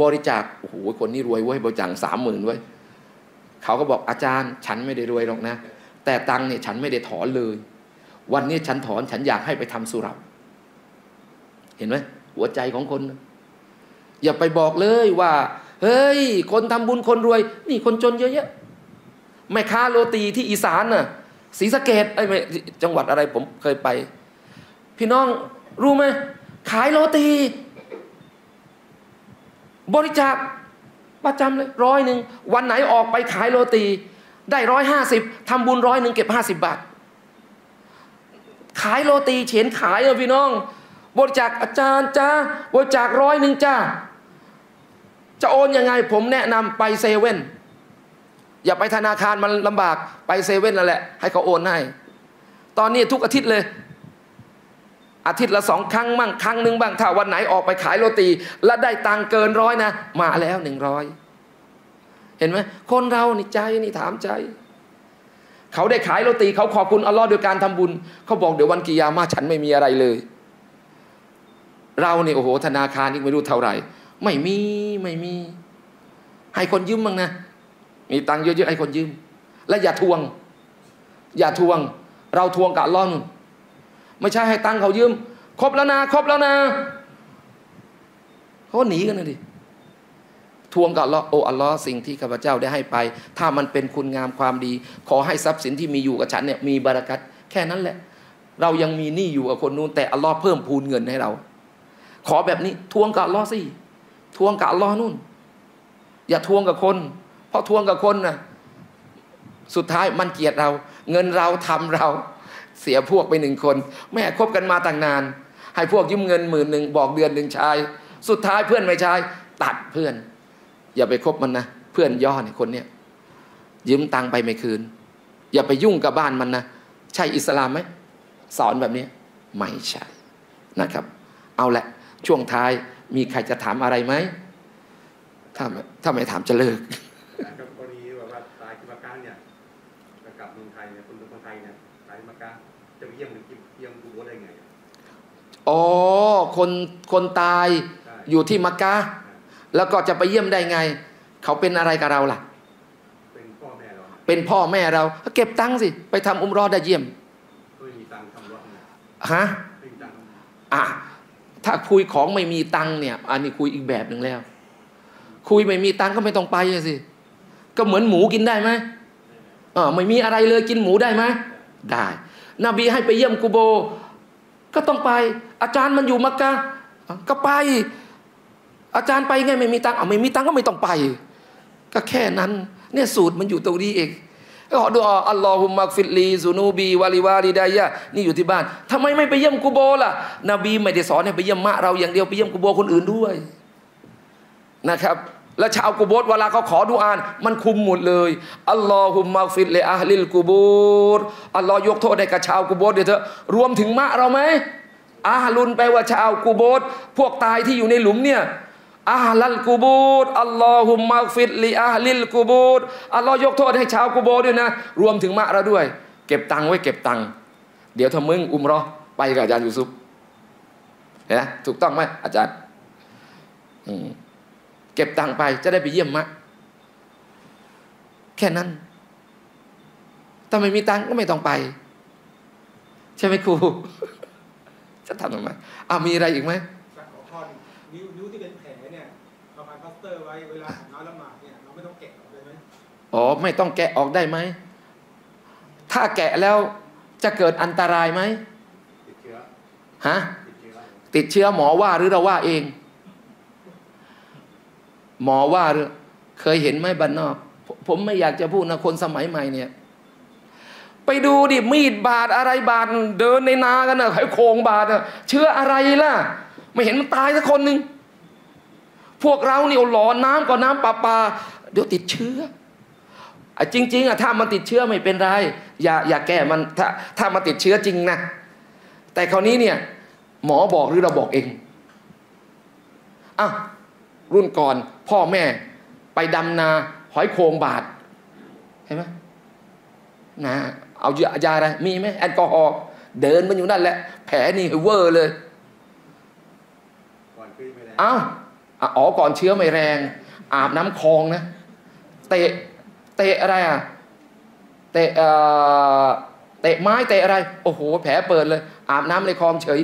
บริจาคโอ้โหคนนี้รวยเว้ยบริจาค30,000เว้ยเขาก็บอกอาจารย์ฉันไม่ได้รวยหรอกนะแต่ตังเนี่ยฉันไม่ได้ถอนเลยวันนี้ฉันถอนฉันอยากให้ไปทำสุเราะห์เห็นไหมหัวใจของคนอย่าไปบอกเลยว่าเฮ้ยคนทำบุญคนรวยนี่คนจนเยอะแยะแม่ค้าโรตีที่อีสานน่ะศรีสะเกษจังหวัดอะไรผมเคยไปพี่น้องรู้ไหมขายโรตีบริจาคประจำเลย100วันไหนออกไปขายโรตีได้150ทำบุญ100เก็บ50 บาทขายโรตีเฉียนขายเลยพี่น้องบริจาคอาจารย์จ้าบริจาค100จ้าจะโอนยังไงผมแนะนำไปเซเว่นอย่าไปธนาคารมันลำบากไปเซเว่นนั่นแหละให้เขาโอนให้ตอนนี้ทุกอาทิตย์เลยอาทิตย์ละ2 ครั้งบ้างครั้งหนึ่งบ้างถ้าวันไหนออกไปขายโรตีและได้ตังเกิน100นะมาแล้ว100เห็นไหมคนเรานี่ใจนี่ถามใจเขาได้ขายโรตีเขาขอบคุณอัลลอฮ์โดยการทำบุญเขาบอกเดี๋ยววันกิยามะห์ฉันไม่มีอะไรเลยเราเนี่ยโอ้โหธนาคารนี่ไม่รู้เท่าไหร่ไม่มีให้คนยืมบ้างนะมีตังเยอะๆให้คนยืมและอย่าทวงเราทวงกับอัลลอฮ์ไม่ใช่ให้ตังเขายืมครบแล้วนะเขาหนีกันนะดิทวงกับอัลลอฮ์อัลลอฮ์สิ่งที่ข้าพเจ้าได้ให้ไปถ้ามันเป็นคุณงามความดีขอให้ทรัพย์สินที่มีอยู่กับฉันเนี่ยมีบารักัตแค่นั้นแหละเรายังมีหนี้อยู่กับคนนู้นแต่อัลลอฮ์เพิ่มพูนเงินให้เราขอแบบนี้ทวงกับอัลลอฮ์สิทวงกับอัลลอฮ์นู่นอย่าทวงกับคนเพราะทวงกับคนนะสุดท้ายมันเกลียดเราเงินเราทำเราเสียพวกไป1 คนแม่คบกันมาตั้งนานให้พวกยืมเงิน10,000บอกเดือน 1ใช้สุดท้ายเพื่อนไม่ใช้ตัดเพื่อนอย่าไปคบมันนะเพื่อนย่อเนี่ยคนเนี้ยยืมตังไปไม่คืนอย่าไปยุ่งกับบ้านมันนะใช่อิสลามไหมสอนแบบนี้ไม่ใช่นะครับ เอาแหละช่วงท้ายมีใครจะถามอะไรไหมถ้าไม่ถามจะเลิกกับกรณีแบบว่าตายที่มาก้าเนี่ยกลับเมืองไทยเนี่ยคนไทยเนี่ยตายมาก้าจะไปเยี่ยมหรือเยี่ยมกูโบได้ไงอ๋อคนตายอยู่ที่มักกะแล้วก็จะไปเยี่ยมได้ไงเขาเป็นอะไรกับเราล่ะเป็นพ่อแม่เราเก็บตังค์สิไปทำอุมเราะห์ได้เยี่ยมไม่มีตังค์ทำอุมเราะห์ฮะถ้าคุยของไม่มีตังค์เนี่ยอันนี้คุยอีกแบบหนึ่งแล้วคุยไม่มีตังค์ก็ไม่ต้องไปสิก็เหมือนหมูกินได้ไหมไม่มีอะไรเลยกินหมูได้ไหมได้นบีให้ไปเยี่ยมกูโบก็ต้องไปอาจารย์มันอยู่มักกะก็ไปอาจารย์ไปไงไม่มีตังค์ไม่มีตังค์ก็ไม่ต้องไปก็แค่นั้นเนี่ยสูตรมันอยู่ตรงนี้เองก็ขอดุอาอัลลอฮุมมักฟิรลีซุนูบีวะลิวาลิดายะนี่อยู่ที่บ้านทำไมไม่ไปเยี่ยมกูโบล่ะนบีไม่ได้สอนให้ไปเยี่ยมมะเราอย่างเดียวไปเยี่ยมกูโบคนอื่นด้วยนะครับแล้วชาวกูโบเวลาเขาขอดุอามันคุมหมดเลยอัลลอฮุมมักฟิรลีอะฮลิลกูบูรอัลลอฮ์ยกโทษให้กับชาวกูโบเดี๋ยวเถอะรวมถึงมะเราไหมอาลุนแปลว่าชาวกูโบสพวกตายที่อยู่ในหลุมเนี่ยอาลัลกูบูดอัลลอฮุมมักฟิรลีอาลิลกูบูดอัลลอฮ์ยกโทษให้ชาวกูโบด้วยนะรวมถึงมะเราด้วยเก็บตังค์ไว้เก็บตังค์เดี๋ยวถ้ามึงอุมเราะห์ไปกับอาจารย์ยูซุฟเห็นไหมถูกต้องไหมอาจารย์เก็บตังค์ไปจะได้ไปเยี่ยมมะแค่นั้นถ้าไม่มีตังค์ก็ไม่ต้องไปใช่ไหมครูจะทำทำไมมีอะไรอีกไหมขอข้อหนึ่งนิ้วที่เป็นแผลเนี่ยเราพันพลาสเตอร์ไว้เวลาน้ำละหมาดเนี่ยเราไม่ต้องแกะออกได้ไหมไม่ต้องแกะออกได้ไหมถ้าแกะแล้วจะเกิดอันตรายไหมติดเชื้อติดเชื้อหมอว่าหรือเราว่าเองหมอว่าหรือเคยเห็นไหมบ้านนอกผมไม่อยากจะพูดนะคนสมัยใหม่เนี่ยไปดูดิมีดบาดอะไรบาดเดินในนากันนะไอ้โคงบาดเชื้ออะไรล่ะไม่เห็นมันตายสักคนหนึ่งพวกเราเนี่ยหลอนน้ำก่อนน้ำปลาเดี๋ยวติดเชื้อจริงๆถ้ามันติดเชื้อไม่เป็นไรอย่าแก้มันถ้ามันติดเชื้อจริงนะแต่คราวนี้เนี่ยหมอบอกหรือเราบอกเองรุ่นก่อนพ่อแม่ไปดำนาหอยโคงบาดเห็นไหมนะเอายาอะไรมีไหมแอลกอฮอล์เดินมันอยู่นั่นแหละแผลนี่เวอร์เลยก่อนเชื้อไม่แรงอาบน้ำคลองนะเตะอะไรเตะไม้เตะอะไรโอ้โหแผลเปิดเลยอาบน้ำในคลองเฉย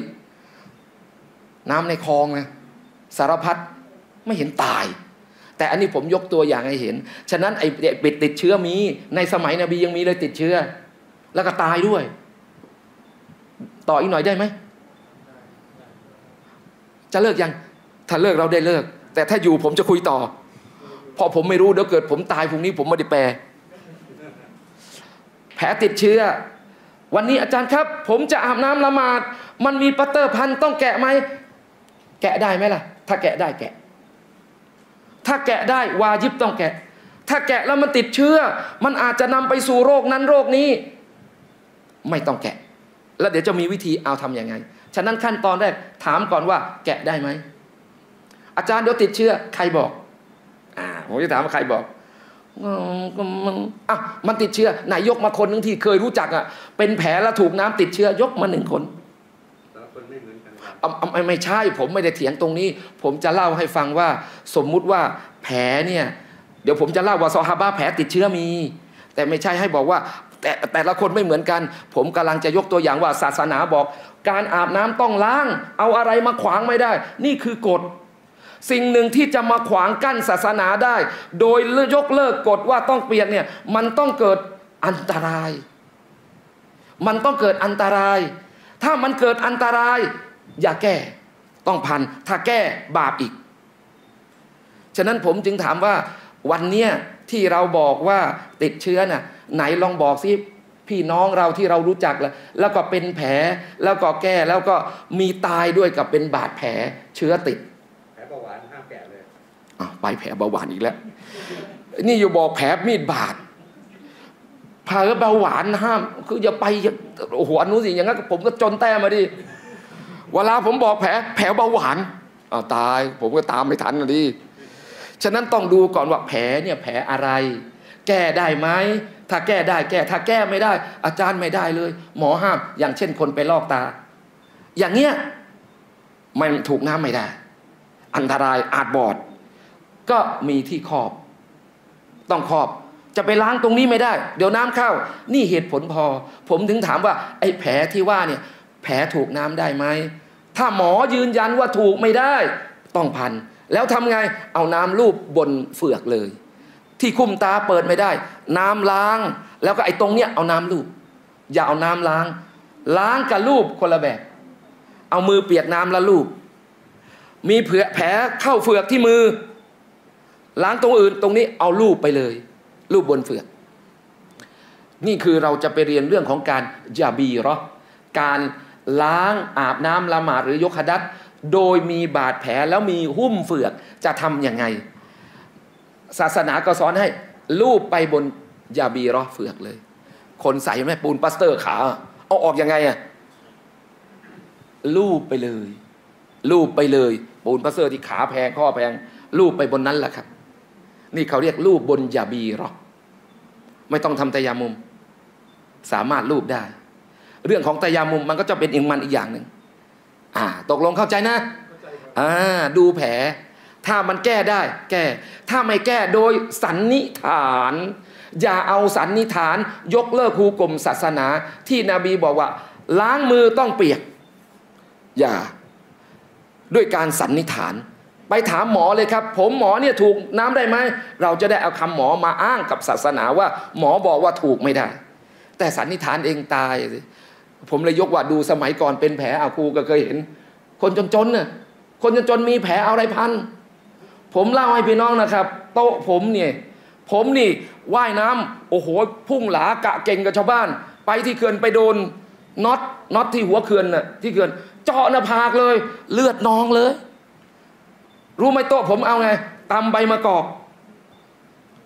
น้ำในคลองนะสารพัดไม่เห็นตายแต่อันนี้ผมยกตัวอย่างให้เห็นฉะนั้นไอ้ติดเชื้อมีในสมัยนบียังมีเลยติดเชื้อแล้วก็ตายด้วยต่ออีกหน่อยได้ไหมจะเลิกยังถ้าเลิกเราได้เลิกแต่ถ้าอยู่ผมจะคุยต่อเพราะผมไม่รู้เดี๋ยวเกิดผมตายพรุ่งนี้ผมไม่ได้แปลแผลติดเชื้อวันนี้อาจารย์ครับผมจะอาบน้ำละหมาดมันมีปัตเตอร์พันต้องแกะไหมแกะได้ไหมล่ะถ้าแกะได้แกะถ้าแกะได้วาญิบต้องแกะถ้าแกะแล้วมันติดเชื้อมันอาจจะนำไปสู่โรคนั้นโรคนี้ไม่ต้องแกะแล้วเดี๋ยวจะมีวิธีเอาทำยังไงฉะนั้นขั้นตอนแรกถามก่อนว่าแกะได้ไหมอาจารย์เดี๋ยวติดเชื้อใครบอกผมจะถามว่าใครบอกมันติดเชื้อนายยกมาคนหนึ่งที่เคยรู้จักเป็นแผลแล้วถูกน้ำติดเชื้อยกมาหนึ่งคนไม่ใช่ผมไม่ได้เถียงตรงนี้ผมจะเล่าให้ฟังว่าสมมุติว่าแผลเนี่ยเดี๋ยวผมจะเล่าว่าซอฮาบะห์แผลติดเชื้อมีแต่ไม่ใช่ให้บอกว่าแต่ละคนไม่เหมือนกันผมกำลังจะยกตัวอย่างว่าศาสนาบอกการอาบน้ำต้องล้างเอาอะไรมาขวางไม่ได้นี่คือกฎสิ่งหนึ่งที่จะมาขวางกั้นศาสนาได้โดยยกเลิกกฎว่าต้องเปลี่ยนเนี่ยมันต้องเกิดอันตรายถ้ามันเกิดอันตรายอย่าแก้ต้องพันถ้าแก้บาปอีกฉะนั้นผมจึงถามว่าวันเนี้ยที่เราบอกว่าติดเชื้อน่ะไหนลองบอกสิพี่น้องเราที่เรารู้จักแล้วก็เป็นแผลแล้วก็แก้แล้วก็มีตายด้วยกับเป็นบาดแผลเชื้อติดแผลเบาหวานห้ามแกะเลยไปแผลเบาหวานอีกแล้ว นี่อยู่บอกแผลมีดบาดแผลเบาหวานห้ามคืออย่าไปโอ้โหอันนู้นสิอย่างนั้นผมก็จนแต้มาดิ เวลาผมบอกแผลเบาหวานตายผมก็ตามไม่ทันดิฉะนั้นต้องดูก่อนว่าแผลเนี่ยแผลอะไรแก้ได้ไหมถ้าแก้ได้แก้ถ้าแก้ไม่ได้อาจารย์ไม่ได้เลยหมอห้ามอย่างเช่นคนไปลอกตาอย่างเงี้ยมันถูกน้ำไม่ได้อันตรายอาจบอดก็มีที่ครอบต้องครอบจะไปล้างตรงนี้ไม่ได้เดี๋ยวน้ำเข้านี่เหตุผลพอผมถึงถามว่าไอ้แผลที่ว่าเนี่ยแผลถูกน้ำได้ไหมถ้าหมอยืนยันว่าถูกไม่ได้ต้องพันแล้วทำไงเอาน้ำลูบบนเฟือกเลยที่คุ้มตาเปิดไม่ได้น้ำล้างแล้วก็ไอ้ตรงเนี้ยเอาน้ำลูบอย่าเอาน้ำล้างล้างกับลูบคนละแบบเอามือเปียกน้ำแล้วลูบมีแผลเข้าเฟือกที่มือล้างตรงอื่นตรงนี้เอาลูบไปเลยลูบบนเฟือกนี่คือเราจะไปเรียนเรื่องของการยาบีเราะการล้างอาบน้ำละหมาดหรือยกหะดัษโดยมีบาดแผลแล้วมีหุ้มเฟือกจะทำยังไงศาสนาก็สอนให้ลูบไปบนยาบีเราะเฟือกเลยคนใส่ไม่ปูนปลาสเตอร์ขาเอาออกยังไงอะลูบไปเลยลูบไปเลยปูนปลาสเตอร์ที่ขาแพงข้อแพงลูบไปบนนั้นแหละครับนี่เขาเรียกลูบบนยาบีเราะไม่ต้องทำตะยามุมสามารถลูบได้เรื่องของตะยามุมมันก็จะเป็นอีกมันอีกอย่างหนึ่งตกลงเข้าใจนะดูแผลถ้ามันแก้ได้แก้ถ้าไม่แก้โดยสันนิฐานอย่าเอาสันนิฐานยกเลิกภูกรมศาสนาที่นบีบอกว่าล้างมือต้องเปียกอย่าด้วยการสันนิฐานไปถามหมอเลยครับผมหมอเนี่ยถูกน้ำได้ไหมเราจะได้เอาคำหมอมาอ้างกับศาสนาว่าหมอบอกว่าถูกไม่ได้แต่สันนิฐานเองตายสิผมเลยยกว่าดูสมัยก่อนเป็นแผลครูก็เคยเห็นคนจนๆน่ะคนจนมีแผลอะไรพันผมเล่าให้พี่น้องนะครับโต๊ะผมเนี่ยผมนี่ว่ายน้ำโอ้โหพุ่งหลากะเก่งกับชาวบ้านไปที่เขื่อนไปโดนน็อตที่หัวเขื่อนน่ะที่เขื่อนเจาะหน้าผากเลยเลือดนองเลยรู้ไหมโต๊ะผมเอาไงตำใบมะกอก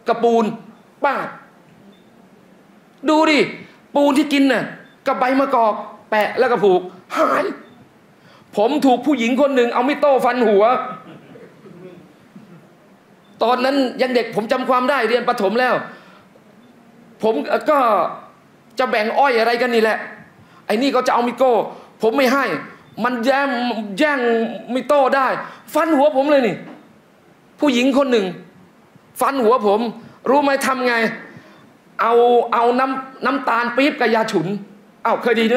กระปูนป้าดูดิปูนที่กินน่ะกับใบมะกอกแปะแล้วก็ผูกหายผมถูกผู้หญิงคนหนึ่งเอามิโต้ฟันหัวตอนนั้นยังเด็กผมจำความได้เรียนประถมแล้วผมก็จะแบ่งอ้อยอะไรกันนี่แหละไอ้นี่ก็จะเอามิโก้ผมไม่ให้มันแย่งมิโต้ได้ฟันหัวผมเลยนี่ผู้หญิงคนหนึ่งฟันหัวผมรู้ไหมทำไงเอาน้ำตาลปี๊บกับยาฉุนเอาเคยดีไหม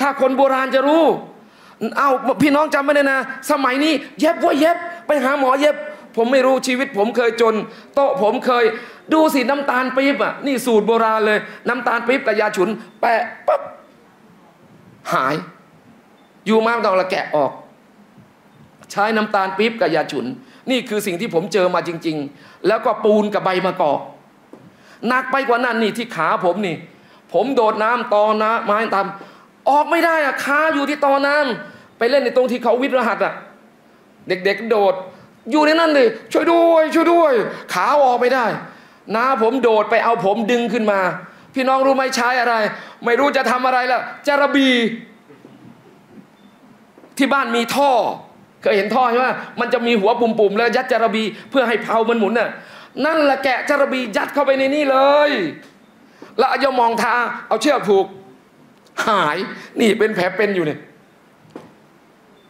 ถ้าคนโบราณจะรู้เอาพี่น้องจำไม่ได้นะสมัยนี้เย็บว่าเย็บไปหาหมอเย็บผมไม่รู้ชีวิตผมเคยจนโต๊ะผมเคยดูสิน้ำตาลปี๊บอ่ะนี่สูตรโบราณเลยน้ำตาลปี๊บกับยาฉุนแปะปั๊บหายอยู่มากต้องละแกะออกใช้น้ำตาลปี๊บกับยาฉุนนี่คือสิ่งที่ผมเจอมาจริงๆแล้วก็ปูนกับใบมะกอกหนักไปกว่านั้นนี่ที่ขาผมนี่ผมโดดน้ำตอน้ำไม้ตามออกไม่ได้อะขาอยู่ที่ตอน้ำไปเล่นในตรงที่เขาวิทย์รหัสอะเด็กๆโดดอยู่ในนั้นเลยช่วยด้วยช่วยด้วยขาออกไม่ได้น้าผมโดดไปเอาผมดึงขึ้นมาพี่น้องรู้ไหมใช้อะไรไม่รู้จะทำอะไรแล้วจระบีที่บ้านมีท่อเคยเห็นท่อใช่ไหมมันจะมีหัวปุ่มๆแล้วยัดจระบีเพื่อให้เพลามันหมุนน่ะนั่นแหละแกะจระบียัดเข้าไปในนี่เลยแล้วเอามองทาเอาเชือกผูกหายนี่เป็นแผลเป็นอยู่เนี่ย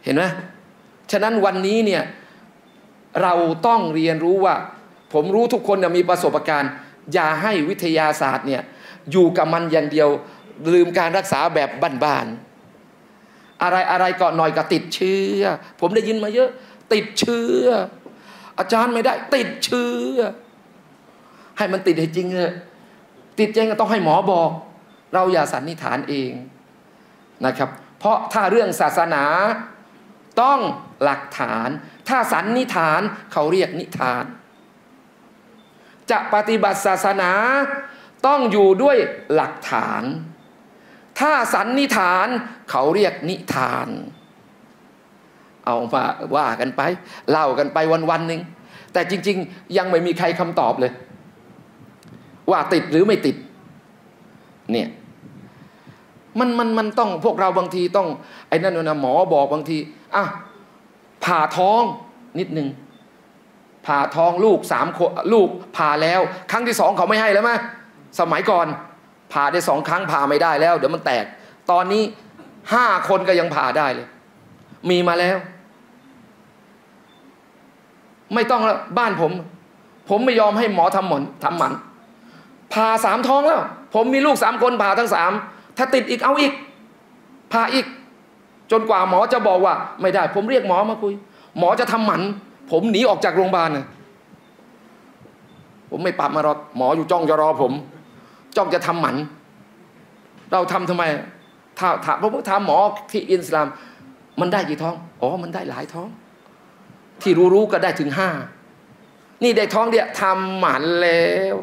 เห็นไหมฉะนั้นวันนี้เนี่ยเราต้องเรียนรู้ว่าผมรู้ทุกคนมีประสบการณ์อย่าให้วิทยาศาสตร์เนี่ยอยู่กับมันอย่างเดียวลืมการรักษาแบบบ้านๆอะไรก็หน่อยก็ติดเชื้อผมได้ยินมาเยอะติดเชื้ออาจารย์ไม่ได้ติดเชื้อให้มันติดให้จริงเถอะติดจริงก็ต้องให้หมอบอกเราอย่าสันนิษฐานเองนะครับเพราะถ้าเรื่องศาสนาต้องหลักฐานถ้าสันนิษฐานเขาเรียกนิทานจะปฏิบัติศาสนาต้องอยู่ด้วยหลักฐานถ้าสันนิษฐานเขาเรียกนิทานเอามาว่ากันไปเล่ากันไปวันๆหนึ่งแต่จริงๆยังไม่มีใครคำตอบเลยว่าติดหรือไม่ติดเนี่ย มันต้องพวกเราบางทีต้องไอ้นั่นนะหมอบอกบางทีอ่ะผ่าท้องนิดนึงผ่าท้องลูก3 คนลูกผ่าแล้วครั้งที่2เขาไม่ให้แล้วไหมสมัยก่อนผ่าได้2 ครั้งผ่าไม่ได้แล้วเดี๋ยวมันแตกตอนนี้5 คนก็ยังผ่าได้เลยมีมาแล้วไม่ต้องแล้วบ้านผมไม่ยอมให้หมอทำหมันผ่า3 ท้องแล้วผมมีลูก3 คนผ่าทั้ง3ถ้าติดอีกเอาอีกผ่าอีกจนกว่าหมอจะบอกว่าไม่ได้ผมเรียกหมอมาคุยหมอจะทำหมันผมหนีออกจากโรงพยาบาลนะผมไม่ปรับมารอหมออยู่จ้องจะรอผมจ้องจะทำหมันเราทำทำไมถามพระพุทธหมอที่อิสลามมันได้กี่ท้องอ๋อมันได้หลายท้องที่รู้ๆก็ได้ถึง5นี่ได้ท้องเดียวทำหมันแล้ว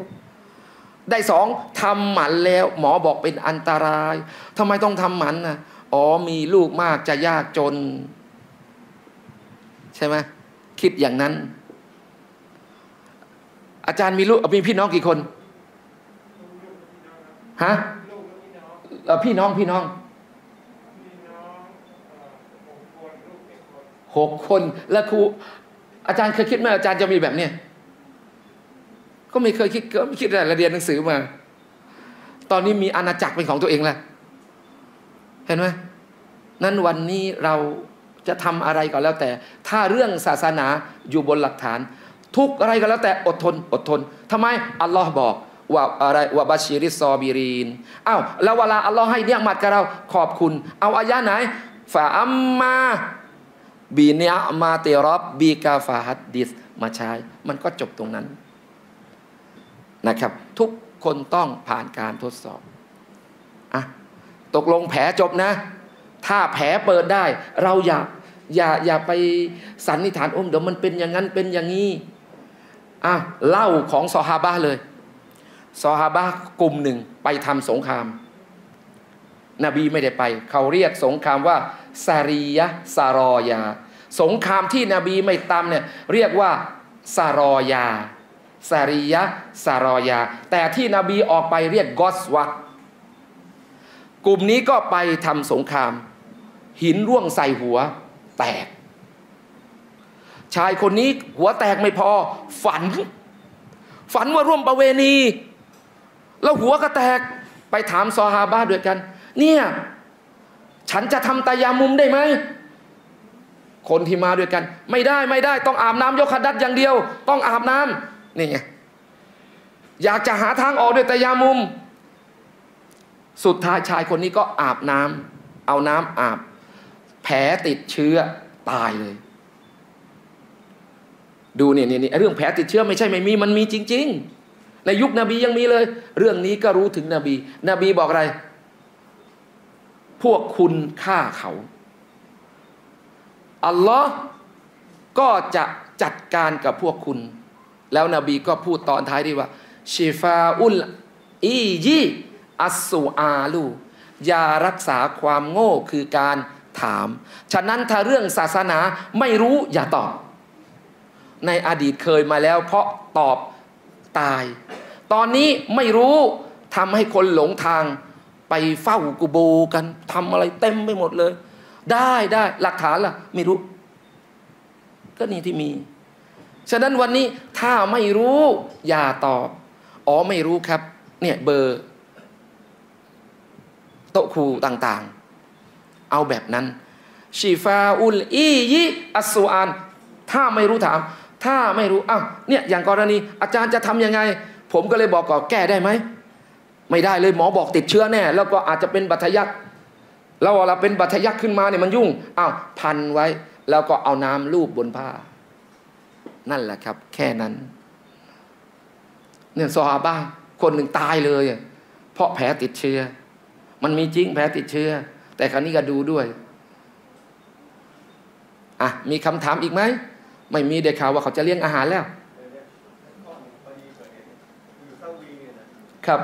ได้2ทำหมันแล้วหมอบอกเป็นอันตรายทำไมต้องทำหมันนะอ๋อมีลูกมากจะยากจนใช่ไหมคิดอย่างนั้นอาจารย์มีลูกมีพี่น้องกี่คนฮะพี่น้อง6 คนแล้วครูอาจารย์เคยคิดไหมอาจารย์จะมีแบบเนี้ยก็ไม่เคยคิดแต่เรียนหนังสือมาตอนนี้มีอาณาจักรเป็นของตัวเองแล้วเห็นไหมนั้นวันนี้เราจะทำอะไรก็แล้วแต่ถ้าเรื่องศาสนาอยู่บนหลักฐานทุกอะไรก็แล้วแต่อดทนทำไมอัลลอฮ์บอกว่าอะไรว่าบาชีริซอบิรีนอ้าวแล้วเวลาอัลลอฮ์ให้เนี่ยมัดกับเราขอบคุณเอาอายะไหนฟาอัมมาบีเนียมาเตรอบบีกาฟาฮัดดิสมาใช้มันก็จบตรงนั้นนะครับทุกคนต้องผ่านการทดสอบอ่ะตกลงแผลจบนะถ้าแผลเปิดได้เราอย่าไปสันนิษฐานเดี๋ยวมันเป็นอย่างนั้นเป็นอย่างนี้อ่ะเล่าของซอฮาบะเลยซอฮาบะกลุ่มหนึ่งไปทำสงครามนบีไม่ได้ไปเขาเรียกสงครามว่าซารียะซารอยาสงครามที่นบีไม่ตามเนี่ยเรียกว่าซารอยาซารียะซารอยาแต่ที่นบีออกไปเรียกกอสวะกลุ่มนี้ก็ไปทำสงครามหินร่วงใส่หัวแตกชายคนนี้หัวแตกไม่พอฝันว่าร่วมประเวณีแล้วหัวก็แตกไปถามซอฮาบะด้วยกันเนี่ยฉันจะทำตายามุมได้ไหมคนที่มาด้วยกันไม่ได้ต้องอาบน้ำยกขดัดอย่างเดียวต้องอาบน้ำนี่ไงอยากจะหาทางออกด้วยตายามุมสุดท้ายชายคนนี้ก็อาบน้ำเอาน้ำอาบแผลติดเชื้อตายเลยดูเนี่ยเรื่องแผลติดเชื้อไม่ใช่ไม่มีมันมีจริงๆในยุคนบียังมีเลยเรื่องนี้ก็รู้ถึงนบีบอกอะไรพวกคุณฆ่าเขาอัลลอฮ์ก็จะจัดการกับพวกคุณแล้วนบีก็พูดตอนท้ายที่ว่าชิฟาอุลอียีอัสซูอาลูยารักษาความโง่คือการถามฉะนั้นถ้าเรื่องศาสนาไม่รู้อย่าตอบในอดีตเคยมาแล้วเพราะตอบตายตอนนี้ไม่รู้ทำให้คนหลงทางไปเฝ้ากุโบกันทำอะไรเต็มไปหมดเลยได้หลักฐานล่ะไม่รู้ก็นี่ที่มีฉะนั้นวันนี้ถ้าไม่รู้อย่าตอบอ๋อไม่รู้ครับเนี่ยเบอร์โตครูต่างๆเอาแบบนั้นชีฟาอุลอียิอัสซูอันถ้าไม่รู้ถามถ้าไม่รู้อ้าวเนี่ยอย่างกรณีอาจารย์จะทำยังไงผมก็เลยบอกก่อนแก้ได้ไหมไม่ได้เลยหมอบอกติดเชื้อแน่แล้วก็อาจจะเป็นบัตยักแล้วเราเป็นบัตยักขึ้นมาเนี่ยมันยุ่งอ้าวพันไว้แล้วก็เอาน้ำลูบบนผ้านั่นแหละครับแค่นั้นเนี่ยซอฮาบะคนหนึ่งตายเลยเพราะแผลติดเชื้อมันมีจริงแผลติดเชื้อแต่คราวนี้ก็ดูด้วยอ่ะมีคำถามอีกไหมไม่มีเด็กข่าวว่าเขาจะเลี้ยงอาหารแล้วครับ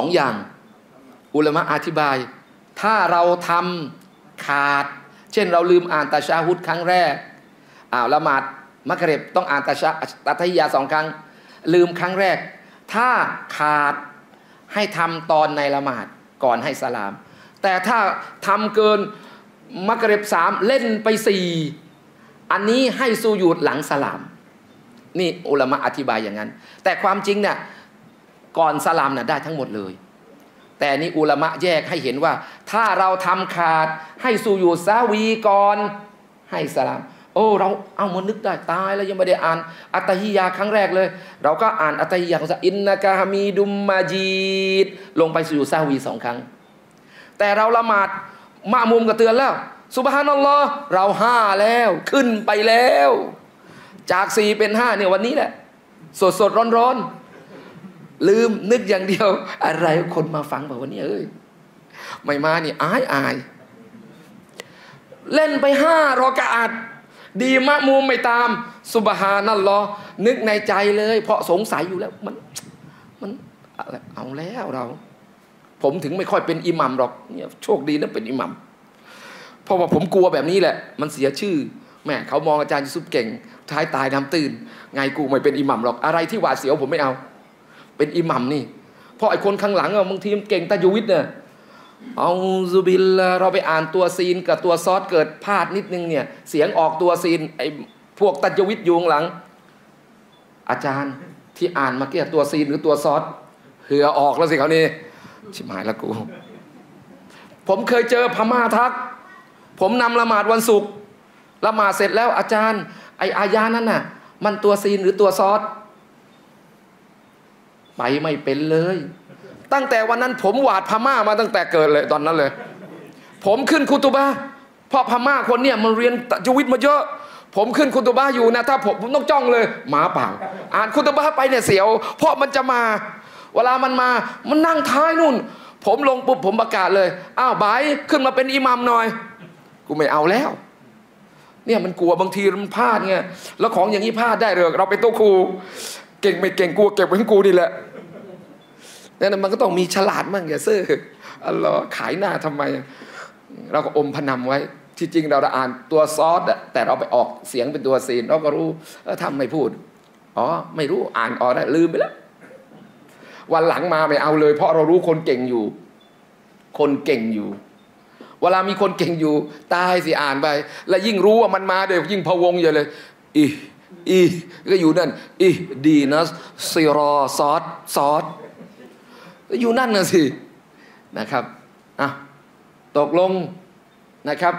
2 อย่างอุลามะอธิบายถ้าเราทำขาดเช่นเราลืมอ่านตะชาฮุดครั้งแรกละหมาดมักริบต้องอ่านตะฮิยะห์2 ครั้งลืมครั้งแรก ถ้าขาดให้ทำตอนในละหมาดก่อนให้สลามแต่ถ้าทำเกินมักริบสามเล่นไปสี่อันนี้ให้ซูยูดหลังสลามนี่อุลามะอธิบายอย่างนั้นแต่ความจริงเนี่ยก่อนสลามน่ะได้ทั้งหมดเลยแต่นี่อุลามะแยกให้เห็นว่าถ้าเราทำขาดให้ซูยูดซาวีก่อนให้สลามโอ้เราเอามันนึกได้ตายแล้วยังไม่ได้อ่านอัตตะฮิยาครั้งแรกเลยเราก็อ่านอัตตะฮิยาของอินนากะฮามีดุมมาจีดลงไปซูยูดซาวีสองครั้งแต่เราละหมาดมะมุมก็เตือนแล้วซุบฮานัลลอฮ์เราห้าแล้วขึ้นไปแล้วจากสี่เป็นห้าเนี่ยวันนี้แหละสดๆร้อนๆลืมนึกอย่างเดียวอะไรคนมาฟังบอกวันนี้เอ้ยไม่มาเนี่ยอายเล่นไปห้ารอกะอัดดีมะมุมไม่ตามซุบฮานัลลอฮ์นึกในใจเลยเพราะสงสัยอยู่แล้วมันเอาแล้วเราผมถึงไม่ค่อยเป็นอิหมัมหรอกเนี่ยโชคดีนะเป็นอิหมัมเพราะว่าผมกลัวแบบนี้แหละมันเสียชื่อแม่เขามองอาจารย์ยูซุฟเก่งท้ายตายน้ำตื่นไงกูไม่เป็นอิหมัมหรอกอะไรที่หวาดเสียวผมไม่เอาเป็นอิหมัมนี่เพราะไอ้คนข้างหลังบางทีมันเก่งตะยูวิทเนี่ยเอาซูบิลเราไปอ่านตัวซีนกับตัวซอสเกิดพลาดนิดนึงเนี่ยเสียงออกตัวซีนไอ้พวกตะยูวิทอยู่ข้างหลังอาจารย์ที่อ่านมาเกี่ยวตัวซีนหรือตัวซอสเหือออกแล้วสิเขานี่ชิบหายแล้วกูผมเคยเจอพม่าทักผมนำละหมาดวันศุกร์ละหมาดเสร็จแล้วอาจารย์ไออายานั้นน่ะมันตัวซีนหรือตัวซอสไปไม่เป็นเลยตั้งแต่วันนั้นผมหวาดพม่ามาตั้งแต่เกิดเลยตอนนั้นเลยผมขึ้นคุตุบะเพราะพม่าคนเนี่ยมันเรียนตะจวิดมาเยอะผมขึ้นคุตุบะอยู่นะถ้าผมต้องจ้องเลยหมาเปล่าอ่านคุตุบะไปเนี่ยเสียวเพราะมันจะมาเวลามันมามันนั่งท้ายนู่นผมลงปุ๊บผมประกาศเลยอ้าวบายขึ้นมาเป็นอิหมัมหน่อยกูไม่เอาแล้วเนี่ยมันกลัวบางทีมันพลาดไงแล้วของอย่างนี้พลาดได้หรือเราเป็นโต๊ะครูเก่งไม่เก่งกลัวเก็บไว้ให้กูนี่แหละนั่นมันก็ต้องมีฉลาดมั่งอย่าซื่ออัลลอฮ์ขายหน้าทำไมเราก็อมพนำไว้ที่จริงเราอ่านตัวซอสแต่เราไปออกเสียงเป็นตัวซีนเราก็รู้แล้วทำไม่พูดอ๋อไม่รู้อ่านออกได้ลืมไปแล้ววันหลังมาไม่เอาเลยเพราะเรารู้คนเก่งอยู่เวลามีคนเก่งอยู่ตายสิอ่านไปและยิ่งรู้ว่ามันมาเดี๋ยวยิ่งพะวงอยู่เลยอีก็อยู่นั่นอีดีนะซีรอซอสอยู่นั่นน่ะสินะครับอ่ะตกลงนะครับ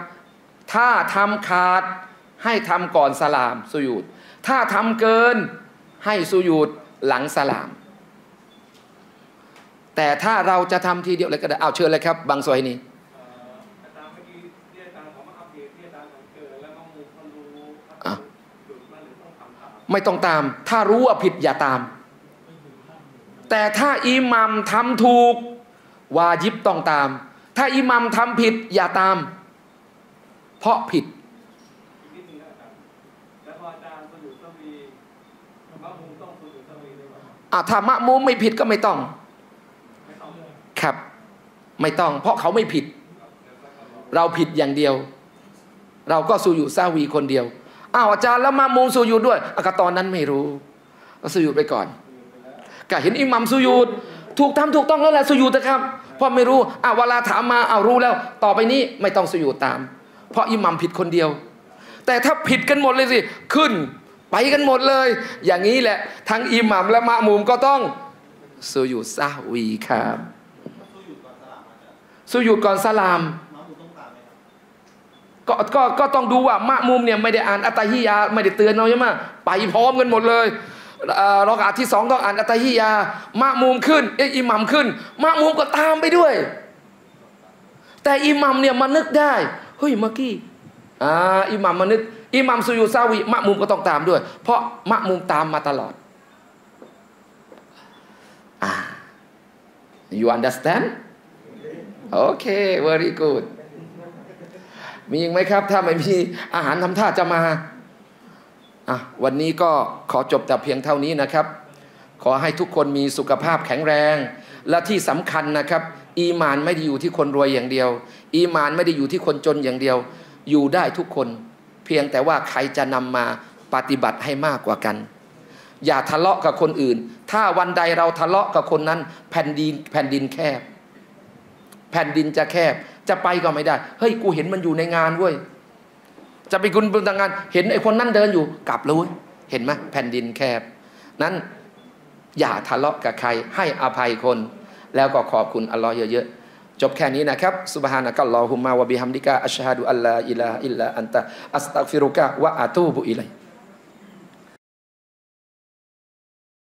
ถ้าทำขาดให้ทำก่อนสลามสุยูดถ้าทำเกินให้สุยูดหลังสลามแต่ถ้าเราจะทำทีเดียวเลยก็ได้เอาเชิญเลยครับบางส่วนนี้ไม่ต้องตามถ้ารู้ว่าผิดอย่าตามแต่ถ้าอิหมัมทำถูกวาญิบต้องตามถ้าอิหมัมทำผิดอย่าตามเพราะผิดถ้ามะมุมไม่ผิดก็ไม่ต้องครับไม่ต้องเพราะเขาไม่ผิดเราผิดอย่างเดียวเราก็ซูยูดซาวีคนเดียวอ้าวอาจารย์แล้วมะมุมซูยูดด้วยก็ตอนนั้นไม่รู้ก็ซูยูดไปก่อนก็เห็นอิหมัมซูยูดถูกทำถูกต้องแล้วแหละซูยูดนะครับเพราะไม่รู้เวลาถามมารู้แล้วต่อไปนี้ไม่ต้องซูยูดตามเพราะอิหมัมผิดคนเดียวแต่ถ้าผิดกันหมดเลยสิขึ้นไปกันหมดเลยอย่างนี้แหละทั้งอิหมัมและมะมุมก็ต้องซูยูดซาวีครับซูยูดก่อนสลามก็ต้องดูว่ามะมุมเนี่ยไม่ได้อ่านอัตตะฮิยาไม่ได้เตือนเราใช่ไหมไปพร้อมกันหมดเลยรอกะอัตที่สองต้องอ่านอัตตะฮิยามะมุมขึ้นอิหมัมขึ้นมะมุมก็ตามไปด้วยแต่อิหมัมเนี่ยมานึกได้เฮ้ยเมื่อกี้อิหมัมมานึกอิหมัมซูยูดซาวีมะมุมก็ต้องตามด้วยเพราะมะมุมตามมาตลอดyou understandโอเค very good มีอีกไหมครับถ้าไม่มีอาหารทำท่าจะมาวันนี้ก็ขอจบแต่เพียงเท่านี้นะครับขอให้ทุกคนมีสุขภาพแข็งแรงและที่สำคัญนะครับอีหม่านไม่ได้อยู่ที่คนรวยอย่างเดียวอีหม่านไม่ได้อยู่ที่คนจนอย่างเดียวอยู่ได้ทุกคนเพียงแต่ว่าใครจะนำมาปฏิบัติให้มากกว่ากันอย่าทะเลาะกับคนอื่น ถ้าวันใดเราทะเลาะกับคนนั้นแผ่นดินแคบแผ่นดินจะแคบจะไปก็ไม่ได้เฮ้ยกูเห็นมันอยู่ในงานเว้ยจะไปคุณเป็นทางงานเห็นไอ้คนนั่นเดินอยู่กลับเลยเห็นไหมแผ่นดินแคบนั้นอย่าทะเลาะกับใครให้อภัยคนแล้วก็ขอบคุณอัลลอฮ์เยอะๆจบแค่นี้นะครับซุบฮานะกัลลอฮุมมะวะบิฮัมดิกะอัชฮะดุอัลลาอิลาฮะอิลลัลอันตะอัสตัฆฟิรุกะวะอะตูบุอิลัย